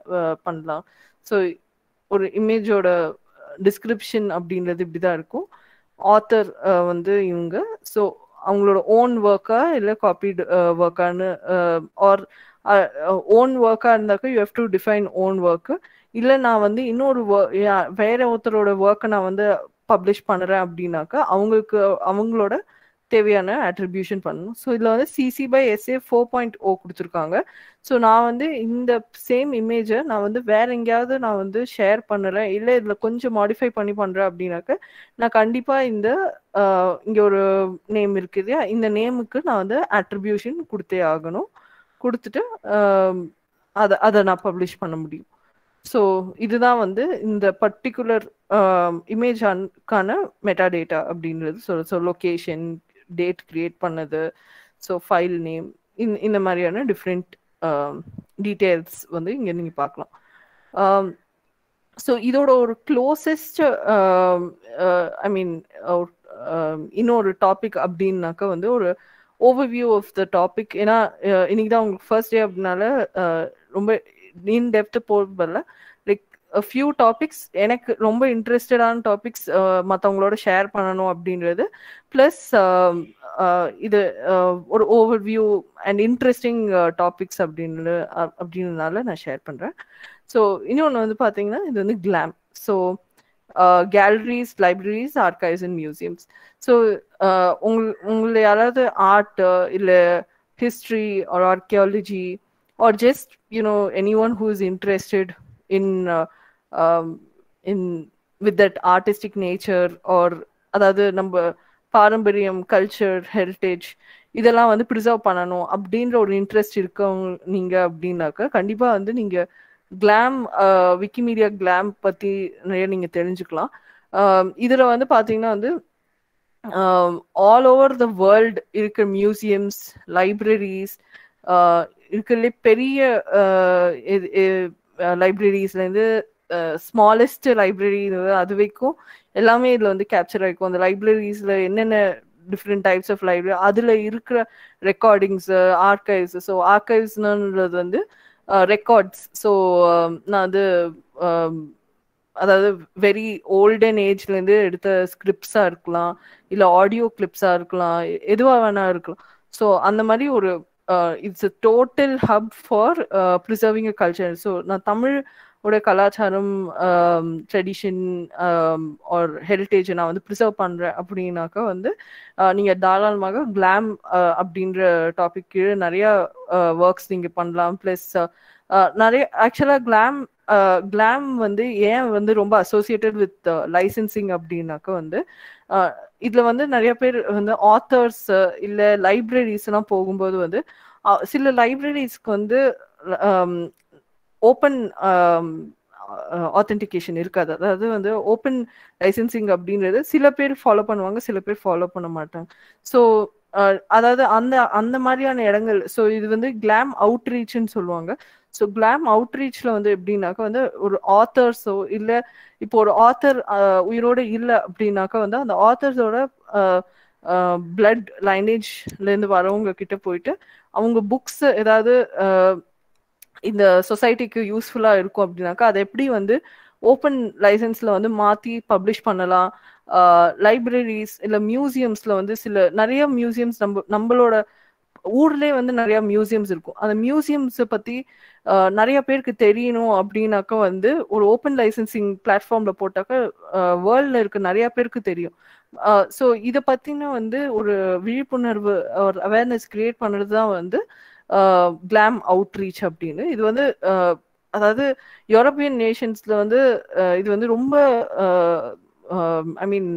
pannalam. So or image oda description appdinradhu ipdi da irukum author vandu uh, ivanga so அவங்களோட own ஒர்க்கா இல்லை copied ஒர்க்கான்னு or own ஒர்க்காக இருந்தாக்க you have to define own work. இல்லை நான் வந்து இன்னொரு வேற ஒருத்தரோட ஒர்க்கை நான் வந்து பப்ளிஷ் பண்ணுறேன் அப்படின்னாக்கா அவங்களுக்கு அவங்களோட தேவையான அட்ரிபியூஷன் பண்ணணும். ஸோ இதில் வந்து CC BY SA four point O கொடுத்துருக்காங்க. ஸோ நான் வந்து இந்த சேம் இமேஜை நான் வந்து வேற எங்கேயாவது நான் வந்து ஷேர் பண்ணுறேன் இல்லை இதில் கொஞ்சம் மாடிஃபை பண்ணி பண்ணுறேன் அப்படின்னாக்க நான் கண்டிப்பாக இந்த இங்கே ஒரு நேம் இருக்குது இல்லையா, இந்த நேமுக்கு நான் வந்து அட்ரிபியூஷன் கொடுத்தே ஆகணும், கொடுத்துட்டு அதை அதை நான் பப்ளிஷ் பண்ண முடியும். ஸோ இதுதான் வந்து இந்த பர்டிகுலர் இமேஜானுக்கான மெட்டாடேட்டா அப்படின்றது. So so location date create பண்ணது so file name in in the mariana different uh, details வந்து இங்க நீங்க பார்க்கலாம். um so இதோட ஒரு closest uh, uh, i mean இன்னொரு டாபிக் அப்படினாக்க வந்து ஒரு overview of the topic. ஏனா இன்னைக்கு தான் உங்களுக்கு first day அப்படினால ரொம்ப in depth போறப்பல like a few topics எனக்கு ரொம்ப இன்ட்ரெஸ்டடான டாபிக்ஸ் மற்றவங்களோட ஷேர் பண்ணணும் அப்படின்றது ப்ளஸ் இது ஒரு ஓவர்வியூ அண்ட் இன்ட்ரெஸ்டிங் டாபிக்ஸ் அப்படின்னு அப்படின்றதுனால நான் ஷேர் பண்ணுறேன். ஸோ இன்னொன்று வந்து பார்த்தீங்கன்னா இது வந்து GLAM. So galleries, libraries, archives and museums. So உங்க உங்களை யாராவது ஆர்ட் இல்லை history or archaeology or just you know anyone who is interested in Um, in with that artistic nature or other number பாரம்பரியம் culture heritage இதெல்லாம் வந்து preserve பண்ணணும் அப்படின்ற ஒரு இன்ட்ரெஸ்ட் இருக்கவங்க நீங்க அப்படின்னாக்க கண்டிப்பா வந்து நீங்க கிளாம் விக்கிமீடியா கிளாம் பத்தி நிறைய நீங்க தெரிஞ்சுக்கலாம். இதுல வந்து பாத்தீங்கன்னா வந்து ஆல் ஓவர் த வேர்ல்டு இருக்கிற மியூசியம்ஸ் லைப்ரரிஸ் இருக்கிறதுலே பெரிய லைப்ரரிஸ்ல இருந்து ஸ்மாலஸ்ட் லைப்ரரி அது வரைக்கும் எல்லாமே இதில் வந்து கேப்சர் ஆகிருக்கும். அந்த லைப்ரரிஸில் என்னென்ன டிஃப்ரெண்ட் டைப்ஸ் ஆஃப் லைப்ரரி அதில் இருக்கிற ரெக்கார்டிங்ஸு ஆர்கைவ்ஸ். ஸோ ஆர்கைவ்ஸ்னுன்றது வந்து ரெக்கார்ட்ஸ். ஸோ நான் அது அதாவது வெரி ஓல்டன் ஏஜ்லேருந்து எடுத்த ஸ்கிரிப்ட்ஸாக இருக்கலாம், இல்லை ஆடியோ கிளிப்ஸாக இருக்கலாம், எதுவாக வேணா இருக்கலாம். ஸோ அந்த மாதிரி ஒரு it's a total hub for preserving a culture. So நான் தமிழ் உடைய கலாச்சாரம் ட்ரெடிஷன் ஆர் ஹெரிட்டேஜை நான் வந்து ப்ரிசர்வ் பண்ணுறேன் அப்படின்னாக்கா வந்து நீங்கள் தாராளமாக கிளாம் அப்படின்ற டாபிக் கீழே நிறையா ஒர்க்ஸ் நீங்கள் பண்ணலாம். ப்ளஸ் நிறைய ஆக்சுவலாக கிளாம் கிளாம் வந்து ஏன் வந்து ரொம்ப அசோசியேட்டட் வித் லைசன்சிங் அப்படின்னாக்கா வந்து இதில் வந்து நிறைய பேர் வந்து ஆத்தர்ஸ் இல்லை லைப்ரரிஸ்லாம் போகும்போது வந்து சில லைப்ரரிஸ்க்கு வந்து ஓப்பன் ஆத்தென்டிகேஷன் இருக்காது. அதாவது வந்து ஓப்பன் லைசன்சிங் அப்படின்றது சில பேர் ஃபாலோ பண்ணுவாங்க, சில பேர் ஃபாலோ பண்ண மாட்டாங்க. ஸோ அதாவது அந்த அந்த மாதிரியான இடங்கள். ஸோ இது வந்து கிளாம் அவுட்ரீச்னு சொல்லுவாங்க. ஸோ கிளாம் அவுட்ரீச்சில் வந்து எப்படின்னாக்கா வந்து ஒரு ஆத்தர்ஸோ இல்லை இப்போ ஒரு ஆத்தர் உயிரோடு இல்லை அப்படின்னாக்கா வந்து அந்த ஆத்தர்ஸோட பிளட் லைனேஜ்லேருந்து வரவங்க கிட்ட போயிட்டு அவங்க புக்ஸ் ஏதாவது இந்த சொசைட்டிக்கு யூஸ்ஃபுல்லாக இருக்கும் அப்படின்னாக்கா அதை எப்படி வந்து ஓப்பன் லைசன்ஸில் வந்து மாற்றி பப்ளிஷ் பண்ணலாம், uh, libraries illa museums la vandu sila nariya museums namb nammaloda ஊர்லே வந்து நிறைய மியூசியம்ஸ் இருக்கும். அந்த மியூசியம்ஸ் பத்தி நிறைய பேருக்கு தெரியணும் அப்படின்னாக்க வந்து ஒரு ஓப்பன் லைசன்சிங் பிளாட்ஃபார்ம்ல போட்டாக்க வேர்ல்ட்ல இருக்க நிறைய பேருக்கு தெரியும். ஸோ இதை பத்தினா வந்து ஒரு விழிப்புணர்வு ஒரு அவேர்னஸ் கிரியேட் பண்ணுறது தான் வந்து கிளாம் அவுட்ரீச் அப்படின்னு. இது வந்து அதாவது யூரோப்பியன் நேஷன்ஸ்ல வந்து இது வந்து ரொம்ப ஐ மீன்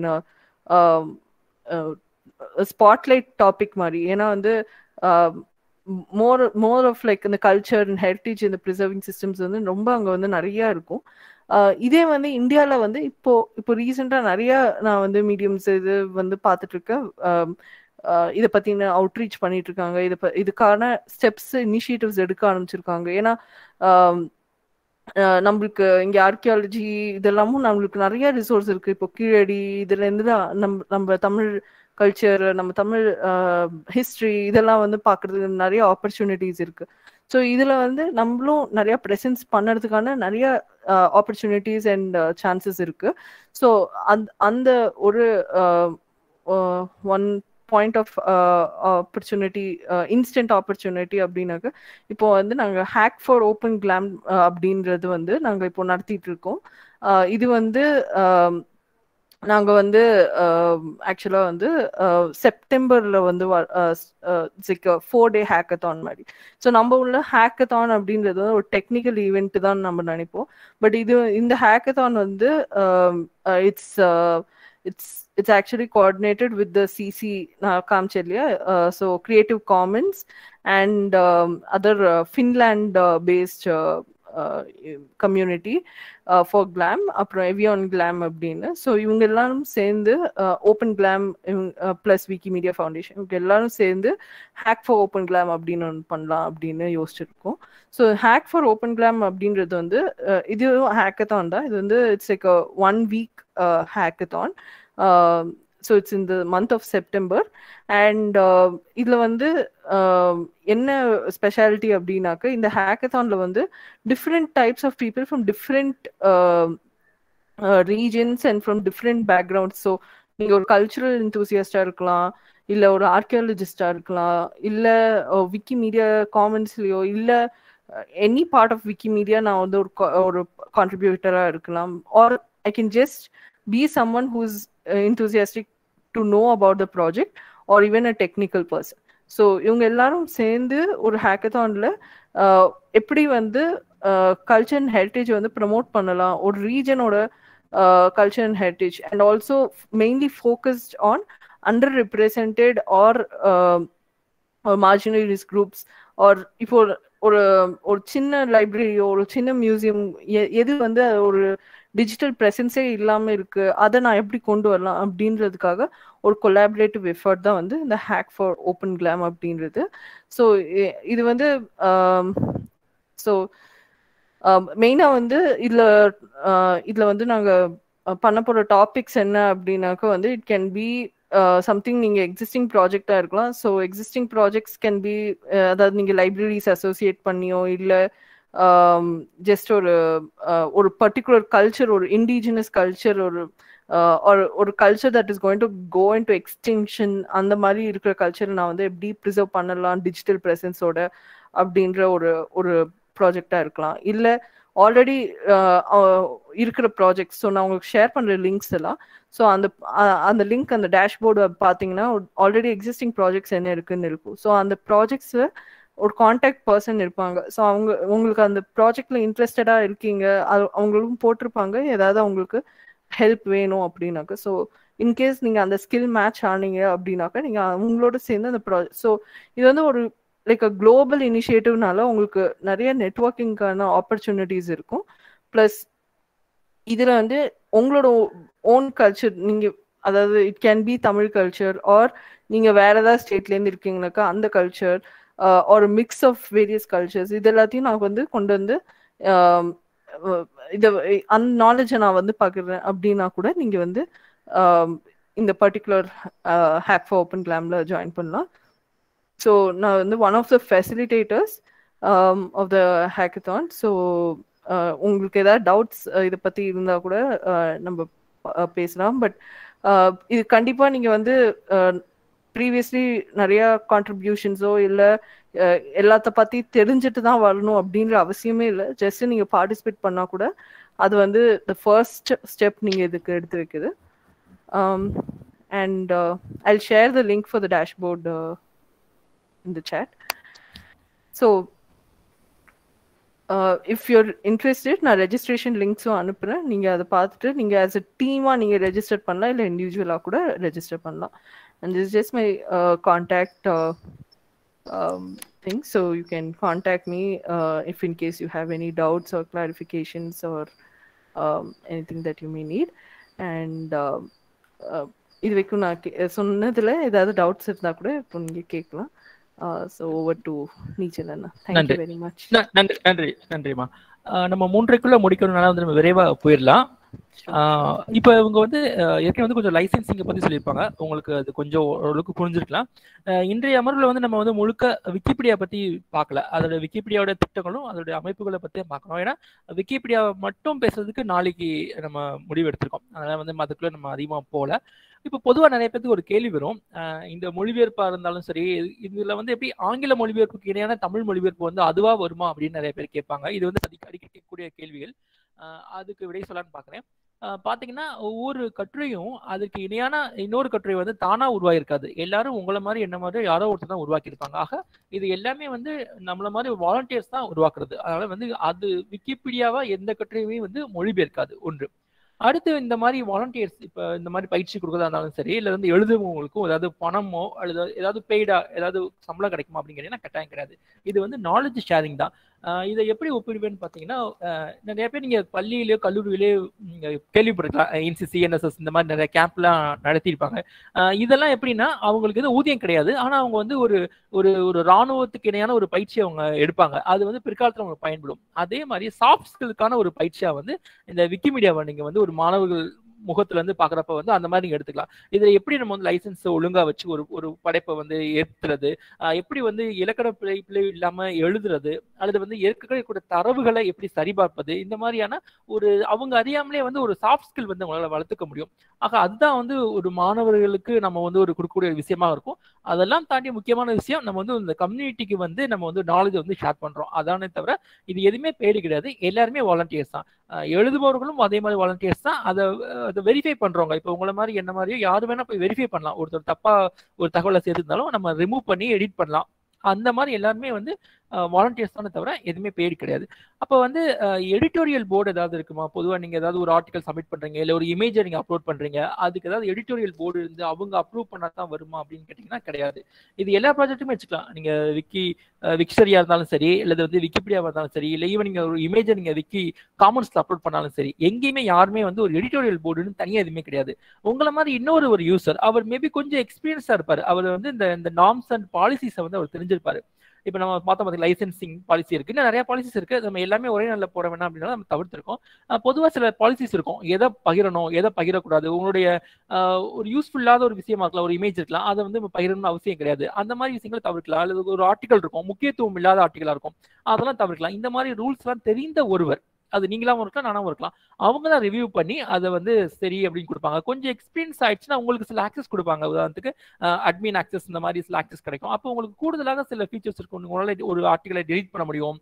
ஸ்பாட்லைட் டாபிக் மாதிரி. ஏன்னா வந்து Uh, more more of like in the culture and heritage and the preserving systems வந்து ரொம்ப அங்க வந்து நிறைய இருக்கும். இதே வந்து இந்தியால வந்து இப்போ இப்போ ரீசெண்டா நிறைய நான் வந்து மீடியம்ஸ் இது வந்து பார்த்துட்டு இருக்கேன். இதை பத்தின அவுட்ரீச் பண்ணிட்டு இருக்காங்க. இது இதுக்கான ஸ்டெப்ஸ் இனிஷியேட்டிவ்ஸ் எடுக்க ஆரம்பிச்சிருக்காங்க. ஏன்னா நம்மளுக்கு இங்கே ஆர்கியாலஜி இதெல்லாமும் நம்மளுக்கு நிறைய ரிசோர்ஸ் இருக்கு. இப்போ கீழடி இதுல இருந்து தான் நம்ம நம்ம தமிழ் கல்ச்சர் நம்ம தமிழ் ஹிஸ்ட்ரி இதெல்லாம் வந்து பார்க்குறதுக்கு நிறைய ஆப்பர்ச்சுனிட்டிஸ் இருக்குது. ஸோ இதில் வந்து நம்மளும் நிறையா ப்ரெசன்ஸ் பண்ணுறதுக்கான நிறைய ஆப்பர்ச்சுனிட்டிஸ் அண்ட் சான்சஸ் இருக்குது. ஸோ அந் அந்த ஒரு one point of opportunity instant opportunity அப்படின்னாக்க இப்போ வந்து நாங்கள் ஹேக் ஃபார் ஓப்பன் கிளாம் அப்படின்றது வந்து நாங்கள் இப்போ நடத்திட்டு இருக்கோம். இது வந்து நாங்கள் வந்து ஆக்சுவலாக வந்து செப்டம்பரில் வந்து ஃபோர் டே ஹேக்கத்தான் மாதிரி. ஸோ நம்ம உள்ள ஹேக்கத்தான் அப்படின்றது வந்து ஒரு டெக்னிக்கல் ஈவெண்ட் தான் நம்ம நினைப்போம். பட் இது இந்த ஹேக்கத்தான் வந்து it's it's it's actually coordinated with the CC நான் காமிச்சேன் இல்லையா. So creative commons and other Finland based Uh, community uh, for GLAM, அப்புறம் எவியான் கிளாம் அப்படின்னு. ஸோ இவங்க எல்லாரும் சேர்ந்து open GLAM plus Wikimedia foundation இவங்க எல்லாரும் சேர்ந்து ஹேக் ஃபார் ஓப்பன் கிளாம் அப்படின்னு ஒன்று பண்ணலாம் அப்படின்னு யோசிச்சிருக்கோம். So hack for open glam அப்படின்றது வந்து இதுவும் ஹேக்கத்தான் தான். இது வந்து it's like one week hackathon. So it's in the month of September. And இதில் வந்து என்ன ஸ்பெஷாலிட்டி அப்படின்னாக்க இந்த ஹேக்கத்தானில் வந்து different types of people from different regions and from different background. So நீங்கள் ஒரு கல்ச்சுரல் இன்தூசியஸ்டாக இருக்கலாம், இல்லை ஒரு ஆர்கியாலஜிஸ்டாக இருக்கலாம், இல்லை விக்கிமீடியா காமன்ஸ்லையோ இல்லை எனி பார்ட் ஆஃப் விக்கிமீடியா நான் வந்து ஒரு ஒரு கான்ட்ரிபியூட்டராக இருக்கலாம். Or I can just be someone who's enthusiastic to know about the project or even a technical person. So இவங்க எல்லாரும் சேர்ந்து ஒரு ஹேக்கத்தான்ல எப்படி வந்து கல்ச்சர் அண்ட் ஹெரிட்டேஜ் வந்து ப்ரமோட் பண்ணலாம், ஒரு ரீஜனோட culture and heritage and also mainly focused on underrepresented or marginalised groups. Or இப்போ ஒரு ஒரு சின்ன லைப்ரரியோ ஒரு சின்ன மியூசியம் எது வந்து ஒரு டிஜிட்டல் ப்ரெசன்ஸே இல்லாமல் இருக்குது, அதை நான் எப்படி கொண்டு வரலாம் அப்படின்றதுக்காக ஒரு கொலாபரேட்டிவ் எஃபர்ட் தான் வந்து இந்த ஹேக் ஃபார் ஓப்பன் கிளாம் அப்படின்றது. ஸோ இது வந்து ஸோ மெயினாக வந்து இதில் இதில் வந்து நாங்கள் பண்ண போகிற டாபிக்ஸ் என்ன அப்படின்னாக்க வந்து இட் கேன் பி சம்திங் நீங்கள் எக்ஸிஸ்டிங் ப்ராஜெக்டாக இருக்கலாம். So existing projects can be அதாவது நீங்கள் லைப்ரரிஸ் அசோசியேட் பண்ணியோ இல்லை ஜஸ்ட் ஒரு ஒரு பர்டிகுலர் கல்ச்சர் ஒரு இண்டிஜினஸ் கல்ச்சர் ஒரு ஒரு culture that is going to go into extinction அந்த மாதிரி இருக்கிற கல்ச்சரை நான் வந்து எப்படி ப்ரிசர்வ் பண்ணலாம் டிஜிட்டல் ப்ரெசன்ஸோட அப்படின்ற ஒரு ஒரு ப்ராஜெக்டாக இருக்கலாம். இல்லை ஆல்ரெடி இருக்கிற ப்ராஜெக்ட்ஸ் ஸோ நான் உங்களுக்கு ஷேர் பண்ணுற லிங்க்ஸ் எல்லாம் ஸோ அந்த அந்த லிங்க் அந்த டேஷ்போர்டு பார்த்தீங்கன்னா ஆல்ரெடி எக்ஸிஸ்டிங் ப்ராஜெக்ட்ஸ் என்ன இருக்குன்னு இருக்கும். ஸோ அந்த ப்ராஜெக்ட்ஸை ஒரு கான்டாக்ட் பர்சன் இருப்பாங்க. ஸோ அவங்க உங்களுக்கு அந்த ப்ராஜெக்ட்ல இன்ட்ரெஸ்டடாக இருக்கீங்க அது அவங்களுக்கும் போட்டிருப்பாங்க. ஏதாவது அவங்களுக்கு ஹெல்ப் வேணும் அப்படின்னாக்க ஸோ இன்கேஸ் நீங்கள் அந்த ஸ்கில் மேட்ச் ஆனீங்க அப்படின்னாக்கா நீங்கள் அவங்களோட சேர்ந்து அந்த ப்ராஜெக்ட் ஸோ இது வந்து ஒரு லைக் அ குளோபல் இனிஷியேட்டிவ்னால உங்களுக்கு நிறைய நெட்வொர்க்கிங்கான ஆப்பர்ச்சுனிட்டிஸ் இருக்கும். ப்ளஸ் இதில் வந்து உங்களோட ஓன் கல்ச்சர் நீங்கள் அதாவது it can be Tamil culture or நீங்கள் வேற ஏதாவது ஸ்டேட்லேருந்து இருக்கீங்கனாக்கா அந்த கல்ச்சர் ஒரு மிக்ஸ் ஆஃப் வேரியஸ் கல்ச்சர்ஸ் இது எல்லாத்தையும் நான் வந்து கொண்டு வந்து இதை அந்த நாலேஜை நான் வந்து பார்க்குறேன் அப்படின்னா கூட நீங்கள் வந்து இந்த பர்டிகுலர் ஹேக் ஃபார் ஓப்பன் கிளாம்ல ஜாயின் பண்ணலாம். ஸோ நான் வந்து one of the facilitators of the hackathon. So உங்களுக்கு ஏதாவது டவுட்ஸ் இதை பற்றி இருந்தால் கூட நம்ம பேசலாம். பட் இது கண்டிப்பா நீங்க வந்து previously நிறைய கான்ட்ரிபியூஷன்ஸோ இல்ல எல்லாத்த பத்தி தெரிஞ்சிட்டு தான் வரணும் அப்படிங்கற அவசியமே இல்ல. ஜஸ்ட் நீங்க பார்ட்டிசிபேட் பண்ணா கூட அது வந்து the first step நீங்க இதுக்கு எடுத்து வைக்குது. um and uh, I'll share the link for the dashboard uh, in the chat. So uh, if you're interested, na registration links um anupuren, neenga adha paathittu neenga as a team ah neenga register pannala illa individual ah kuda register pannala. And this is just my uh, contact uh, um thing, so you can contact me uh, if in case you have any doubts or clarifications or um, anything that you may need. And uh, uh, இது வரைக்கும் நான் சொன்னதுல ஏதாவது doubts இருந்தா கூட இப்போ நீங்க கேட்கலாம். சோ ஓவர் டு நீச்சல் அண்ணா. Thank you very much. நன்றி நன்றி நன்றிமா. நம்ம மூன்றைக்குள்ள முடிக்கணும்னால வந்து நம்ம விரைவா போயிரலாம். இப்போ இவங்க வந்து ஏற்கனவே வந்து கொஞ்சம் லைசென்சிங் பத்தி சொல்லிருப்பாங்க, உங்களுக்கு அது கொஞ்சம் ஓரளவுக்கு புரிஞ்சிருக்கலாம். இன்றைய அமர்வுல வந்து நம்ம வந்து முழுக்க விக்கிபீடியா பத்தி பார்க்கல, அதோட விக்கிபீடியாவோட திட்டங்களும் அதோட அமைப்புகளை பத்தியும் பார்க்கணும். ஏன்னா விக்கிபீடியாவை மட்டும் பேசுறதுக்கு நாளைக்கு நம்ம முடிவு எடுத்திருக்கோம், அதனால வந்து அதுக்குள்ள நம்ம அதிகமா போகல. இப்போ பொதுவாக நிறைய பேருக்கு ஒரு கேள்வி வரும், இந்த மொழிபெயர்ப்பாக இருந்தாலும் சரி இதில் வந்து எப்படி ஆங்கில மொழிபெயர்ப்புக்கு இணையான தமிழ் மொழிபெயர்ப்பு வந்து அதுவாக வருமா அப்படின்னு நிறைய பேர் கேட்பாங்க. இது வந்து அடிக்கடி கேட்கக்கூடிய கேள்விகள், அதுக்கு விடை சொல்லலான்னு பார்க்குறேன். பார்த்தீங்கன்னா ஒவ்வொரு கட்டுரையும் அதுக்கு இணையான இன்னொரு கட்டுரை வந்து தானாக உருவாகிருக்காது, எல்லாரும் உங்களை மாதிரி என்ன மாதிரி யாரோ ஒருத்தர் தான் உருவாக்கியிருப்பாங்க. ஆக இது எல்லாமே வந்து நம்மள மாதிரி வாலண்டியர்ஸ் தான் உருவாக்குறது, அதனால் வந்து அது விக்கிபீடியாவாக எந்த கட்டுரையுமே வந்து மொழிபெயர்க்காது ஒன்று. அடுத்து இந்த மாதிரி வாலண்டியர்ஸ் இப்போ இந்த மாதிரி பயிற்சி கொடுக்குறதா இருந்தாலும் சரி இல்லை வந்து எழுதுவங்களுக்கும் ஏதாவது பணமோ அல்லது ஏதாவது பெய்டா ஏதாவது சம்பளம் கிடைக்குமா அப்படிங்கிறதுனா கட்டாயம் கிடையாது. இது வந்து நாலேஜ் ஷேரிங் தான். இதை எப்படி ஒப்பிடுவேன்னு பார்த்தீங்கன்னா, நிறைய பேர் நீங்கள் பள்ளியிலேயோ கல்லூரியிலேயோ நீங்கள் கேள்விப்பட்டிருக்கலாம், என்சிசி என்எஸ்எஸ் இந்த மாதிரி நிறைய கேம்ப்லாம் நடத்தியிருப்பாங்க. இதெல்லாம் எப்படின்னா அவங்களுக்கு எதுவும் ஊதியம் கிடையாது, ஆனால் அவங்க வந்து ஒரு ஒரு ஒரு இராணுவத்துக்கு இணையான ஒரு பயிற்சியை அவங்க எடுப்பாங்க, அது வந்து பிற்காலத்தில் அவங்களுக்கு பயன்படும். அதே மாதிரி சாஃப்ட் ஸ்கில்லுக்கான ஒரு பயிற்சியாக வந்து இந்த விக்கிமீடியாவை நீங்கள் வந்து ஒரு மாணவர்கள் முகத்துல இருந்து பாக்குறப்ப வந்து அந்த மாதிரி நீங்க எடுத்துக்கலாம். இதுல எப்படி நம்ம வந்து லைசன்ஸ் ஒழுங்கா வச்சு ஒரு ஒரு படைப்பை வந்து ஏற்றுறது, எப்படி வந்து இலக்கண பிழை பிழை இல்லாம எழுதுறது, அல்லது வந்து ஏற்கக்கூடிய தரவுகளை எப்படி சரிபார்ப்பது, இந்த மாதிரியான ஒரு அவங்க அறியாமலே வந்து ஒரு சாஃப்ட் ஸ்கில் வந்து அவங்களால வளர்த்துக்க முடியும். ஆக அதுதான் வந்து ஒரு மாணவர்களுக்கு நம்ம வந்து ஒரு கொடுக்கக்கூடிய விஷயமா இருக்கும். அதெல்லாம் தாண்டி முக்கியமான விஷயம் நம்ம வந்து இந்த கம்யூனிட்டிக்கு வந்து நம்ம வந்து நாலேஜ் வந்து ஷேர் பண்றோம், அதானே தவிர இது எதுவுமே பேடி கிடையாது. எல்லாருமே வாலண்டியர்ஸ் தான், எழுதுபவர்களும் அதே மாதிரி வாலண்டியர்ஸ் தான். அதை அதை வெரிஃபை பண்றவங்க இப்போ உங்களை மாதிரி என்ன மாதிரியோ யாரு வேணா போய் வெரிஃபை பண்ணலாம், ஒருத்தர் தப்பா ஒரு தகவலை சேர்த்திருந்தாலும் நம்ம ரிமூவ் பண்ணி எடிட் பண்ணலாம். அந்த மாதிரி எல்லாருமே வந்து வாலண்டியர்ஸ் தானே தவிர எதுவுமே பேடி கிடையாது. அப்போ வந்து எடிட்டோரியல் போர்டு ஏதாவது இருக்குமா? பொதுவாக நீங்கள் ஏதாவது ஒரு ஆர்டிகல் சப்மிட் பண்ணுறீங்க இல்லை ஒரு இமேஜை நீங்கள் அப்லோட் பண்ணுறீங்க, அதுக்கு ஏதாவது எடிட்டோரியல் போர்டு இருந்து அவங்க அப்ரூவ் பண்ணால் தான் வருமா அப்படின்னு கேட்டிங்கன்னா கிடையாது. இது எல்லா ப்ராஜெக்ட்டுமே வச்சுக்கலாம். நீங்கள் விக்கி விக்ஷரியாக இருந்தாலும் சரி இல்லை வந்து விக்கிபீடியாவாக இருந்தாலும் சரி இல்லை ஈவன் நீங்கள் ஒரு இமேஜை நீங்கள் விக்கி காமன்ஸில் அப்லோட் பண்ணாலும் சரி, எங்கேயுமே யாருமே வந்து ஒரு எடிட்டோரியல் போர்டுன்னு தனியாக எதுவுமே கிடையாது. உங்களை மாதிரி இன்னொரு ஒரு யூசர், அவர் மேபி கொஞ்சம் எக்ஸ்பீரியன்ஸாக இருப்பார், அவர் வந்து இந்த நார்ம்ஸ் அண்ட் பாலிசிஸை வந்து அவர் தெரிஞ்சிருப்பார். இப்போ நம்ம பார்த்தோம் பார்த்தீங்கன்னா லைசன்சிங் பாலிசி இருக்குது, இல்லை நிறைய பாலிசிஸ் இருக்குது, நம்ம எல்லாமே ஒரே நல்ல போட வேணாம் அப்படின்னா நம்ம தவிர்த்திருக்கோம். பொதுவாக சில பாலிசிஸ் இருக்கும், எதை பகிரணும் எதை பகிரக்கூடாது. உங்களுடைய ஒரு யூஸ்ஃபுல்லாத ஒரு விஷயமா இருக்கலாம், ஒரு இமேஜ் இருக்கலாம், அதை வந்து நம்ம பகிரணும்னு அவசியம் கிடையாது, அந்த மாதிரி விஷயங்களை தவிர்க்கலாம். அல்லது ஒரு ஆர்டிகல் இருக்கும், முக்கியத்துவம் இல்லாத ஆர்டிகலாக இருக்கும், அதெல்லாம் தவிர்க்கலாம். இந்த மாதிரி ரூல்ஸ்லாம் தெரிந்த ஒருவர், அது நீங்களாகவும் இருக்கலாம் நானாகவும் இருக்கலாம், அவங்க தான் ரிவ்யூ பண்ணி அதை வந்து சரி அப்படின்னு கொடுப்பாங்க. கொஞ்சம் எக்ஸ்பீரியன்ஸ் ஆயிடுச்சுன்னா உங்களுக்கு சில ஆக்சஸ் கொடுப்பாங்க, உதாரணத்துக்கு அட்மின் ஆக்சஸ் இந்த மாதிரி சில ஆக்சஸ் கிடைக்கும். அப்போ உங்களுக்கு கூடுதலாக சில ஃபீச்சர்ஸ் இருக்கும், உங்களால ஒரு ஆர்டிகலை டெலிட் பண்ண முடியும்,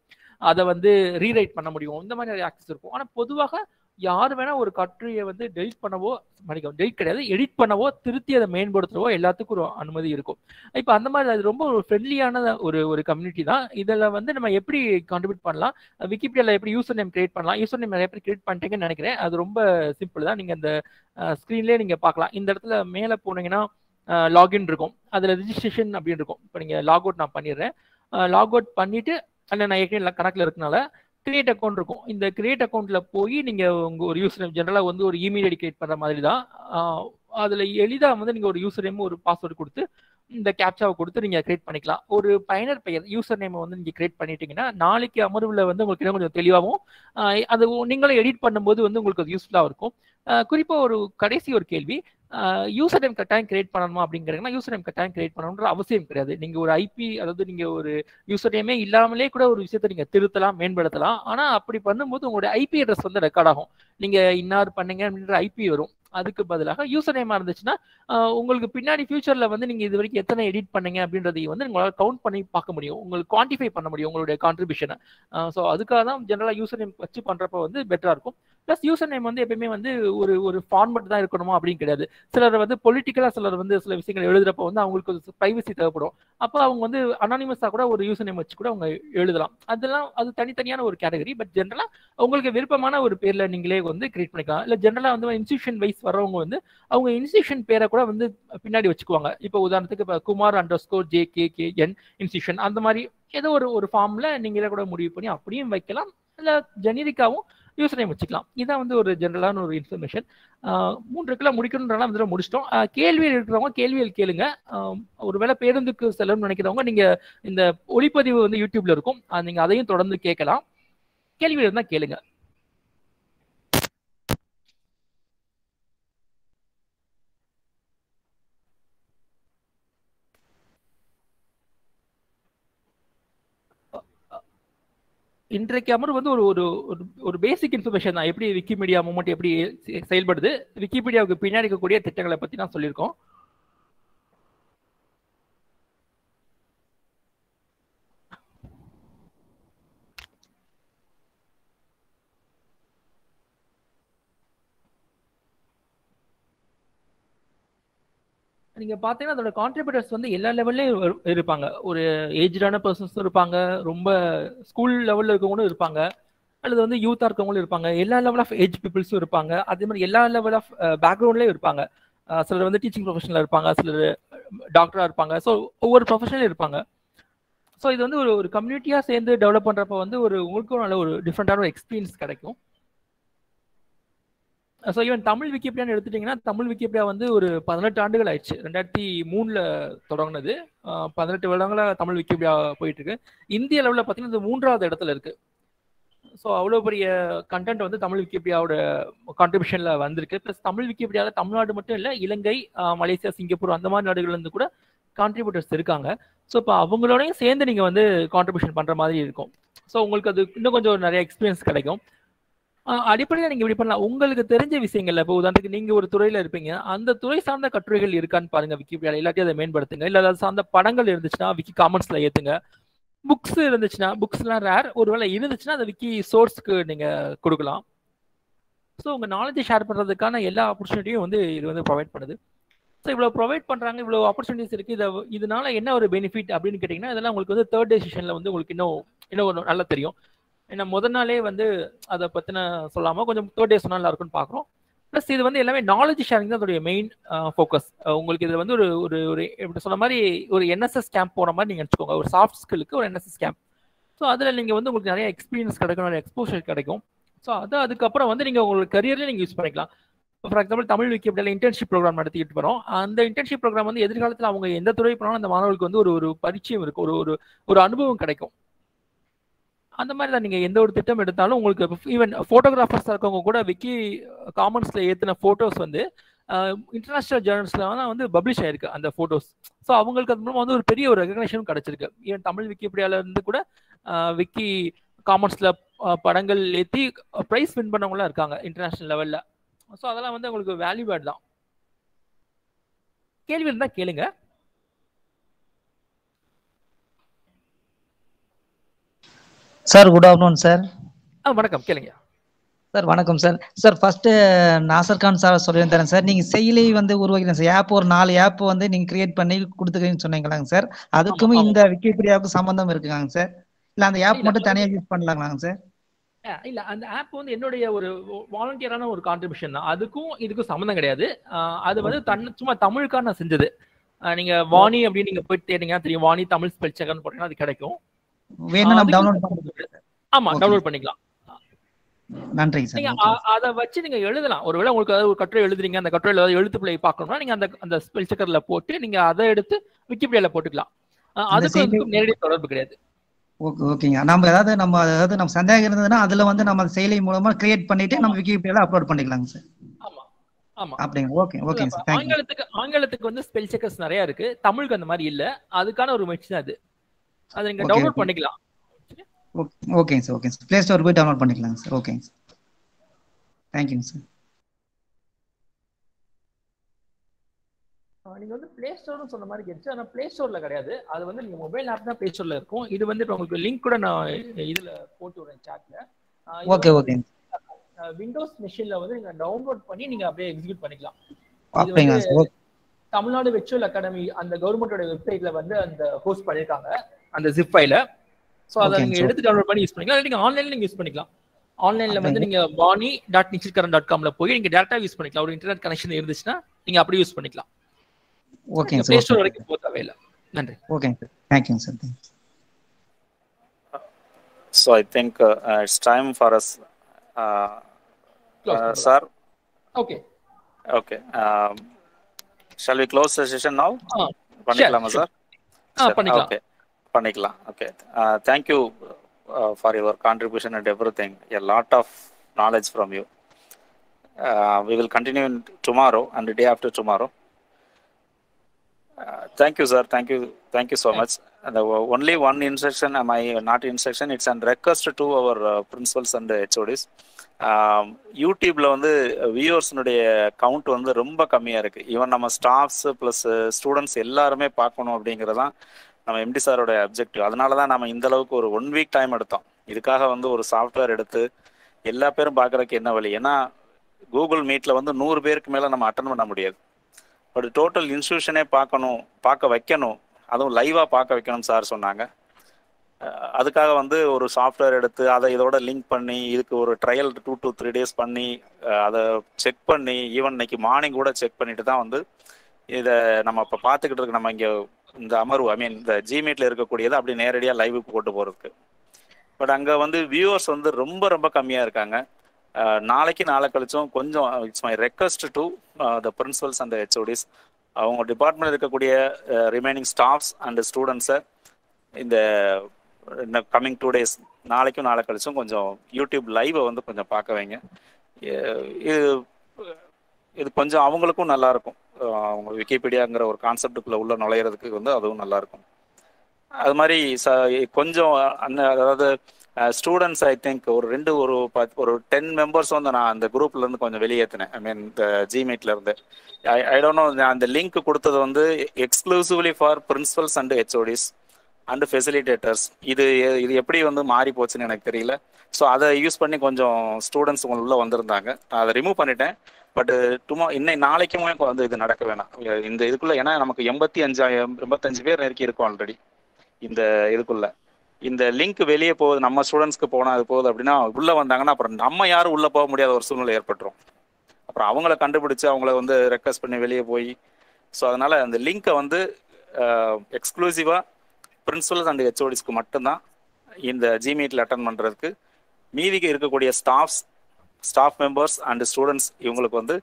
அதை வந்து ரீரைட் பண்ண முடியும், இந்த மாதிரி நிறைய ஆக்சஸ் இருக்கும். ஆனால் பொதுவாக யார் வேணா ஒரு கட்டுரையை வந்து டெலிட் பண்ணவோ மன்னிக்கவும் டெலிட் கிடையாது எடிட் பண்ணவோ திருத்தி அதை மேம்படுத்தவோ எல்லாத்துக்கும் ஒரு அனுமதி இருக்கும். இப்போ அந்த மாதிரி அது ரொம்ப ஒரு ஃப்ரெண்ட்லியான ஒரு ஒரு கம்யூனிட்டி தான். இதில் வந்து நம்ம எப்படி கான்ட்ரிபியூட் பண்ணலாம், விக்கிபீடியாவில் எப்படி யூசர் நேம் கிரியேட் பண்ணலாம். யூசர் நேம் நிறைய பேர் கிரியேட் பண்ணிட்டீங்கன்னு நினைக்கிறேன், அது ரொம்ப சிம்பிள் தான். நீங்கள் அந்த ஸ்க்ரீன்லேயே நீங்கள் பார்க்கலாம், இந்த இடத்துல மேலே போனீங்கன்னா லாகின் இருக்கும், அதில் ரிஜிஸ்ட்ரேஷன் அப்படின்னு இருக்கும். இப்போ நீங்கள் லாக் அவுட் நான் பண்ணிடுறேன், லாக் அவுட் பண்ணிவிட்டு அதில் நான் ஏற்கனவே கணக்கில் இருக்கனால கிரியேட் அக்கௌண்ட் இருக்கும். இந்த கிரியேட் அக்கௌண்ட்ல போய் நீங்க உங்க ஒரு யூசர் நேம் ஜெனரலா வந்து ஒரு இமெயில் ஐடி கிரியேட் பண்ற மாதிரி தான். அதுல எளிதா வந்து நீங்க ஒரு யூசர் நேம் ஒரு பாஸ்வேர்டு கொடுத்து இந்த கேப்சாவை கொடுத்து நீங்க கிரியேட் பண்ணிக்கலாம். ஒரு பயனர் பெயர் யூசர் நேம் வந்து நீங்க கிரியேட் பண்ணிட்டீங்கன்னா நாளைக்கு அமர்வுல வந்து உங்களுக்கு இன்னும் கொஞ்சம் தெளிவாகவும் அது நீங்களும் எடிட் பண்ணும்போது வந்து உங்களுக்கு அது யூஸ்ஃபுல்லா இருக்கும். குறிப்பா ஒரு கடைசி ஒரு கேள்வி, யூசர் நேம் கட்டாயம் கிரியேட் பண்ணணுமா அப்படிங்கிறீங்கன்னா யூசர் நேம் கட்டாயம் கிரியேட் பண்ணணுன்ற அவசியம் கிடையாது. நீங்க ஒரு ஐபி அதாவது நீங்க ஒரு யூசர் நேமே இல்லாமலே கூட ஒரு விஷயத்தை நீங்க திருத்தலாம் மேம்படுத்தலாம். ஆனா அப்படி பண்ணும்போது உங்களுடைய ஐபி அட்ரஸ் வந்து ரெக்கார்ட் ஆகும், நீங்க இன்னார் பண்ணீங்க அப்படின்ற ஐபி வரும், அதுக்கு பதிலாக யூசர் நேமா இருந்துச்சுன்னா உங்களுக்கு பின்னாடி ஃபியூச்சர்ல வந்து நீங்க இது வரைக்கும் எத்தனை எடிட் பண்ணீங்க அப்படின்றதை வந்து உங்களால் கவுண்ட் பண்ணி பார்க்க முடியும், உங்களுக்கு குவான்டிஃபை பண்ண முடியும் உங்களுடைய கான்ட்ரிபியூஷனை. ஸோ அதுக்காக தான் ஜெனரலாக யூசர் நேம் வச்சு பண்ணுறப்ப வந்து பெட்டராக இருக்கும். ப்ளஸ் யூசர் நேம் வந்து எப்பயுமே வந்து ஒரு ஒரு ஃபார்மெட் தான் இருக்கணுமா அப்படின்னு கிடையாது. சிலர் வந்து பொலிட்டிக்கலாக சிலர் வந்து சில விஷயங்கள் எழுதுறப்ப வந்து அவங்களுக்கு ப்ரைவசி தேவைப்படும். அப்போ அவங்க வந்து அனானிமஸாக கூட ஒரு யூசர் நேம் வச்சு கூட அவங்க எழுதலாம். அதெல்லாம் அது தனித்தனியான ஒரு கேட்டகரி. பட் ஜென்ரலாக உங்களுக்கு விருப்பமான ஒரு பேரில் நீங்களே வந்து கிரியேட் பண்ணிக்கலாம். இல்லை ஜென்ரலாக வந்து இன்ஸ்டியூஷன் வைஸ் வரவங்க வந்து அவங்க இன்ஸ்டியூஷன் பேரை கூட வந்து பின்னாடி வச்சுக்குவாங்க. இப்போ உதாரணத்துக்கு இப்போ Kumar underscore J K K N institution அந்த மாதிரி ஏதோ ஒரு ஒரு ஃபார்மில் நீங்களே கூட முடிவு பண்ணி அப்படியும் வைக்கலாம். இல்லை ஜெனரிக்காகவும் யூசர் நேம் வச்சுக்கலாம். இதுதான் வந்து ஒரு ஜென்ரலான ஒரு இன்ஃபர்மேஷன். மூன்று கிலோ முடிக்கணும்னால வந்து முடிச்சிட்டோம். கேள்வியில் இருக்கிறவங்க கேள்வியில் கேளுங்க. ஒருவேளை பேருந்துக்கு செல்லணும்னு நினைக்கிறவங்க நீங்கள் இந்த ஒளிப்பதிவு வந்து யூடியூப்ல இருக்கும், நீங்கள் அதையும் தொடர்ந்து கேட்கலாம். கேள்வியில் இருந்தால் கேளுங்க. இன்றைக்கு அமர் வந்து ஒரு ஒரு ஒரு பேசிக் இன்ஃபர்மேஷன் தான், எப்படி விக்கிமீடியா மூமெண்ட் எப்படி செயல்படுது, விக்கிபீடியாவுக்கு பின்னாடி இருக்கக்கூடிய திட்டங்களை பற்றி நான் சொல்லியிருக்கோம். நீங்க பாத்தீங்கன்னா அதோட கான்ட்ரிபியூட்டர்ஸ் வந்து எல்லா லெவல்லையும் இருப்பாங்க. ஒரு ஏஜ்டான பர்சன்ஸும் இருப்பாங்க, ரொம்ப ஸ்கூல் லெவலில் இருக்கவங்களும் இருப்பாங்க, அல்லது வந்து யூத்தாக இருக்கவங்களும் இருப்பாங்க, எல்லா லெவல் ஆஃப் ஏஜ் பீப்புள்ஸும் இருப்பாங்க. அதே மாதிரி எல்லா லெவல் ஆஃப் பேக்ரவுண்ட்லேயும் இருப்பாங்க. சிலர் வந்து டீச்சிங் ப்ரொஃபஷனில் இருப்பாங்க, சிலர் டாக்டராக இருப்பாங்க. ஸோ ஒவ்வொரு ப்ரொஃபஷன்லையும் இருப்பாங்க. ஸோ இது வந்து ஒரு ஒரு கம்யூனிட்டியாக சேர்ந்து டெவலப் பண்ணுறப்ப வந்து ஒரு உங்களுக்கும் நல்ல ஒரு டிஃப்ரெண்டான ஒரு எக்ஸ்பீரியன்ஸ் கிடைக்கும். ஸோ ஈவன் தமிழ் விக்கிபீடியான்னு எடுத்துட்டிங்கன்னா தமிழ் விக்கிபீடியா வந்து ஒரு பதினெட்டு ஆண்டுகள் ஆயிடுச்சு. ரெண்டாயிரத்தி மூணில் தொடங்கினது, பதினெட்டு வருடங்களாக தமிழ் விக்கிபீடியா போயிட்டுருக்கு. இந்திய லெவலில் பார்த்தீங்கன்னா இது மூன்றாவது இடத்துல இருக்குது. ஸோ அவ்வளோ பெரிய கண்டென்ட் வந்து தமிழ் விக்கிபீடியாவோட கான்ட்ரிபியூஷனில் வந்திருக்கு. ப்ளஸ் தமிழ் விக்கிபீடியாவில் தமிழ்நாடு மட்டும் இல்லை, இலங்கை, மலேசியா, சிங்கப்பூர் அந்த மாதிரி நாடுகள்லேருந்து கூட கான்ட்ரிபியூட்டர்ஸ் இருக்காங்க. ஸோ இப்போ அவங்களோடையும் சேர்ந்து நீங்கள் வந்து கான்ட்ரிபியூஷன் பண்ணுற மாதிரி இருக்கும். ஸோ உங்களுக்கு அது இன்னும் கொஞ்சம் நிறைய எக்ஸ்பீரியன்ஸ் கிடைக்கும். அடிப்படையாக நீங்கள் இப்படி பண்ணலாம். உங்களுக்கு தெரிஞ்ச விஷயங்கள்ல இப்போ உதாரணத்துக்கு நீங்கள் ஒரு துறையில் இருப்பீங்க, அந்த துறை சார்ந்த கட்டுரைகள் இருக்கான்னு பாருங்கள் விக்கிபீடியாவில், இல்லாட்டி அதை மேம்படுத்துங்க. இல்லை அதை சார்ந்த படங்கள் இருந்துச்சுன்னா விக்கி காமன்ஸில் ஏற்றுங்க. புக்ஸ் இருந்துச்சுன்னா, புக்ஸ்லாம் ரேர், ஒருவேளை இருந்துச்சுன்னா அதை விக்கி சோர்ஸ்க்கு நீங்கள் கொடுக்கலாம். ஸோ உங்கள் நாலேஜை ஷேர் பண்ணுறதுக்கான எல்லா ஆப்பர்ச்சுனிட்டியும் வந்து இது வந்து ப்ரொவைட் பண்ணுது. ஸோ இவ்வளோ ப்ரொவைட் பண்ணுறாங்க, இவ்வளோ ஆப்பர்ச்சுனிட்டிஸ் இருக்குது. இதை இதனால என்ன ஒரு பெனிஃபிட் அப்படின்னு கேட்டிங்கன்னா இதெல்லாம் உங்களுக்கு வந்து தேர்ட் டே செஷனில் வந்து உங்களுக்கு இன்னும் இன்னும் நல்லா தெரியும். ஏன்னா முதல் நாளே வந்து அதை பற்றின சொல்லாமல் கொஞ்சம் தேர்ட் டே சொன்னால் நல்லா இருக்குன்னு பார்க்குறோம். ப்ளஸ் இது வந்து எல்லாமே நாலேஜ் ஷேரிங் தான் அதோடைய மெயின் ஃபோக்கஸ். உங்களுக்கு இதில் வந்து ஒரு ஒரு ஒரு எப்படி சொன்ன மாதிரி ஒரு என்எஸ்எஸ் கேம்ப் போன மாதிரி நீங்கள் நினச்சிக்கோங்க. ஒரு சாஃப்ட் ஸ்கில்லுக்கு ஒரு என்எஸ்எஸ் கேம்ப். ஸோ அதில் நீங்கள் வந்து உங்களுக்கு நிறைய எக்ஸ்பீரியன்ஸ் கிடைக்கும், நிறைய எக்ஸ்போஷர் கிடைக்கும். ஸோ அது அதுக்கப்புறம் வந்து நீங்கள் உங்களுக்கு கரியர்லேயே நீங்கள் யூஸ் பண்ணிக்கலாம். ஃபார் எக்ஸாம்பிள் தமிழ் விக்கிபீடியாவில் இன்டர்ன்ஷிப் ப்ரோக்ராம் நடத்திக்கிட்டு போகிறோம். அந்த இன்டர்ன்ஷிப் ப்ரோக்ராம் வந்து எதிர்காலத்தில் அவங்க எந்த துறை போனாலும் அந்த மாணவர்களுக்கு வந்து ஒரு ஒரு பரிச்சயம் இருக்கும், ஒரு ஒரு அனுபவம் கிடைக்கும். அந்த மாதிரி தான் நீங்கள் எந்த ஒரு திட்டம் எடுத்தாலும் உங்களுக்கு ஈவன் ஃபோட்டோகிராஃபர்ஸாக இருக்கவங்க கூட விக்கி காமன்ஸில் ஏற்றின ஃபோட்டோஸ் வந்து இன்டர்நேஷ்னல் ஜேர்னல்ஸ்லாம் வந்து பப்ளிஷ் ஆகிருக்கு அந்த ஃபோட்டோஸ். ஸோ அவங்களுக்கு அது மூலமாக வந்து ஒரு பெரிய ஒரு ரெகக்னேஷனும் கிடச்சிருக்கு. ஈவன் தமிழ் விக்கிபீடியாவிலேருந்து கூட விக்கி காமன்ஸில் படங்கள் ஏற்றி ப்ரைஸ் வின் பண்ணவங்களாம் இருக்காங்க இன்டர்நேஷ்னல் லெவலில். ஸோ அதெல்லாம் வந்து உங்களுக்கு வேல்யூபேட் தான். கேள்வி இருந்தால் கேளுங்க. Sir good afternoon sir. வணக்கம், கேளுங்க சார். வணக்கம் sir. Sir first Nasar Khan sir சொல்லியிருந்தேன் சார், நீங்கள் செயலி வந்து உருவாக்கிறீங்க சார், ஆப் ஒரு நாலு ஆப் வந்து நீங்கள் கிரியேட் பண்ணி கொடுத்துக்கிறீங்கன்னு சொன்னீங்களாங்க சார். அதுக்கும் இந்த விக்கிபீடியாவுக்கு சம்மந்தம் இருக்குங்களாங்க சார், இல்லை அந்த ஆப் மட்டும் தனியாக யூஸ் பண்ணலாங்களாங்க சார்? இல்லை, அந்த ஆப் வந்து என்னுடைய ஒரு வாலண்டியரான ஒரு கான்ட்ரிபியூஷன் தான். அதுக்கும் இதுக்கும் சம்மந்தம் கிடையாது. அது வந்து தன் சும்மா தமிழுக்காக நான் செஞ்சது. நீங்கள் வாணி அப்படின்னு நீங்கள் போய் தேடிங்கன்னா தெரியும், வாணி தமிழ் ஸ்பெல் செக்கர்னு போட்டிங்கன்னா அது கிடைக்கும். அதை வச்சு நீங்க எழுதலாம். ஒருவேளை உங்களுக்கு ஒரு கட்டுரை எழுதுறீங்க, அந்த கட்டுரையில எழுத்து பிள்ளை பார்க்கணும்னா நீங்க அந்த அந்த ஸ்பெல் செக்கர்ல போட்டு நீங்க அதை எடுத்து விக்கிபீடியால போட்டுக்கலாம். அதுக்கு நேரடி தொடர்பு கிடையாது. ஓகே ஓகேங்க. நம்ம ஏதாவது நம்ம அதாவது நம்ம சந்தேகம் இருந்ததுன்னா அதுல வந்து நம்ம செயலி மூலமா கிரியேட் பண்ணிட்டு நம்ம விக்கிபீடியால அப்லோட் பண்ணிக்கலாங்க சார். ஆமா ஆமா அப்படிங்க. Okay okay sir. ஆங்கிலத்துக்கு ஆங்கிலத்துக்கு வந்து ஸ்பெல் செக்கர்ஸ் நிறைய இருக்கு, தமிழுக்கு அந்த மாதிரி இல்ல. அதுக்கான ஒரு மெஷின் அது. அது நீங்க டவுன்லோட் பண்ணிக்கலாம். Okay okay sir. Okay sir, play store போய் டவுன்லோட் பண்ணிக்கலாம் சார். ஓகேங்க சார், தேங்க்யூங்க சார். நீங்க வந்து Play Storeனு சொன்ன மாதிரி கேட்சு ஆனா Play Storeல கிடையாது அது வந்து நீங்க மொபைல் ஆப்னா Play Storeல இருக்கும் இது வந்து உங்களுக்கு லிங்க் கூட நான் இதுல போட்டு வரேன் சாட்ல ஓகே ஓகே விண்டோஸ் மெஷின்ல வந்து நீங்க டவுன்லோட் பண்ணி நீங்க அப்படியே எக்ஸிக்யூட் பண்ணிக்கலாம் அப்படிங்க சார் தமிழ்நாடு வெர்ச்சுவல் அகாடமி அந்த கவர்மெண்டோட வெப்சைட்ல வந்து அந்த ஹோஸ்ட் பண்ணிருக்காங்க அந்த ஜிப் ஃபைல சோ அத நீங்க எடுத்து டவுன்லோட் பண்ணி யூஸ் பண்ணிக்கலாம் இல்ல நீங்க ஆன்லைன்ல நீங்க யூஸ் பண்ணிக்கலாம் ஆன்லைன்ல வந்து நீங்க bani dot neechalkaran dot com ல போய் நீங்க டைரக்ட்டா யூஸ் பண்ணிக்கலாம் ஒரு இன்டர்நெட் கனெக்ஷன் இருந்துச்சுனா நீங்க அப்படியே யூஸ் பண்ணிக்கலாம் ஓகே சார் Play Store வரைக்கும் போதவே இல்ல நன்றி okay sir thank you sir so I think uh, it's time for us uh, uh sir okay okay um, shall we close the session now பண்ணிக்கலாம் sir ஆ பண்ணிக்கலாம் okay பண்ணிக்கலாம் okay uh, thank you uh, for your contribution and everything a lot of knowledge from you uh, we will continue tomorrow and the day after tomorrow Uh, thank you sir thank you thank you so thank much and uh, only one instruction am I not instruction it's a request to our uh, principals and H O Ds um youtube la vandu viewers nude count vandu romba kammiya irukku even nama staffs plus uh, students ellarume paakonu abingiradha nama M D sir oda objective adanalada da nama indha lavukku or one week time edthom idukaga vandu or software eduthu ella perum paakrakku enna vali ena google meet la vandu one hundred perukku mela nama attend panna mudiyadhu but total இன்ஸ்டியூஷனே பார்க்கணும் பார்க்க வைக்கணும் அதுவும் லைவாக பார்க்க வைக்கணும் sir சொன்னாங்க அதுக்காக வந்து ஒரு சாஃப்ட்வேர் எடுத்து அதை இதோட லிங்க் பண்ணி இதுக்கு ஒரு trial two to three days பண்ணி அதை செக் பண்ணி ஈவன் இன்னைக்கு மார்னிங் கூட செக் பண்ணிட்டு தான் வந்து இதை நம்ம இப்போ பார்த்துக்கிட்டு இருக்கு நம்ம இங்கே இந்த அமர்வு ஐ மீன் இந்த ஜிமீட்டில் இருக்கக்கூடியது அப்படி நேரடியாக லைவுக்கு போட்டு போகிறதுக்கு பட் அங்கே வந்து வியூவர்ஸ் வந்து ரொம்ப ரொம்ப கம்மியாக இருக்காங்க நாளைக்கு நாளை கழிச்சும் கொஞ்சம் it's my request to the principals and HODs அவங்க டிபார்ட்மெண்ட் இருக்கக்கூடிய ரிமைனிங் ஸ்டாஃப்ஸ் அண்ட் ஸ்டூடெண்ட்ஸை இந்த கம்மிங் டூ டேஸ் நாளைக்கும் நாளை கழிச்சும் கொஞ்சம் யூடியூப் லைவை வந்து கொஞ்சம் பார்க்க வைங்க இது இது கொஞ்சம் அவங்களுக்கும் நல்லாயிருக்கும் அவங்க விக்கிபீடியாங்கிற ஒரு கான்செப்டுக்குள்ளே உள்ள நுழையிறதுக்கு வந்து அதுவும் நல்லாயிருக்கும் அது மாதிரி ச கொஞ்சம் அந்த அதாவது ஸ்டூடெண்ட்ஸ் ஐ திங்க் ஒரு ரெண்டு ஒரு பத் ஒரு டென் மெம்பர்ஸ் வந்து நான் அந்த குரூப்லேருந்து கொஞ்சம் வெளியேற்றினேன் ஐ மீன் இந்த ஜிமீட்லேருந்து ஐ ஐ டோன்ட் நோ நான் அந்த லிங்க் கொடுத்தது வந்து exclusively for principals and HODs and facilitators இது இது எப்படி வந்து மாறி போச்சுன்னு எனக்கு தெரியல ஸோ அதை யூஸ் பண்ணி கொஞ்சம் ஸ்டூடெண்ட்ஸ் உங்களுக்குள்ளே வந்திருந்தாங்க நான் அதை ரிமூவ் பண்ணிட்டேன் பட் டுமா இன்னைக்கு நாளைக்குமே வந்து இது நடக்க வேணாம் இந்த இதுக்குள்ளே ஏன்னா நமக்கு எண்பத்தி அஞ்சாயிரம் எண்பத்தஞ்சு பேர் நெருக்கி இருக்கும் ஆல்ரெடி இந்த இதுக்குள்ளே இந்த லிங்க் வெளியே போகுது நம்ம ஸ்டூடெண்ட்ஸ்க்கு போனால் அது போகுது அப்படின்னா உள்ளே வந்தாங்கன்னா அப்புறம் நம்ம யாரும் உள்ளே போக முடியாத ஒரு சூழ்நிலை ஏற்பட்டுரும் அப்புறம் அவங்கள கண்டுபிடிச்சி அவங்கள வந்து ரெக்வஸ்ட் பண்ணி வெளியே போய் ஸோ அதனால் அந்த லிங்க்கை வந்து எக்ஸ்க்ளூசிவாக பிரின்சிபல்ஸ் அண்ட் ஹெச்ஓடிஸ்க்கு மட்டும்தான் இந்த ஜிமீட்டில் அட்டன் பண்ணுறதுக்கு மீதிக்கு இருக்கக்கூடிய staffs staff members and students இவங்களுக்கு வந்து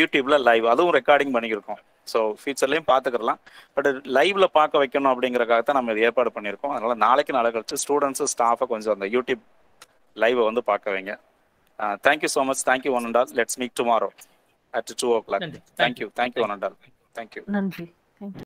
யூடியூப்பில் லைவ் அதுவும் ரெக்கார்டிங் பண்ணியிருக்கோம் ஸோ ஃபியூச்சர்லையும் பார்த்துக்கலாம் பட் லைவ்ல பார்க்க வைக்கணும் அப்படிங்கிறக்காக தான் நம்ம இது ஏற்பாடு பண்ணியிருக்கோம் அதனால நாளைக்கு நாளை கழிச்சு ஸ்டூடெண்ட்ஸும் ஸ்டாஃபை கொஞ்சம் அந்த யூடியூப் லைவை வந்து பார்க்க வைங்க thank you so much thank you one and all let's meet tomorrow at two o'clock thank you thank you one and all thank you நன்றி